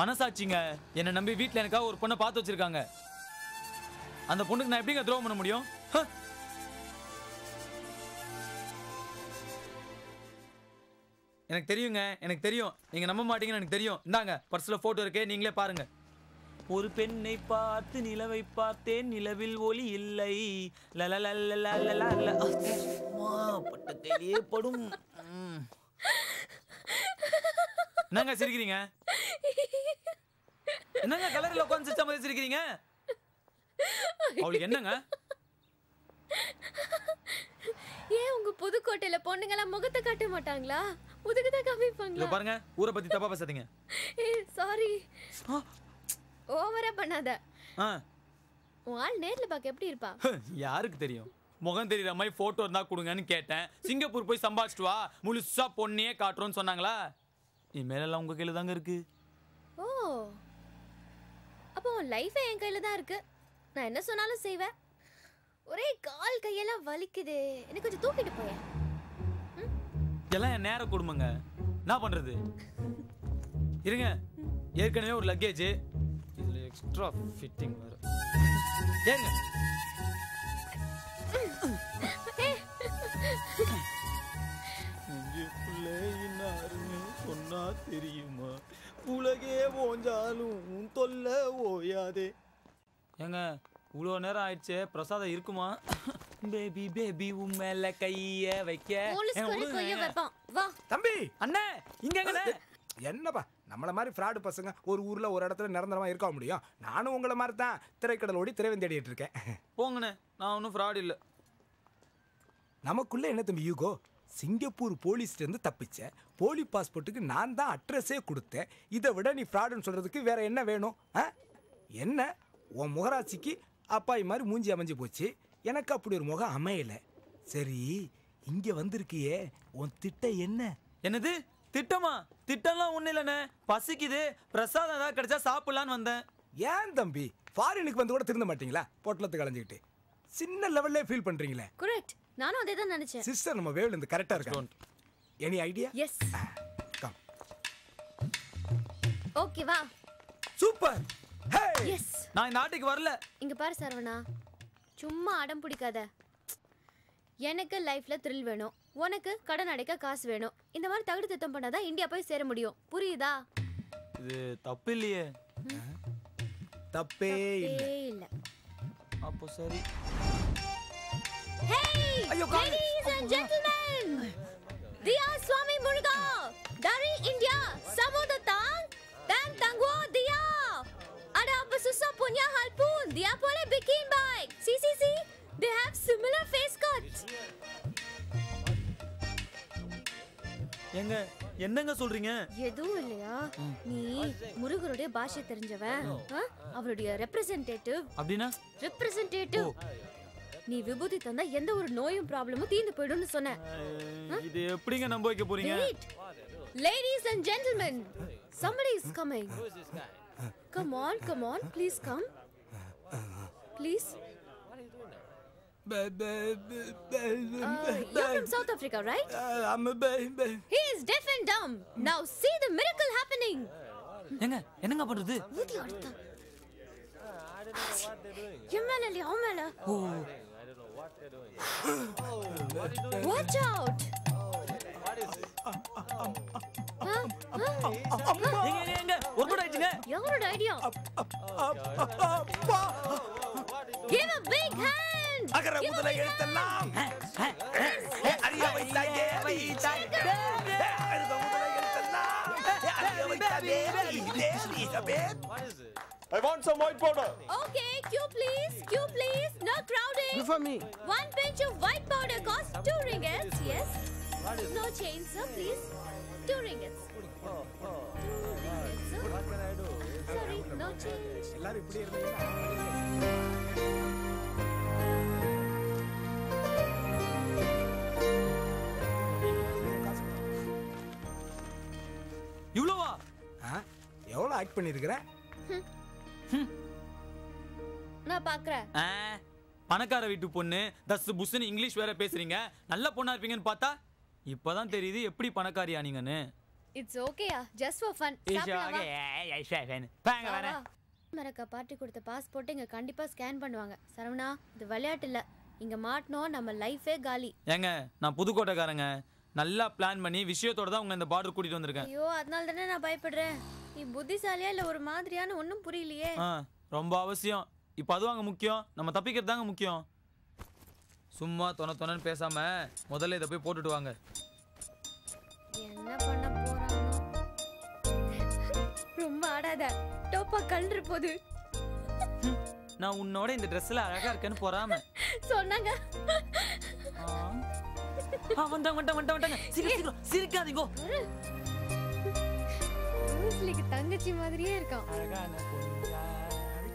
மனசாட்சிங்க. என்னை நம்பி வீட்டுல எனக்காக ஒரு பொண்ணை பார்த்து வச்சிருக்காங்க. அந்த பொண்ணுக்கு நான் எப்படிங்க துரோகம் பண்ண முடியும்? எனக்கு தெரியுங்க, எனக்கு தெரியும். நீங்கள் நம்ப மாட்டீங்கன்னு எனக்கு தெரியும். இந்தாங்க பர்ஸில் ஃபோட்டோ இருக்கே, நீங்களே பாருங்கள். ஒரு பெண்ணை பார்த்து நிலவை பார்த்தேன், நிலவில் ஒளி இல்லை. படும் என்னங்க சிரிக்கிறீங்க? என்னங்க கலரில் உட்காந்து சிரிச்ச மாதிரி சிரிக்கிறீங்க? அவளுக்கு என்னங்க? ஏன் உங்க புதுக்கோட்டையில பொண்ணுங்களா முகத்தை காட்ட மாட்டாங்களா? முதுகுதா காமிப்பாங்களா? பாருங்க, ஊரை பத்தி தப்பா பேசாதீங்க. ஏய் சாரி, ஓவரா பண்ணாத. ஆள் நேர்ல பாக்க எப்படி இருப்பா யாருக்கு தெரியும்? முகம் தெரியற மாதிரி போட்டோ இருந்தா கொடுங்கன்னு கேட்டேன். சிங்கப்பூர் போய் சம்பாதிச்சுட்டு வா, முழுசா பொண்ணையே காட்டுறோன்னு சொன்னாங்களா? இனிமேலாம் உங்க கையில தாங்க இருக்கு. ஓ, அப்போ உன் லைஃப் என் கையில தான் இருக்கு. நான் என்ன சொன்னாலும் செய்வேன். ஒரே கால் கையெல்லாம் வலிக்குது, எனக்கு கொஞ்சம் தூக்கிட்டு போய். இதெல்லாம் என் நேரம் கொடுமைங்க, என்ன பண்றது? இருங்க, ஏற்கனவே ஒரு லக்கேஜ், இதுல எக்ஸ்ட்ரா ஃபிட்டிங் வேற. ஏங்க சொன்னா தெரியுமா? உலகே ஓஞ்சாலும் உன் தொல்ல ஓயாதே. ஏங்க இவ்வளோ நேரம் ஆயிடுச்சு, பிரசாதம் இருக்குமா? பேபி பேபி உம்மேல கைய வைக்க. தம்பி அண்ணே இங்க என்னப்பா, நம்மள மாதிரி ஃப்ராடு பசங்க ஒரு ஊர்ல ஒரு இடத்துல நிரந்தரமா இருக்க முடியும்? நானும் உங்களை மாதிரி தான் திரைக்கடல் ஓடி திரைவன் தேடிட்டு இருக்கேன். போங்கண்ணே, நான் ஒன்றும் ஃப்ராடு இல்லை. நமக்குள்ள என்ன தம்பி யூகோ? சிங்கப்பூர் போலீஸ்லேருந்து தப்பிச்சேன், போலி பாஸ்போர்ட்டுக்கு நான் தான் அட்ரஸே கொடுத்தேன். இதை விட நீ ஃப்ராடுன்னு சொல்றதுக்கு வேற என்ன வேணும்? என்ன உன் முகராட்சிக்கு அப்பா இது மாதிரி மூஞ்சி அமைஞ்சு போச்சு, எனக்கு அப்படி ஒரு முகம் அமையலை. சரி, இங்கே வந்திருக்கியே, உன் திட்டம் என்ன? என்னது திட்டமா? திட்டம்லாம் ஒன்றும் இல்லைண்ணே, பசிக்குது, பிரசாதம் ஏதாவது கிடைச்சா சாப்பிட்லான்னு வந்தேன். ஏன் தம்பி ஃபாரினுக்கு வந்து கூட திருந்த மாட்டீங்களா? போட்டலத்துக்கு அலைஞ்சிக்கிட்டு சின்ன லெவல்லே ஃபீல் பண்ணுறீங்களே. கரெக்ட், நானும் அதே தான் நினச்சேன். சிஸ்டர் நம்ம வேவில் இருந்து கரெக்டாக இருக்கோம். Any idea? Yes come. ஓகேவா? சூப்பர். எஸ், நான் இந்த ஆட்டுக்கு வரல. இங்க பாரு சரவணா, சும்மா அடம் பிடிக்காத. எனக்கு லைஃப்ல த்ரில் வேணும், உனக்கு கடன் அடைக்க காசு வேணும். இந்த மாதிரி தகுதி திட்டம் பண்ணாதான் இந்தியா போய் சேர முடியும், புரியுதா? இது தப்பு இல்லையே? தப்பே இல்ல. அப்போ சரி. Hey ladies and gentlemen, Diya Swami Muruga dari India samudatan dan tangguh Diya. Ada apa susah punya hal pun dia boleh bikin baik. See see see, they have similar face cuts. எங்க என்னங்க சொல்றீங்க? எதுவும் இல்லையா? நீ முருகருடைய பாஷை தெரிஞ்சவன், அவருடைய representative. அப்படினா ரெப்ரசன்டேட்டிவ் நீ விபூதி தந்தா எந்த ஒரு நோயும் ப்ராப்ளமும் தீர்ந்து போய்டும்னு சொன்னேன். இது எப்படிங்க நம்ப வைக்க போறீங்க? Ladies and gentlemen, somebody is coming. Come on, come on, please come. Please. You're from South Africa, right? I'm a baby. He is deaf and dumb. Now see the miracle happening. Enga enga padrudhu? Oothi adutha. Yemmalali omala. I don't know what they're doing. Watch out. What is it? What good idea? Your idea. Give a big hand! Agar udala yelthallam. Ariya vaitha devi. Agar udala yelthallam. Ariya vaitha devi. Devi sabet. I want some white powder. Okay, queue please. Queue please. No crowding. Look for me. One pinch of white powder costs 2 ringgits. Yes. No change, sir, please. 2 ringgits. What can I do? Sorry, no change. Ellaru ipdi irundha. இவ்வளவா? எவ்வளவு act பண்ணிருக்கிற? நான் பாக்குறேன். பணக்கார வீட்டு பொண்ணு தஸ் புஸ்ன்னு English வேற பேசுறீங்க. நல்ல பொண்ணா இருப்பீங்கன்னு பார்த்தா இப்பதான் தெரியுது எப்படி பணக்காரியா நீங்கன்னு. இட்ஸ் ஓகேயா, ஜஸ்ட் ஃபார் ஃபன். சாப்பிடலாம். ஏய் ஐஷா ஃபன். பாங்க வர. நமக்கு பார்ட்டி கொடுத்த பாஸ்போர்ட் இங்க கண்டிப்பா ஸ்கேன் பண்ணுவாங்க. சரவணா, இது விளையாட்டு இல்ல. இங்க மாட்டணும் நம்ம லைஃபே காலி. ஏங்க, நான் புதுக்கோட்டைக்காரங்க. நல்லா பிளான் பண்ணி விஷயத்தோட தான் உங்க இந்த பார்டர் கூட்டிட்டு வந்திருக்கேன். ஐயோ, அதனால தானே நான் பயப்படுறேன். நீ புத்திசாலியா இல்ல ஒரு மாதிரியான ஒண்ணும் புரியலையே. ரொம்ப அவசியம். இப்போ அதுவாங்க முக்கியம், நம்ம தப்பிக்கிறது தாங்க முக்கியம். சும்மா தொண தொணன்னு பேசாம முதல்ல இத போய் போட்டுட்டு வாங்க. என்ன பண்ண போறானோ? ரொம்ப ஆடாத. டோப்பா கலற போது. நான் உன்னோட இந்த Dressல அழகா இருக்கேன்னு போறாம சொன்னாங்க. வந்துட்டாங்க. சிரிக்காதீங்க. ஊஸ்லிக்கு தங்கச்சி மாதிரியே இருக்கான். அழகான பொண்ணா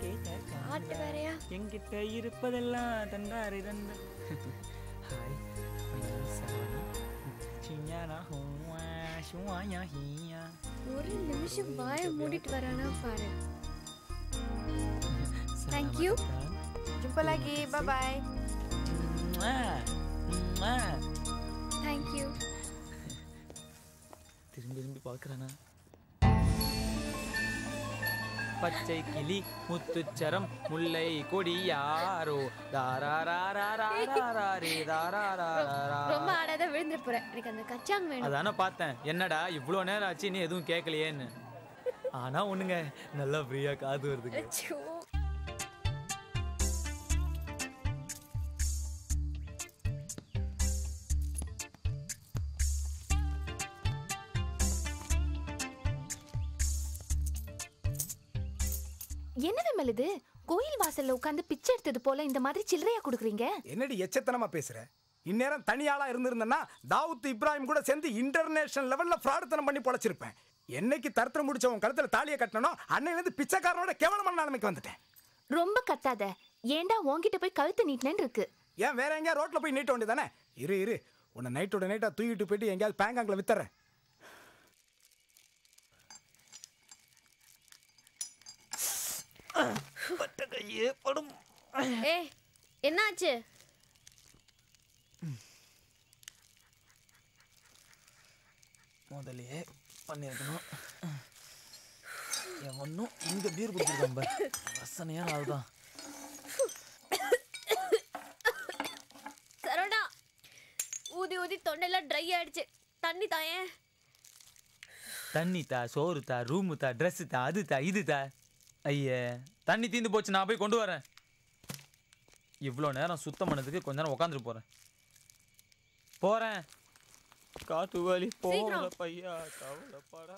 கேட்டா ஆட்ட வேறயா என்கிட்ட இருப்பதெல்லாம் தண்டாரி தண்ட. ஹாய் மீசானா சின்னானா ஹுவா சுவாயா ஹியா. ஒரு நிமிஷம் வாய மூடிட்டு வரானா பாரு. Thank you. Jumpa lagi. Bye bye. Thank you. திரும்பி பார்க்கறானா? பச்சை கிளி முத்துச்சரம் முல்லை கொடி யாரோ தாராராராராரே தாராராரா. ரொம்ப ஆடாத விழுந்து போறேன். எனக்கு அந்த கச்சாங் வேணும். அதானே பார்த்தேன். என்னடா இவ்ளோ நேரம் ஆச்சு நீ எதுவும் கேட்கலையேன்னு. ஆனா ஒண்ணுங்க நல்லா ஃப்ரீயா காது வருதுங்க. என்ன விமல் இது? கோயில் வாசல்ல உட்கார்ந்து பிச்சை எடுத்தது போல இந்த மாதிரி சில்லறையா குடுக்குறீங்க. என்னடி எச்சத்தனமா பேசுற? இந்நேரம் தனியாளா இருந்திருந்தேன்னா தாவூத் இப்ராஹிம் கூட சேர்ந்து இன்டர்நேஷனல் லெவல்ல ஃப்ராடுத்தனம் பண்ணி பொழைச்சிருப்பேன். என்னைக்கு தரத்திர முடிச்சவன் கழுத்துல தாலியை கட்டனோ அன்னையிலிருந்து பிச்சைக்காரனோட கேவலமான நிலைமைக்கு வந்துட்டேன். ரொம்ப கத்தாத. ஏண்டா உன்கிட்ட போய் கழுத்து நீட்டினேன்னு இருக்கு. ஏன் வேற எங்கேயா ரோட்ல போய் நீட்ட வேண்டியதானே? இரு இரு உன்னை நைட்டோட நைட்டா தூக்கிட்டு போயிட்டு எங்கேயாவது பேங்காங்களை வித்துறேன். என்னாச்சு? முதலே பண்ணிருக்கணும். எவனும் இங்க பீர் குடிச்சிருக்கான். ரசனையா அதுதான். சரவணா, ஊதி ஊதி தொண்டையெல்லாம் ட்ரை ஆயிடுச்சு. தண்ணி தாயே. தண்ணி தா, சோறு தா, ரூமு தா, ட்ரெஸ் தா, அது தா, இது தா. ஐயே, தண்ணி தீந்து போச்சு. நான் போய் கொண்டு வரேன். இவ்வளோ நேரம் சுத்தம் பண்ணதுக்கு கொஞ்ச நேரம் உட்காந்துட்டு போறேன். போறேன். காட்டு வலி போகல பையா, கவலைப்படா.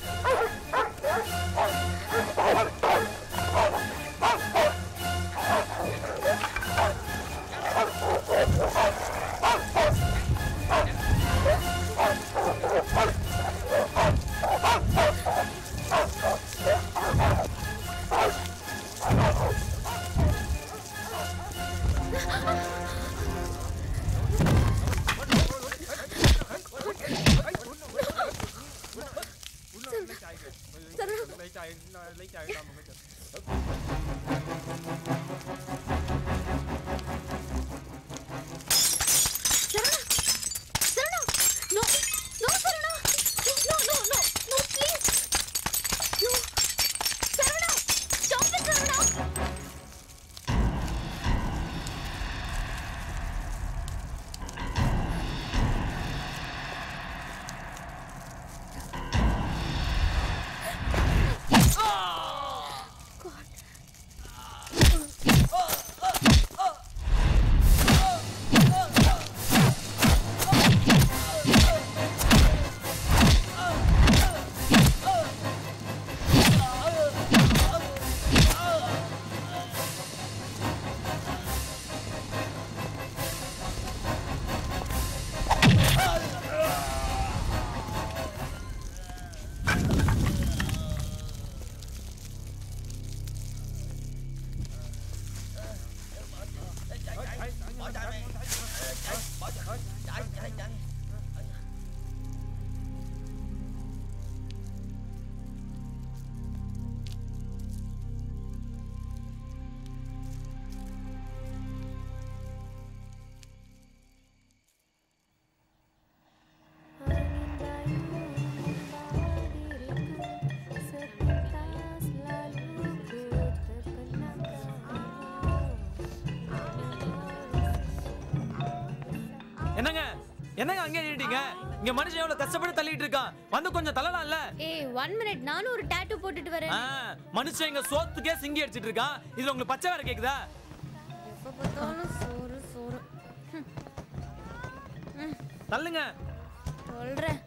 என்னங்க அங்க நின்னுட்டீங்க? இங்க மனுஷன் எவ்வளவு கஷ்டப்பட்டு தள்ளிட்டு இருக்கான், வந்து கொஞ்சம் தள்ளலாம்ல? ஏய் 1 மினிட், நானும் ஒரு டாட்டூ போட்டுட்டு வரேன். மனுஷன் இங்க சோத்துக்கே சிங்கி அடிச்சிட்டு இருக்கான். இதுல உங்களுக்கு பச்சை வேற கேக்குதா? எப்ப பார்த்தாலும் சோறு சோறு. தள்ளுங்க சொல்றேன்.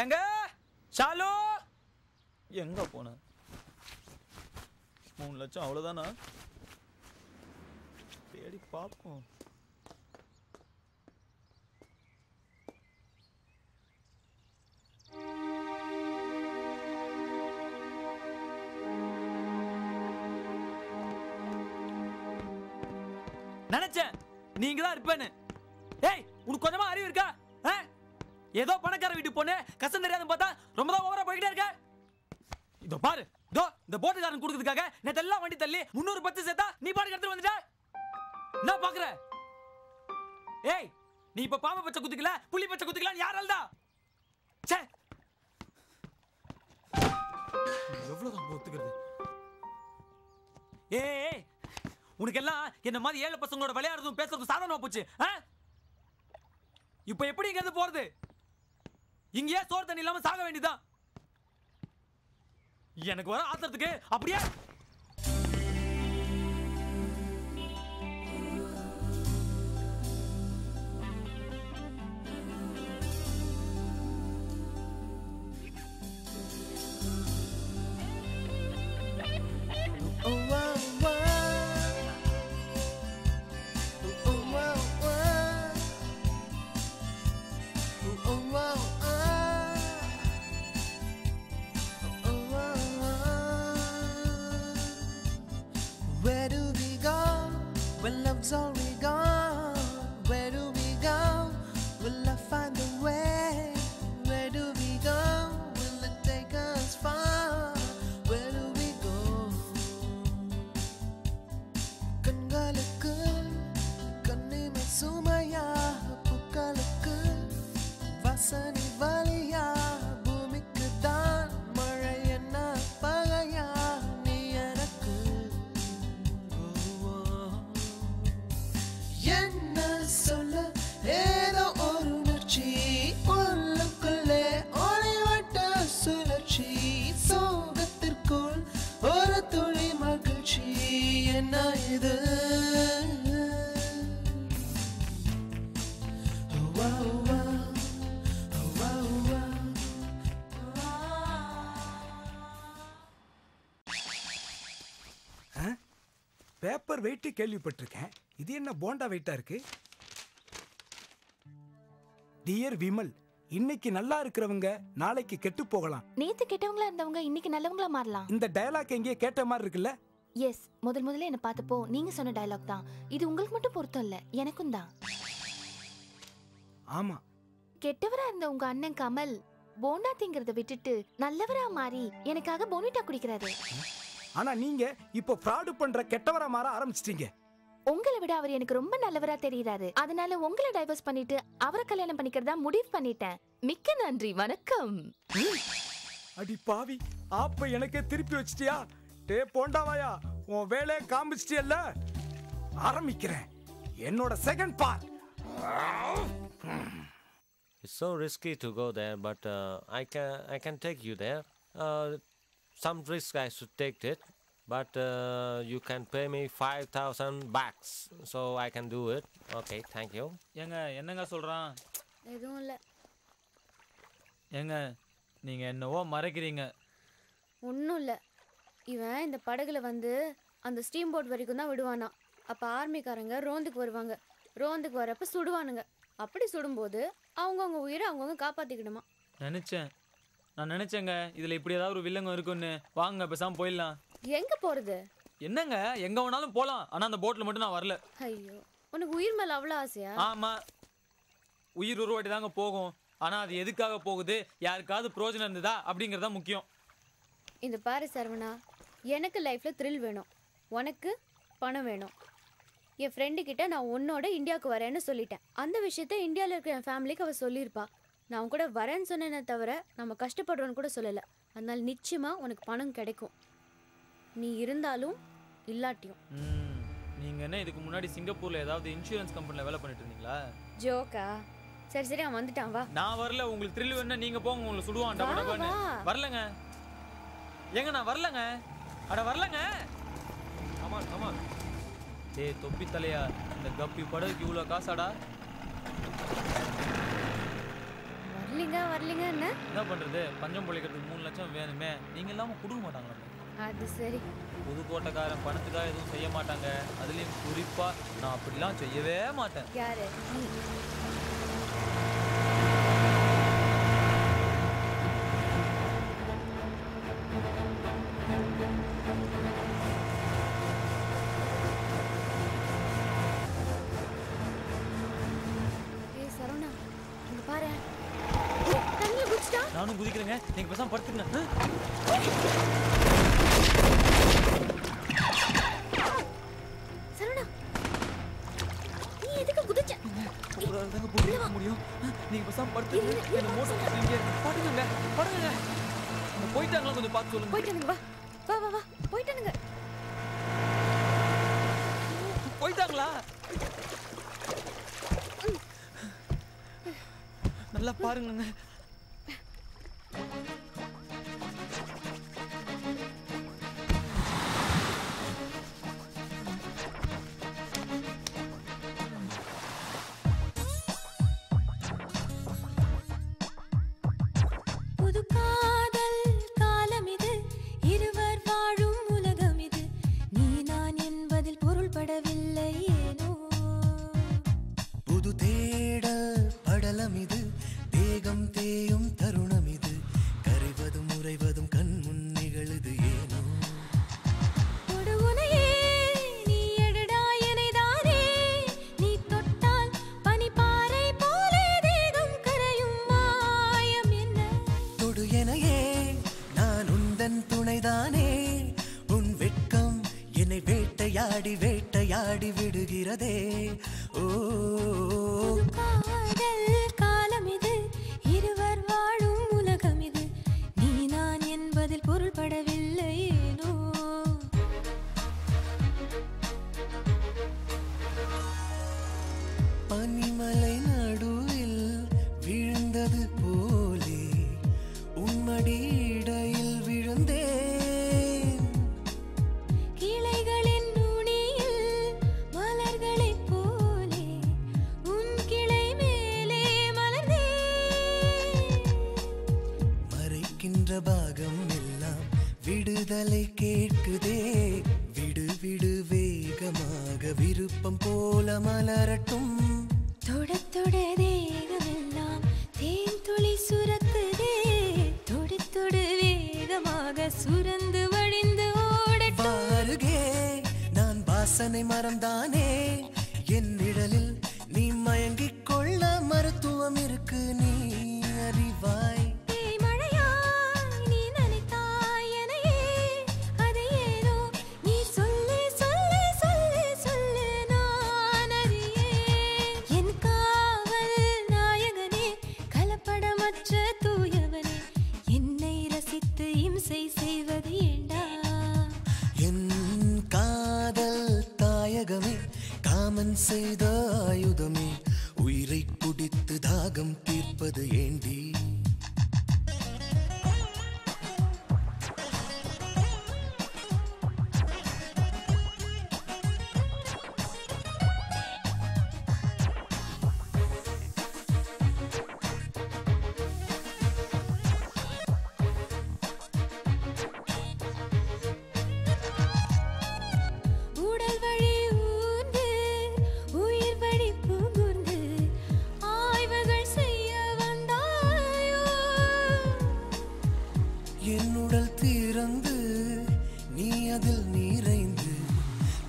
எங்க சாலு எங்க போன? 3 லட்சம் அவ்வளவுதானா? தேடி பார்ப்போம். நினைச்சேன் நீங்க தான் இருப்பேன்னு. ஏய் உனக்கு கொஞ்சமா அறிவு இருக்கா? ஏதோ பணக்கார வீட்டு பொண்ணு கஷ்டம் தெரியாத பார்த்தா ரொம்ப தான் ஓவரா போயிட்டே இருக்க. இதோ பாரு, இதோ இந்த போட்டுக்காரன் கொடுக்கறதுக்காக நேற்று எல்லாம் வண்டி தள்ளி 310 சேர்த்தா நீ பாட்டு எடுத்துட்டு வந்துட்ட. என்ன பாக்குற? ஏய் நீ இப்ப பாம்பு பச்சை குத்திக்கல புள்ளி பச்சை குத்திக்கலான்னு யாரால் தான் எவ்வளவுதான் ஒத்துக்கிறது? ஏய் உனக்கெல்லாம் என்ன மாதிரி ஏழு பசங்களோட விளையாடுறதும் பேசுறதும் சாதாரணமா போச்சு. இப்ப எப்படி இங்க இருந்து போறது? இங்கேயே சோறு தண்ணி இல்லாம சாக வேண்டியதான். எனக்கு வர ஆத்திரத்துக்கு அப்படியே பேப்பர் வெயிட் கேள்விப்பட்டிருக்கேன். இது என்ன போண்டா வெயிட்டா இருக்கு? டியர் விமல், இன்னைக்கு நல்லா இருக்கிறவங்க நாளைக்கு கெட்டு போகலாம். நேத்து கெட்டவங்களா இருந்தவங்க இன்னைக்கு நல்லவங்களா மாறலாம். இந்த டயலாக் எங்கே கேட்ட மாதிரி இருக்குல்ல? எஸ், முதல்ல என்ன பார்த்தப்போ நீங்க சொன்ன டயலாக் தான் இது. உங்களுக்கு மட்டும் பொருத்தம் இல்ல, எனக்கும் தான். ஆமா, கெட்டவரா இருந்த உங்க அண்ணன் கமல் போண்டா திங்கறத விட்டுட்டு நல்லவரா மாறி எனக்காக போனிட்டா குடிக்கிறாரு. ஆனா நீங்க இப்ப ஃப்ராட் பண்ற கெட்டவரா மாற ஆரம்பிச்சிட்டீங்க. உங்களை விட அவர் எனக்கு ரொம்ப நல்லவரா தெரியுறாரு. அதனால உங்களை டைவர்ஸ் பண்ணிட்டு அவரை கல்யாணம் பண்ணிக்கிறதா முடிவு பண்ணிட்டேன். மிக்க நன்றி, வணக்கம். அடி பாவி, ஆப்ப எனக்கே திருப்பி வச்சிட்டியா? டே போண்டாவாயா, உன் வேலையை காமிச்சிட்டியல்ல? ஆரம்பிக்கிறேன் என்னோட second part. It's so risky to go there, but I can take you there. Some risk I should take it, but you can pay me 5,000 bucks, so I can do it. Okay, thank you. ஏங்க என்னங்க சொல்றான்? எதுவும் இல்லை. ஏங்க நீங்க என்னவோ மறைக்கிறீங்க. ஒன்றும் இல்லை, இவன் இந்த படகுல வந்து அந்த ஸ்டீம் போட் வரைக்கும் தான் விடுவானா. அப்போ ஆர்மிக்காரங்க ரோந்துக்கு வருவாங்க. ரோந்துக்கு வரப்போ சுடுவானுங்க. அப்படி சுடும்போது அவங்கவுங்க உயிரை அவங்கவுங்க காப்பாற்றிக்கணுமா. நான் நினைச்சேங்க இதில் இப்படி ஏதாவது ஒரு வில்லங்கம் இருக்குன்னு. வாங்க பேசாமல் போயிடலாம். எங்கே போகிறது? என்னங்க எங்கே வேணாலும் போகலாம், ஆனால் அந்த போட்டில் மட்டும் நான் வரல. ஐயோ உனக்கு உயிர் மேல அவ்வளோ ஆசையா? ஆமா, உயிர் ஒரு வாட்டி தாங்க போகும். ஆனா அது எதுக்காக போகுது, யாருக்காவது பிரயோஜனம் இருந்ததா அப்படிங்கறதா முக்கியம். இந்த பாரு சரவணா, எனக்கு லைஃப்ல த்ரில் வேணும், உனக்கு பணம் வேணும். என் ஃப்ரெண்டு கிட்ட நான் உன்னோட இந்தியாவுக்கு வரேன்னு சொல்லிட்டேன். அந்த விஷயத்த இந்தியாவில் இருக்கிற என் ஃபேமிலிக்கு அவள் சொல்லியிருப்பா. நான் அவங்க கூட வரேன்னு சொன்னேனே தவிர நம்ம கஷ்டப்படுறோன்னு கூட சொல்லலை. அதனால நிச்சயமாக உனக்கு பணம் கிடைக்கும், நீ இருந்தாலும் இல்லாட்டியும். நீங்கள் என்ன இதுக்கு முன்னாடி சிங்கப்பூரில் ஏதாவது இன்சூரன்ஸ் கம்பெனியில் வேலை பண்ணிட்டு இருந்தீங்களா? ஜோக்கா. சரி சரி, அவன் வந்துட்டான், வா. நான் வரல, உங்களுக்கு த்ரில் வேணும்னா நீங்கள் போங்க, உங்களை சுடுவான். வரலங்க ஏங்க, நான் வரலங்க, அட வரலங்க. ஆமாம் ஆமாம். டே தொப்பி தலையா, இந்த கப்பி படகுக்கு இவ்வளோ காசாடா? வரலீங்க வரலீங்க என்ன என்ன பண்ணுறது, பஞ்சம் பொழிக்கிறதுக்கு 3 லட்சம் வேணுமே, நீங்கள் இல்லாமல் கொடுக்க மாட்டாங்களா? அது சரி, புதுக்கோட்டைக்காரன் பணத்துக்காக எதுவும் செய்ய மாட்டாங்க, அதுலேயும் குறிப்பாக நான் அப்படிலாம் செய்யவே மாட்டேன். யாரு? நானும் குதிக்கிறேங்க, நீங்க பேசாம படுத்துங்க. சரவணா, நீ எதுக்கு குதிச்ச? உங்களால புரியல முடியும், நீங்க பேசாம படுத்துங்க. இந்த மோசம் நீங்க படுங்க படுங்க. போயிட்டாங்களா கொஞ்சம் பார்த்து சொல்லுங்க. போயிட்டானுங்க, வா வா வா, போயிட்டானுங்க. போயிட்டாங்களா? நல்லா பாருங்க. நீ அதில் நிறைந்து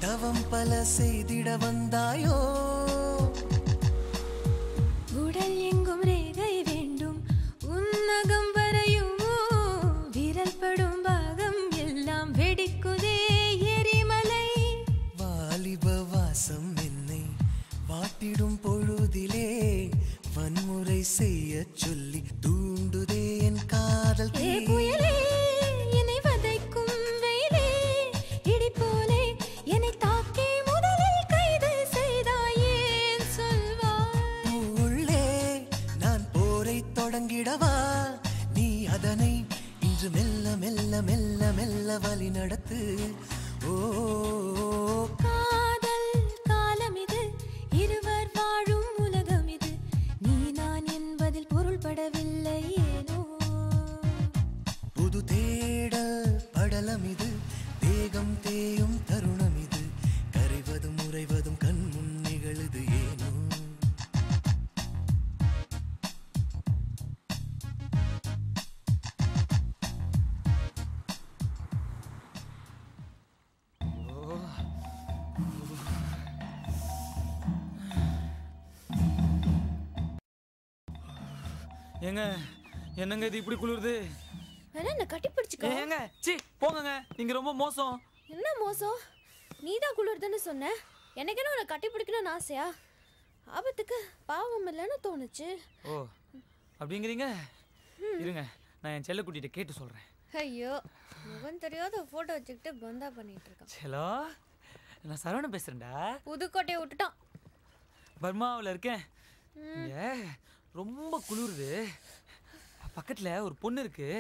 தவம் பல செய்திட வந்தாயோ. நீ அதனை இன்று மெல்ல மெல்ல மெல்ல மெல்ல வழி நடத்து. ஓ காதல் காலம் இது, இருவர் வாழும் உலகம் இது, நீ நான் என்பதில் பொருள்படவில்லை ஏனோ. புது தேடல் படலம் இது, தேகம் தேயும் தருணம் இது, கரைவதும் உறைவதும் கண் முன் நிகழுது ஏனோ. ஏங்க என்னங்க இது இப்படி குளிருது? என்ன கட்டி பிடிச்சுக்க? ஏங்க சீ போங்கங்க, நீங்க ரொம்ப மோசம். என்ன மோசம்? நீதான் குளிருதுன்னு சொன்ன. எனக்கு என்ன உன்னை கட்டி பிடிக்கணும்னு ஆசையா? ஆபத்துக்கு பாவம் இல்லைன்னு தோணுச்சு. ஓ அப்படிங்கிறீங்க? இருங்க நான் என் செல்ல குட்டிகிட்ட கேட்டு சொல்கிறேன். ஐயோ முகம் தெரியாத ஃபோட்டோ வச்சுக்கிட்டு பந்தா பண்ணிட்டு இருக்கான். செலோ நான் சரவணன் பேசுகிறேன்டா. புதுக்கோட்டையை விட்டுட்டான், பர்மாவில் இருக்கேன். ஏ ரொம்ப குளிருது, பக்கத்தில் ஒரு பொண்ணு இருக்குது,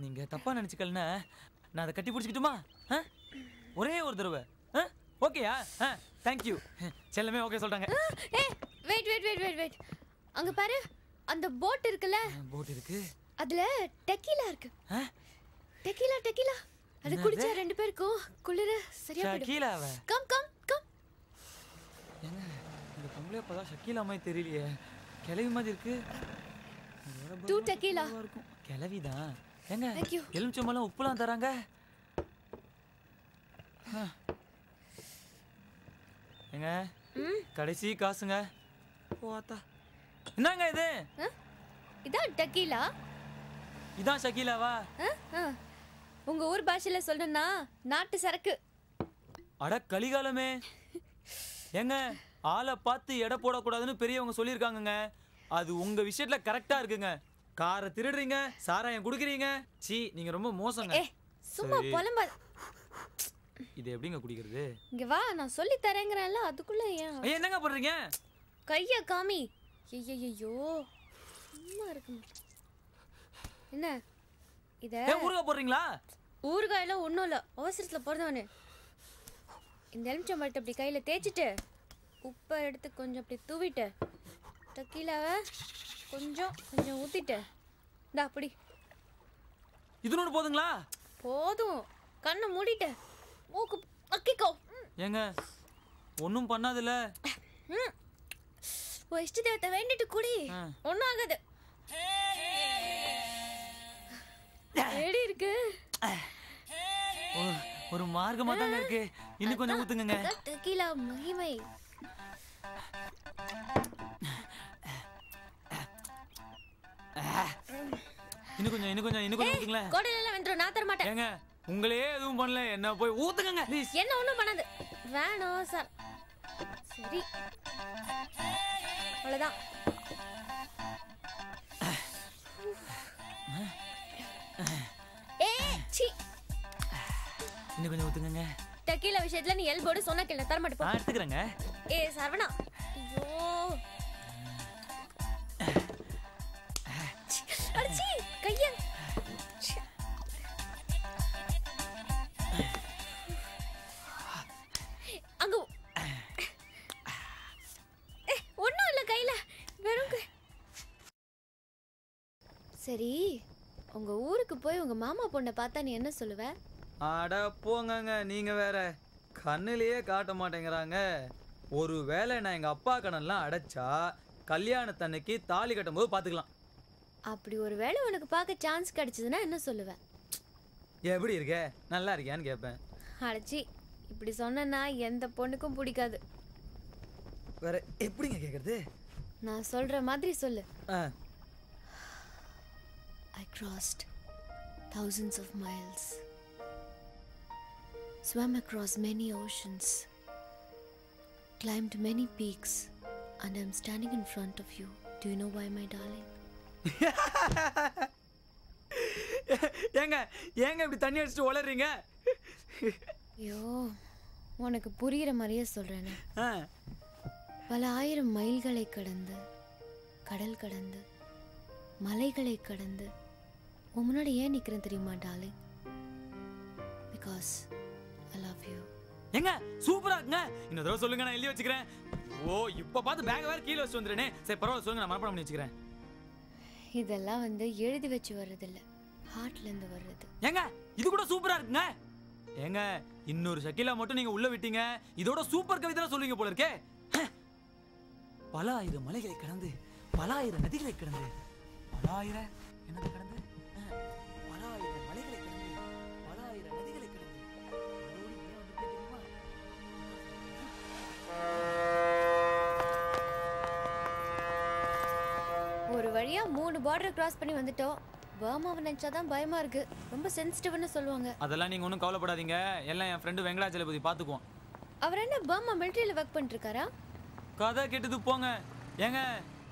நீங்கள் தப்பாக நினச்சிக்கலன்னா நான் அதை கட்டி பிடிச்சிக்கிட்டுமா? ஆ ஒரே ஒரு தடவை ஆ ஓகேயா? ஆ தேங்க்யூ. செல்லமே ஓகே சொல்கிறாங்க. ஏ wait wait wait wait wait, அங்கே பாரு அந்த போட் இருக்குல்ல, போட் இருக்குது, அதில் டெக்கீலா இருக்குது. ஆ டெக்கீலா டெக்கீலா அது குடிச்சா ரெண்டு பேருக்கும் குளிர சரியா போயிடும். Come come come. ஏங்க இந்த பொம்பளை பார்த்தா ஷக்கீலா மாதிரி தெரியலையே, கிளவி மாதிரி இருக்கு. டூ டெக்கீலா இருக்கும். கிளவிதான் ஏங்க? எலுமிச்சம்பழம் உப்புலாம் தராங்க. ஏங்க கடைசி காசுங்க. போத்தா என்னங்க இது? இதான் டெக்கீலா? இதான் ஷக்கீலாவா? உங்க ஊர் பாஷையில சொல்லணும்னா நாட்டு சரக்கு. அட கலிகாலமே, ஏங்க ஆளை பார்த்து எடை போடக்கூடாதுன்னு பெரியவங்க சொல்லியிருக்காங்கங்க. அது உங்கள் விஷயத்தில் கரெக்டாக இருக்குங்க. காரை திருடுறீங்க, சாராயம் குடிக்கிறீங்க. சீ நீங்கள் ரொம்ப மோசங்க. சும்மா புலம்பா. இது எப்படிங்க குடிக்கிறது? இங்கே வா நான் சொல்லி தரேங்கிறேன்ல, அதுக்குள்ளே ஏன் என்னங்க பண்ணுறீங்க? கையை காமி. ஐயோ சும்மா இருக்குங்க. என்ன இதை ஊறுகாய் போடுறீங்களா? ஊறுகாயெல்லாம் ஒன்றும் இல்லை, அவசரத்தில் பிறந்தவனே. இந்த எலுமிச்சம்பழத்தை அப்படி கையில் தேய்ச்சிட்டு உப்பை எடுத்து கொஞ்சம் அப்படி தூவிட்டு டக்கீலாவை கொஞ்சம் கொஞ்சம் ஊற்றிட்டு இந்த அப்படி இதுனோடு போதுங்களா? போதும், கண்ணை மூடிட்டு மூக்கு அக்கிக்கோ. ஏங்க ஒன்றும் பண்ணாதுல்ல? ம் இஷ்ட தேவத்தை வேண்டிட்டு குடி, ஒன்றும் ஆகாது. எப்படி இருக்கு? ஒரு மார்க்கமா தாங்க இருக்கு. இன்னும் கொஞ்சம் ஊத்துங்க. டக்கீலா மகிமை. இன்னும் கொஞ்சம் இன்னும் கொஞ்சம் இன்னும் கொஞ்சம் ஊத்துங்களே. கோடையில எல்லாம் வெந்துரும், நான் தர மாட்டேன். ஏங்க உங்களே எதுவும் பண்ணல, என்ன போய் ஊத்துக்கங்க. என்ன ஒண்ணும் பண்ணாது, வேணும் சார். சரி அவ்வளவுதான். ஏய் சீ இன்னும் கொஞ்சம் ஊத்துங்க. டக்கீலா விஷயத்துல நீ எல்போடு சொன்ன கேள, தர மாட்டேன். நான் எடுத்துக்கறேங்க. ஏய் சரவணா ஐயோ அர்ச்சி கைய. அங்க ஒன்றும் இல்லை கையில், வெறும் கை. சரி உங்கள் ஊருக்கு போய் உங்கள் மாமா பொண்ணை பார்த்தா நீ என்ன சொல்லுவ? அட போங்கங்க நீங்கள் வேற, கண்ணிலேயே காட்ட மாட்டேங்கிறாங்க. ஒரு வேளை நான் எங்கள் அப்பா கண்ணெல்லாம் அடைச்சா கல்யாணத்தன்னைக்கு தாலி கட்டும் போது பார்த்துக்கலாம். அப்படி ஒரு வேளை உனக்கு பார்க்க சான்ஸ் கிடைச்சதுன்னா என்ன சொல்லுவேன்? எப்படி இருக்க, நல்லா இருக்கியான்னு கேட்பேன். அடைச்சி இப்படி சொன்னா எந்த பொண்ணுக்கும் பிடிக்காது. வேற எப்படிங்க கேட்கறது? நான் சொல்ற மாதிரி சொல்லு. I crossed thousands of miles, swam across many oceans, climbed many peaks, and I'm standing in front of you. Do you know why, my darling? ஏங்க ஏங்க இப்படி தண்ணி அடிச்சுட்டு உளறீங்க? ஐயோ உனக்கு புரிகிற மாதிரியே சொல்கிறேன்னு. பல ஆயிரம் மைல்களை கடந்து, கடல் கடந்து, மலைகளை கடந்து உன் முன்னாடி ஏன் நிற்கிறேன் தெரியுமா darling? Because I love you. எங்க சூப்பரா இருக்குங்க. இன்னொரு தடவை சொல்லுங்க, நான் எழுதி வச்சுக்கிறேன். ஓ, இப்போ பார்த்து பேக் வேற கீழே வச்சு வந்துடுறேனே. சரி பரவாயில்ல, சொல்லுங்க, நான் மனப்பாடம் பண்ணி வச்சுக்கிறேன். இதெல்லாம் வந்து எழுதி வச்சு வர்றதில்லை, ஹார்ட்ல இருந்து வர்றது. ஏங்க இது கூட சூப்பரா இருக்குங்க. ஏங்க இன்னொரு ஷகிலா மட்டும் நீங்க உள்ள விட்டீங்க, இதோட சூப்பர் கவிதை சொல்லுவீங்க போல இருக்கே. பல ஆயிரம் மலைகளை கடந்து, பல ஆயிரம் நதிகளை கடந்து, பல ஆயிரம் என்னது கடந்து, பல ஆயிரம் மலைகளை கடந்து, பல ஆயிரம் நதிகளை கடந்து. ஒரு வழியா 3 பார்டர் கிராஸ் பண்ணி வந்துட்டோம். பர்மாவை நினைச்சாதான் பயமா இருக்கு, ரொம்ப சென்சிட்டிவ்னு சொல்லுவாங்க. அதெல்லாம் நீங்க ஒன்றும் கவலைப்படாதீங்க, எல்லாம் என் ஃப்ரெண்டு வெங்கடாஜலபதி பார்த்துக்குவோம். அவர் என்ன பர்மா மிலிட்டரியில் ஒர்க் பண்ணிட்டு இருக்காரா? கதை கேட்டது போங்க. ஏங்க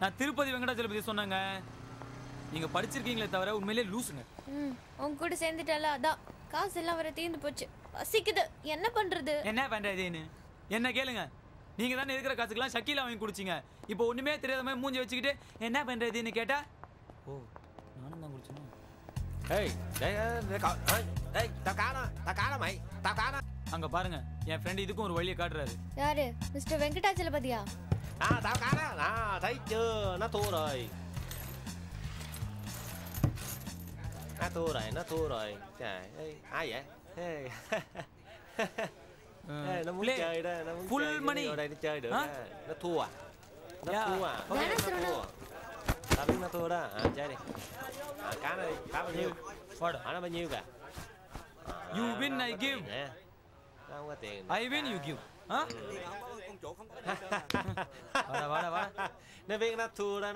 நான் திருப்பதி வெங்கடாஜலபதி சொன்னாங்க, நீங்க படிச்சிருக்கீங்களே தவிர உண்மையிலே லூசுங்க. உங்க கூட சேர்ந்துட்டால அதான் காசு எல்லாம் வர தீர்ந்து போச்சு, பசிக்குது, என்ன பண்றது? என்ன பண்றதுன்னு என்ன கேளுங்க. நீங்க தானே இருக்கிற காசுக்கெல்லாம் ஷக்கீலா வாங்கி குடிச்சிங்க. இப்போ ஒண்ணுமே தெரியாத மாதிரி மூஞ்சி வச்சுக்கிட்டு என்ன பண்றதுன்னு கேட்டா, ஓ நானும் தான் குடிச்சேன். அங்க பாருங்க, என் ஃப்ரெண்ட் இதுக்கு ஒரு வழியை காட்டுறாரு. யாரு? மிஸ்டர் வெங்கடாஜலபதியா? நான் தா காணா, நான் தைச்சு நான் தூராய் ஏய் ஆயே ஏய் நான் முளே ஃபுல் மணி நான் தூவா நான் தூவா தभी ना तोड़ा हाँ जाने काम नहीं फॉर्ड आना बन नहीं होगा you win I give I win you give हाँ वाला वाला वाला ना बेग ना तोड़ा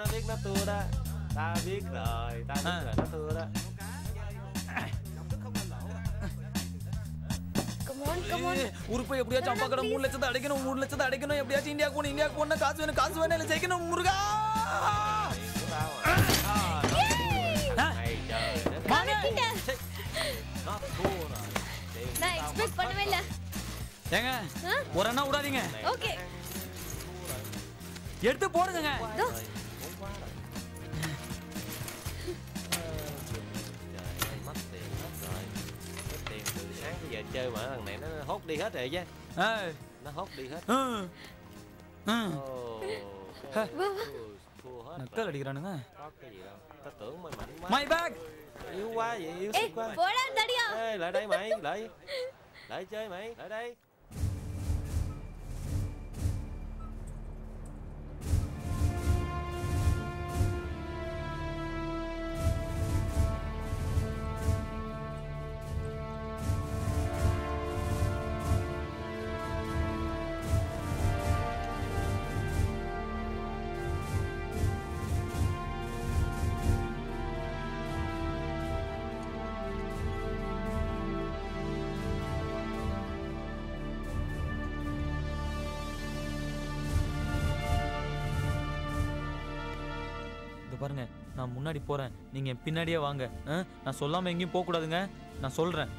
ताबिक ना तोड़ा come on उरुपे अपड़िया चंपा करा मूल लेच्चा दाढ़ी के ना अपड़िया इंडिया कौन ना कासुवे ना लेच्चा के ना मुर्गा எடுத்து போடுங்க. Nakal di kerana kan? Ta tưởng mày mạnh quá. Mày bác. Yếu quá vậy, yếu sức quá. Bỏ lên ra đi không? Ê, lại đây mày, lại chơi mày, lại đây. பாருங்க, நான் முன்னாடி போறேன், நீங்க என் பின்னாடியே வாங்க. நான் சொல்லாம எங்கேயும் போக கூடாதுங்க, நான் சொல்றேன்.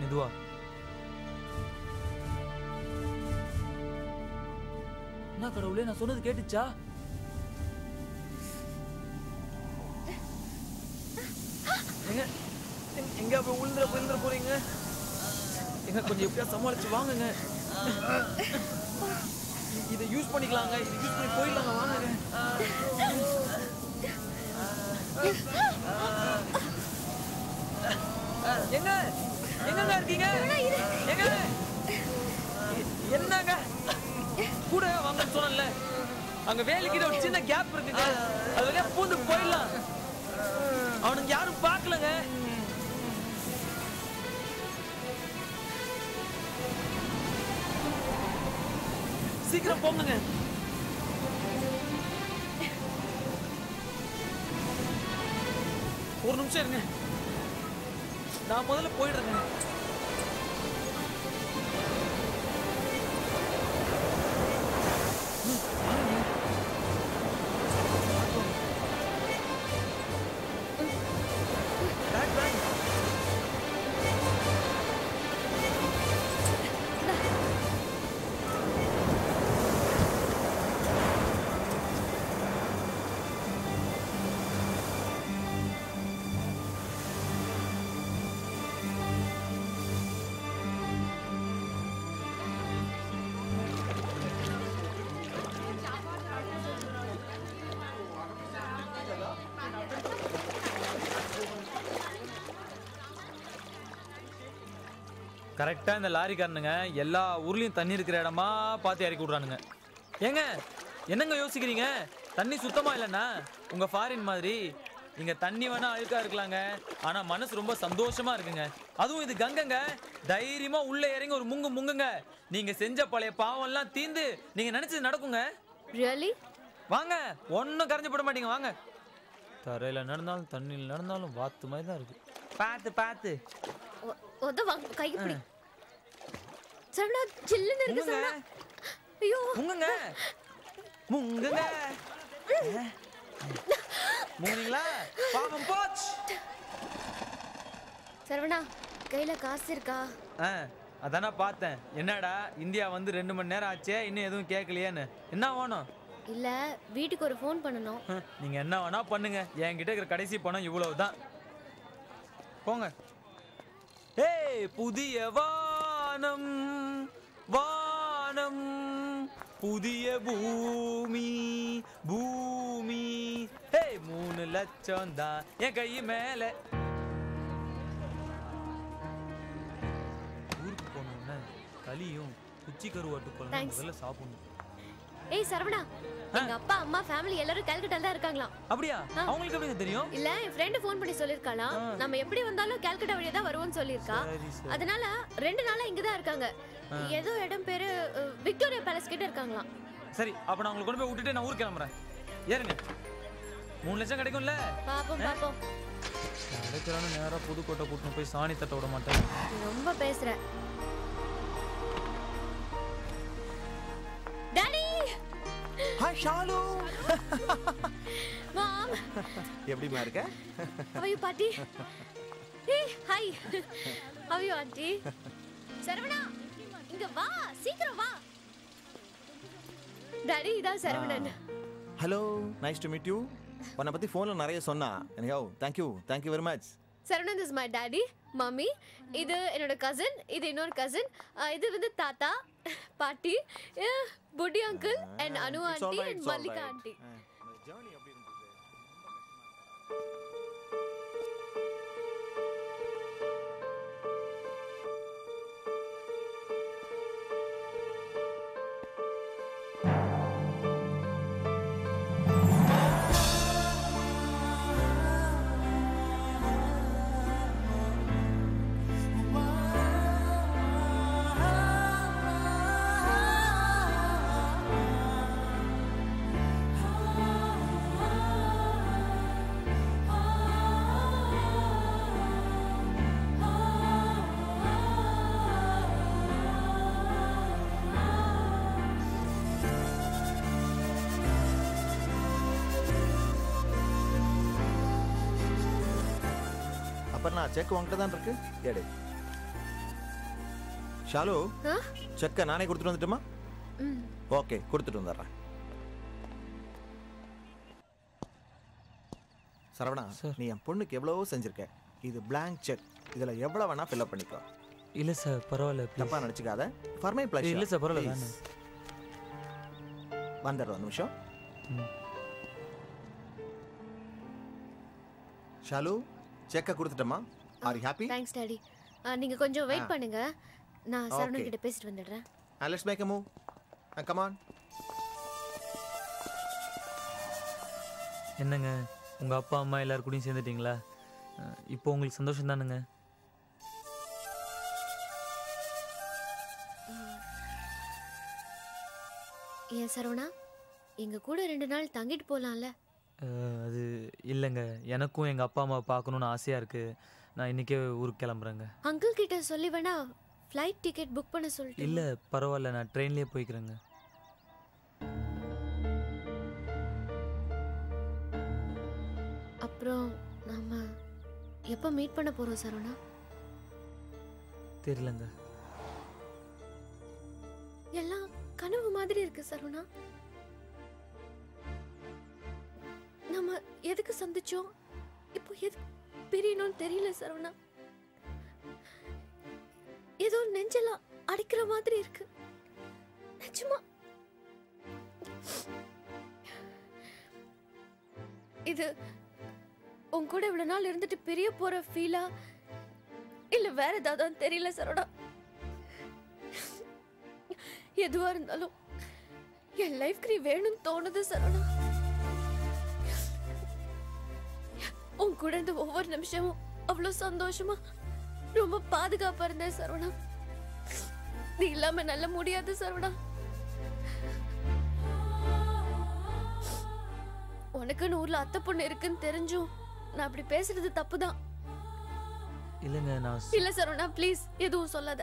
மெதுவா என்ன கடவுளே, நான் சொன்னது கேட்டுச்சா? எங்க அப்படி உழுந்துற போறீங்க? எங்க கொஞ்சம் எப்படியா சமாளிச்சு வாங்குங்க. இதை யூஸ் பண்ணிக்கலாங்க, இதை யூஸ் பண்ணி போயிடலாங்க, வாங்க. எங்க எங்க இருக்கீங்க? எங்க என்னங்க கூட வாங்க சொன்னல, அங்க வேலைக்கிட்ட ஒரு சின்ன கேப் இருக்குங்க, அது வழியா பூந்து போயிடலாம். அவனுக்கு யாரும் பார்க்கலங்க. சீக்கிரம் போங்க. ஒரு நிமிஷம் இருங்க, நான் முதல்ல போயிடுறேங்க. கரெக்டாக இந்த லாரிக்காரனுங்க எல்லா ஊர்லேயும் தண்ணி இருக்கிற இடமா பார்த்து இறக்கி விட்றானுங்க. ஏங்க என்னங்க யோசிக்கிறீங்க? தண்ணி சுத்தமாக இல்லைண்ணா உங்கள் ஃபாரின் மாதிரி. இங்கே தண்ணி வேணால் அழுக்காக இருக்கலாங்க, ஆனால் மனசு ரொம்ப சந்தோஷமாக இருக்குங்க. அதுவும் இது கங்கைங்க, தைரியமாக உள்ளே இறங்கி ஒரு முங்கு முங்குங்க. நீங்கள் செஞ்ச பழைய பாவம்லாம் தீந்து நீங்கள் நினச்சது நடக்குங்க. ரியலி? வாங்க, ஒன்றும் கரைஞ்சி போட மாட்டீங்க. வாங்க, தரையில் நடந்தாலும் தண்ணியில் நடந்தாலும் வாத்து மாதிரி தான் இருக்குது. பார்த்து பார்த்து என்னடா இந்தியா வந்து 2 மணி நேரம் ஆச்சே, இன்னும் எதுவும் கேட்கலையான்னு. என்ன வேணும்? இல்ல வீட்டுக்கு ஒரு போன் பண்ணணும். நீங்க என்ன வேணா பண்ணுங்க, என்கிட்ட இருக்கிற கடைசி பணம் இவ்வளவுதான், போங்க. ஏய், புதிய வானம் வானம், புதிய பூமி பூமி. ஏய், 3 லட்சம் தான் என் கை மேல. ஊருக்கு போனோம்னா களியும் குச்சி கருவாட்டு குழம்பு சாப்பிடணும். ஏய் சரவணா, எங்க அப்பா அம்மா ஃபேமிலி எல்லாரும் கல்கட்டால தான் இருக்காங்களா? அப்படியா? அவங்களுக்கு எப்படி தெரியும்? இல்ல, என் ஃப்ரெண்ட் ஃபோன் பண்ணி சொல்லிருக்காளா, நம்ம எப்படி வந்தாலும் கல்கட்டா வழியா தான் வருவோம்னு சொல்லிருக்கா. அதனால 2 நாளா இங்க தான் இருக்காங்க. ஏதோ இடம் பேரு விக்டோரியா பேலஸ் கிட்ட இருக்காங்களா? சரி, அப்ப நான் உங்களுக்கு கொண்டு போய் விட்டுட்டு நான் ஊருக்கு கிளம்பறேன். ஏறுங்க, 3 லட்சம் கிடைக்கும்ல? பாப்போம் பாப்போம். நடக்கறானே, நேரா புதுக்கோட்டை கூட்டிட்டு போய் சாணி தட்ட விட மாட்டேன். ரொம்ப பேசுற டாடி. ஹாய் ஷாலு. மாம், எப்படிமா இருக்க? ஹவ் யூ பாட்டி? ஏய் ஹாய், ஹவ் யூ ஆன்ட்டி? சரவணா இங்க வா, சீக்கிரம் வா. டாடி இதா Saravanan. Hello, nice to meet you. உன்னை பத்தி ஃபோன்ல நிறைய சொன்னா எனக்கு. Thank you, thank you very much. Saravanan is my daddy. Mummy இது என்னோட கசின், இது இன்னொரு கசின், இது வந்து தாத்தா, பாட்டி, புடி uncle and Anu aunty and Mallika aunty. Check உங்ககிட்ட தான் இருக்கு. ஏடே ஷாலு, செக்க நானே கொடுத்துட்டு வந்துட்டுமா? ஓகே, கொடுத்துட்டு வந்துடுறேன். சரவணா, நீ என் பொண்ணுக்கு எவ்வளவோ செஞ்சிருக்க. இது பிளாங்க் செக், இதில் எவ்வளோ வேணா ஃபில்அப் பண்ணிக்கோ. இல்லை சார் பரவாயில்ல, தப்பா நினச்சிக்காத. ஃபார்மே பிளஸ் இல்லை சார் பரவாயில்ல, வந்துடுறோம். 1 நிமிஷம். ஷாலு, செக்க கொடுத்துட்டமா? Are you happy? Thanks daddy. நீங்க கொஞ்சம் வெயிட் பண்ணுங்க, நான் சரவணன் கிட்ட பேசிட்டு வந்துடுறேன். Let's make a move. Come on. என்னங்க உங்க அப்பா அம்மா எல்லாரும் கூடயும் சேர்ந்துட்டீங்களா? இப்போ உங்களுக்கு சந்தோஷம் தானுங்க? ஏன் சரவணா, எங்க கூட 2 நாள் தங்கிட்டு போலாம்ல? அது இல்லைங்க, எனக்கும் எங்கள் அப்பா அம்மாவை பார்க்கணுன்னு ஆசையாக இருக்குது. நான் இன்றைக்கே ஊருக்கு கிளம்புறேங்க. அங்கிள் கிட்ட சொல்லி வேணா ஃப்ளைட் டிக்கெட் புக் பண்ண சொல்லிட்டு. இல்லை பரவாயில்ல, நான் ட்ரெயின்லேயே போய்க்கிறேங்க. அப்புறம் நாம் எப்போ மீட் பண்ண போகிறோம் சரவணா? தெரியலங்க, எல்லாம் கனவு மாதிரி இருக்குது சரவணா. நம்ம எதுக்கு சந்திச்சோம், இப்போ எதுக்கு பிரியணும்னு தெரியல சரவணா. ஏதோ நெஞ்செல்லாம் அடிக்கிற மாதிரி இருக்கு. நிஜமா இது உன் கூட இவ்வளவு நாள் இருந்துட்டு பிரிய போற ஃபீலா, இல்ல வேற ஏதாவது தெரியல சரவணா. எதுவாக இருந்தாலும் என் லைஃப்க்கு நீ வேணும்னு தோணுது சரவணா. உன் கூட இந்த ஒவ்வொரு நிமிஷமும் அவ்வளோ சந்தோஷமா ரொம்ப பாதுகாப்பாக இருந்தேன் சரவணா. நீ இல்லாமல் நல்ல முடியாது சரவணா. உனக்குன்னு ஊரில் அத்தை பொண்ணு இருக்குன்னு தெரிஞ்சும் நான் அப்படி பேசுறது தப்பு தான். இல்ல சரவணா ப்ளீஸ் எதுவும் சொல்லாத.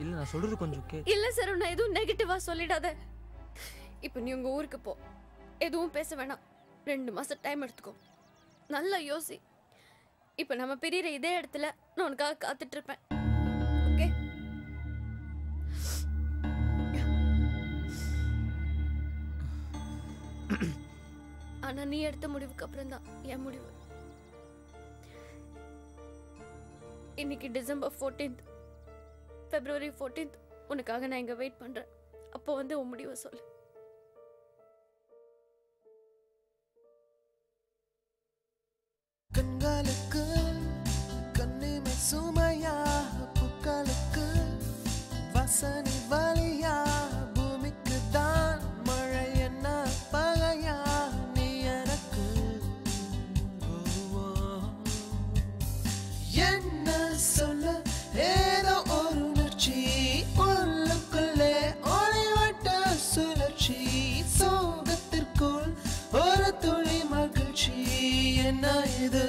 இல்ல நான் சொல்றது கொஞ்சம் கே. இல்ல சரவணா எதுவும் நெகட்டிவா சொல்லிடாத. இப்போ நீ உங்க ஊருக்கு போ, எதுவும் பேச வேணாம். 2 மாசம் டைம் எடுத்துக்கோ, நல்லா யோசி. இப்போ நம்ம பிரியிற இதே இடத்துல நான் உனக்காக காத்துட்டு இருப்பேன். ஓகே ஆனா நீ எடுத்த முடிவுக்கு அப்புறம் தான் என் முடிவு. இன்னைக்கு December 14th, February 14th உனக்காக நான் இங்க வெயிட் பண்றேன். அப்போ வந்து உன் முடிவை சொல்லு. கண்களுக்கு கண்ணிமை சுமையா, புக்களுக்கு வசனி வலியா, பூமிக்கு தான் மழை என்ன பகையா. நீ எனக்கு என்ன சொல்ல, ஏதோ ஒரு உணர்ச்சி உள்ளுக்குள்ளே ஒளிவட்ட சுழற்சி, சோகத்திற்குள் ஒரு துளி மகிழ்ச்சி. என்ன இது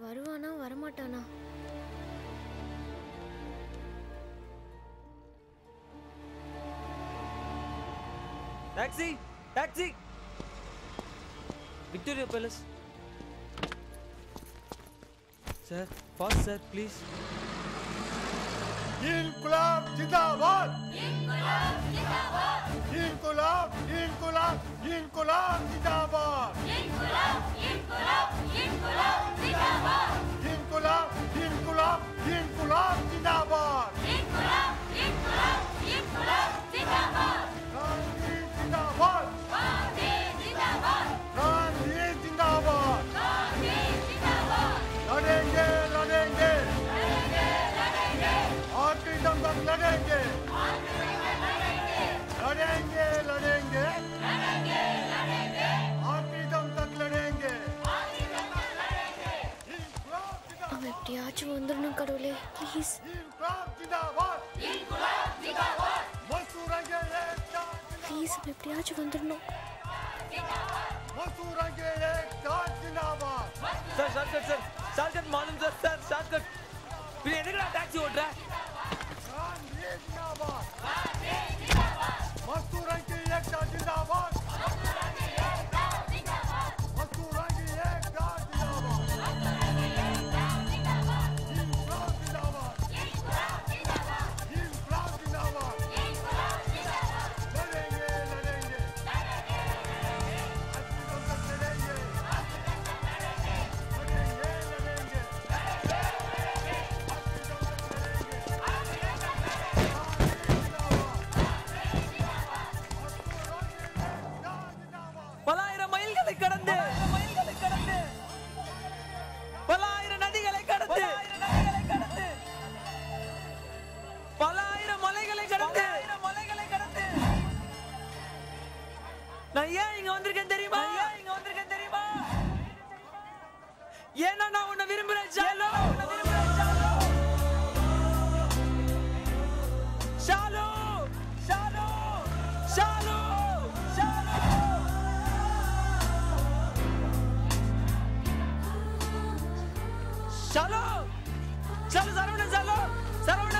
வருவானா வரமாட்டானா? Taxi taxi, Victoria Palace sir, pass sir please. இன்குலாப் ஜிந்தாபாத், இன்குலாப் ஜிந்தாபாத், இன்குலாப் இன்குலாப் இன்குலாப் ஜிந்தாபாத், இன்குலாப் இன்குலாப் இன்குலாப் ஜிந்தாபாத், இன்குலாப் இன்குலாப் இன்குலாப் ஜிந்தாபாத், இன்குலாப் இன்குலாப் இன்குலாப் ஜிந்தாபாத், காந்தி ஜிந்தாபாத், காந்தி ஜிந்தாபாத், காந்தி ஜிந்தாபாத், காந்தி ஜிந்தாபாத், லடேங்கே லடேங்கே आर्टिस्टम तक लड़ेंगे, लड़ेंगे लड़ेंगे, आर्टिस्टम तक लड़ेंगे. अब एक आज वो अंदर न करो ले प्लीज. प्लीज अब एक आज वो अंदर न. Sir sir sir sir sergeant मालूम सर सर सार्जेंट फिर एनेगला टैक्सी ओड रहा है. चलो चलो सरवणन, चलो सरवणन.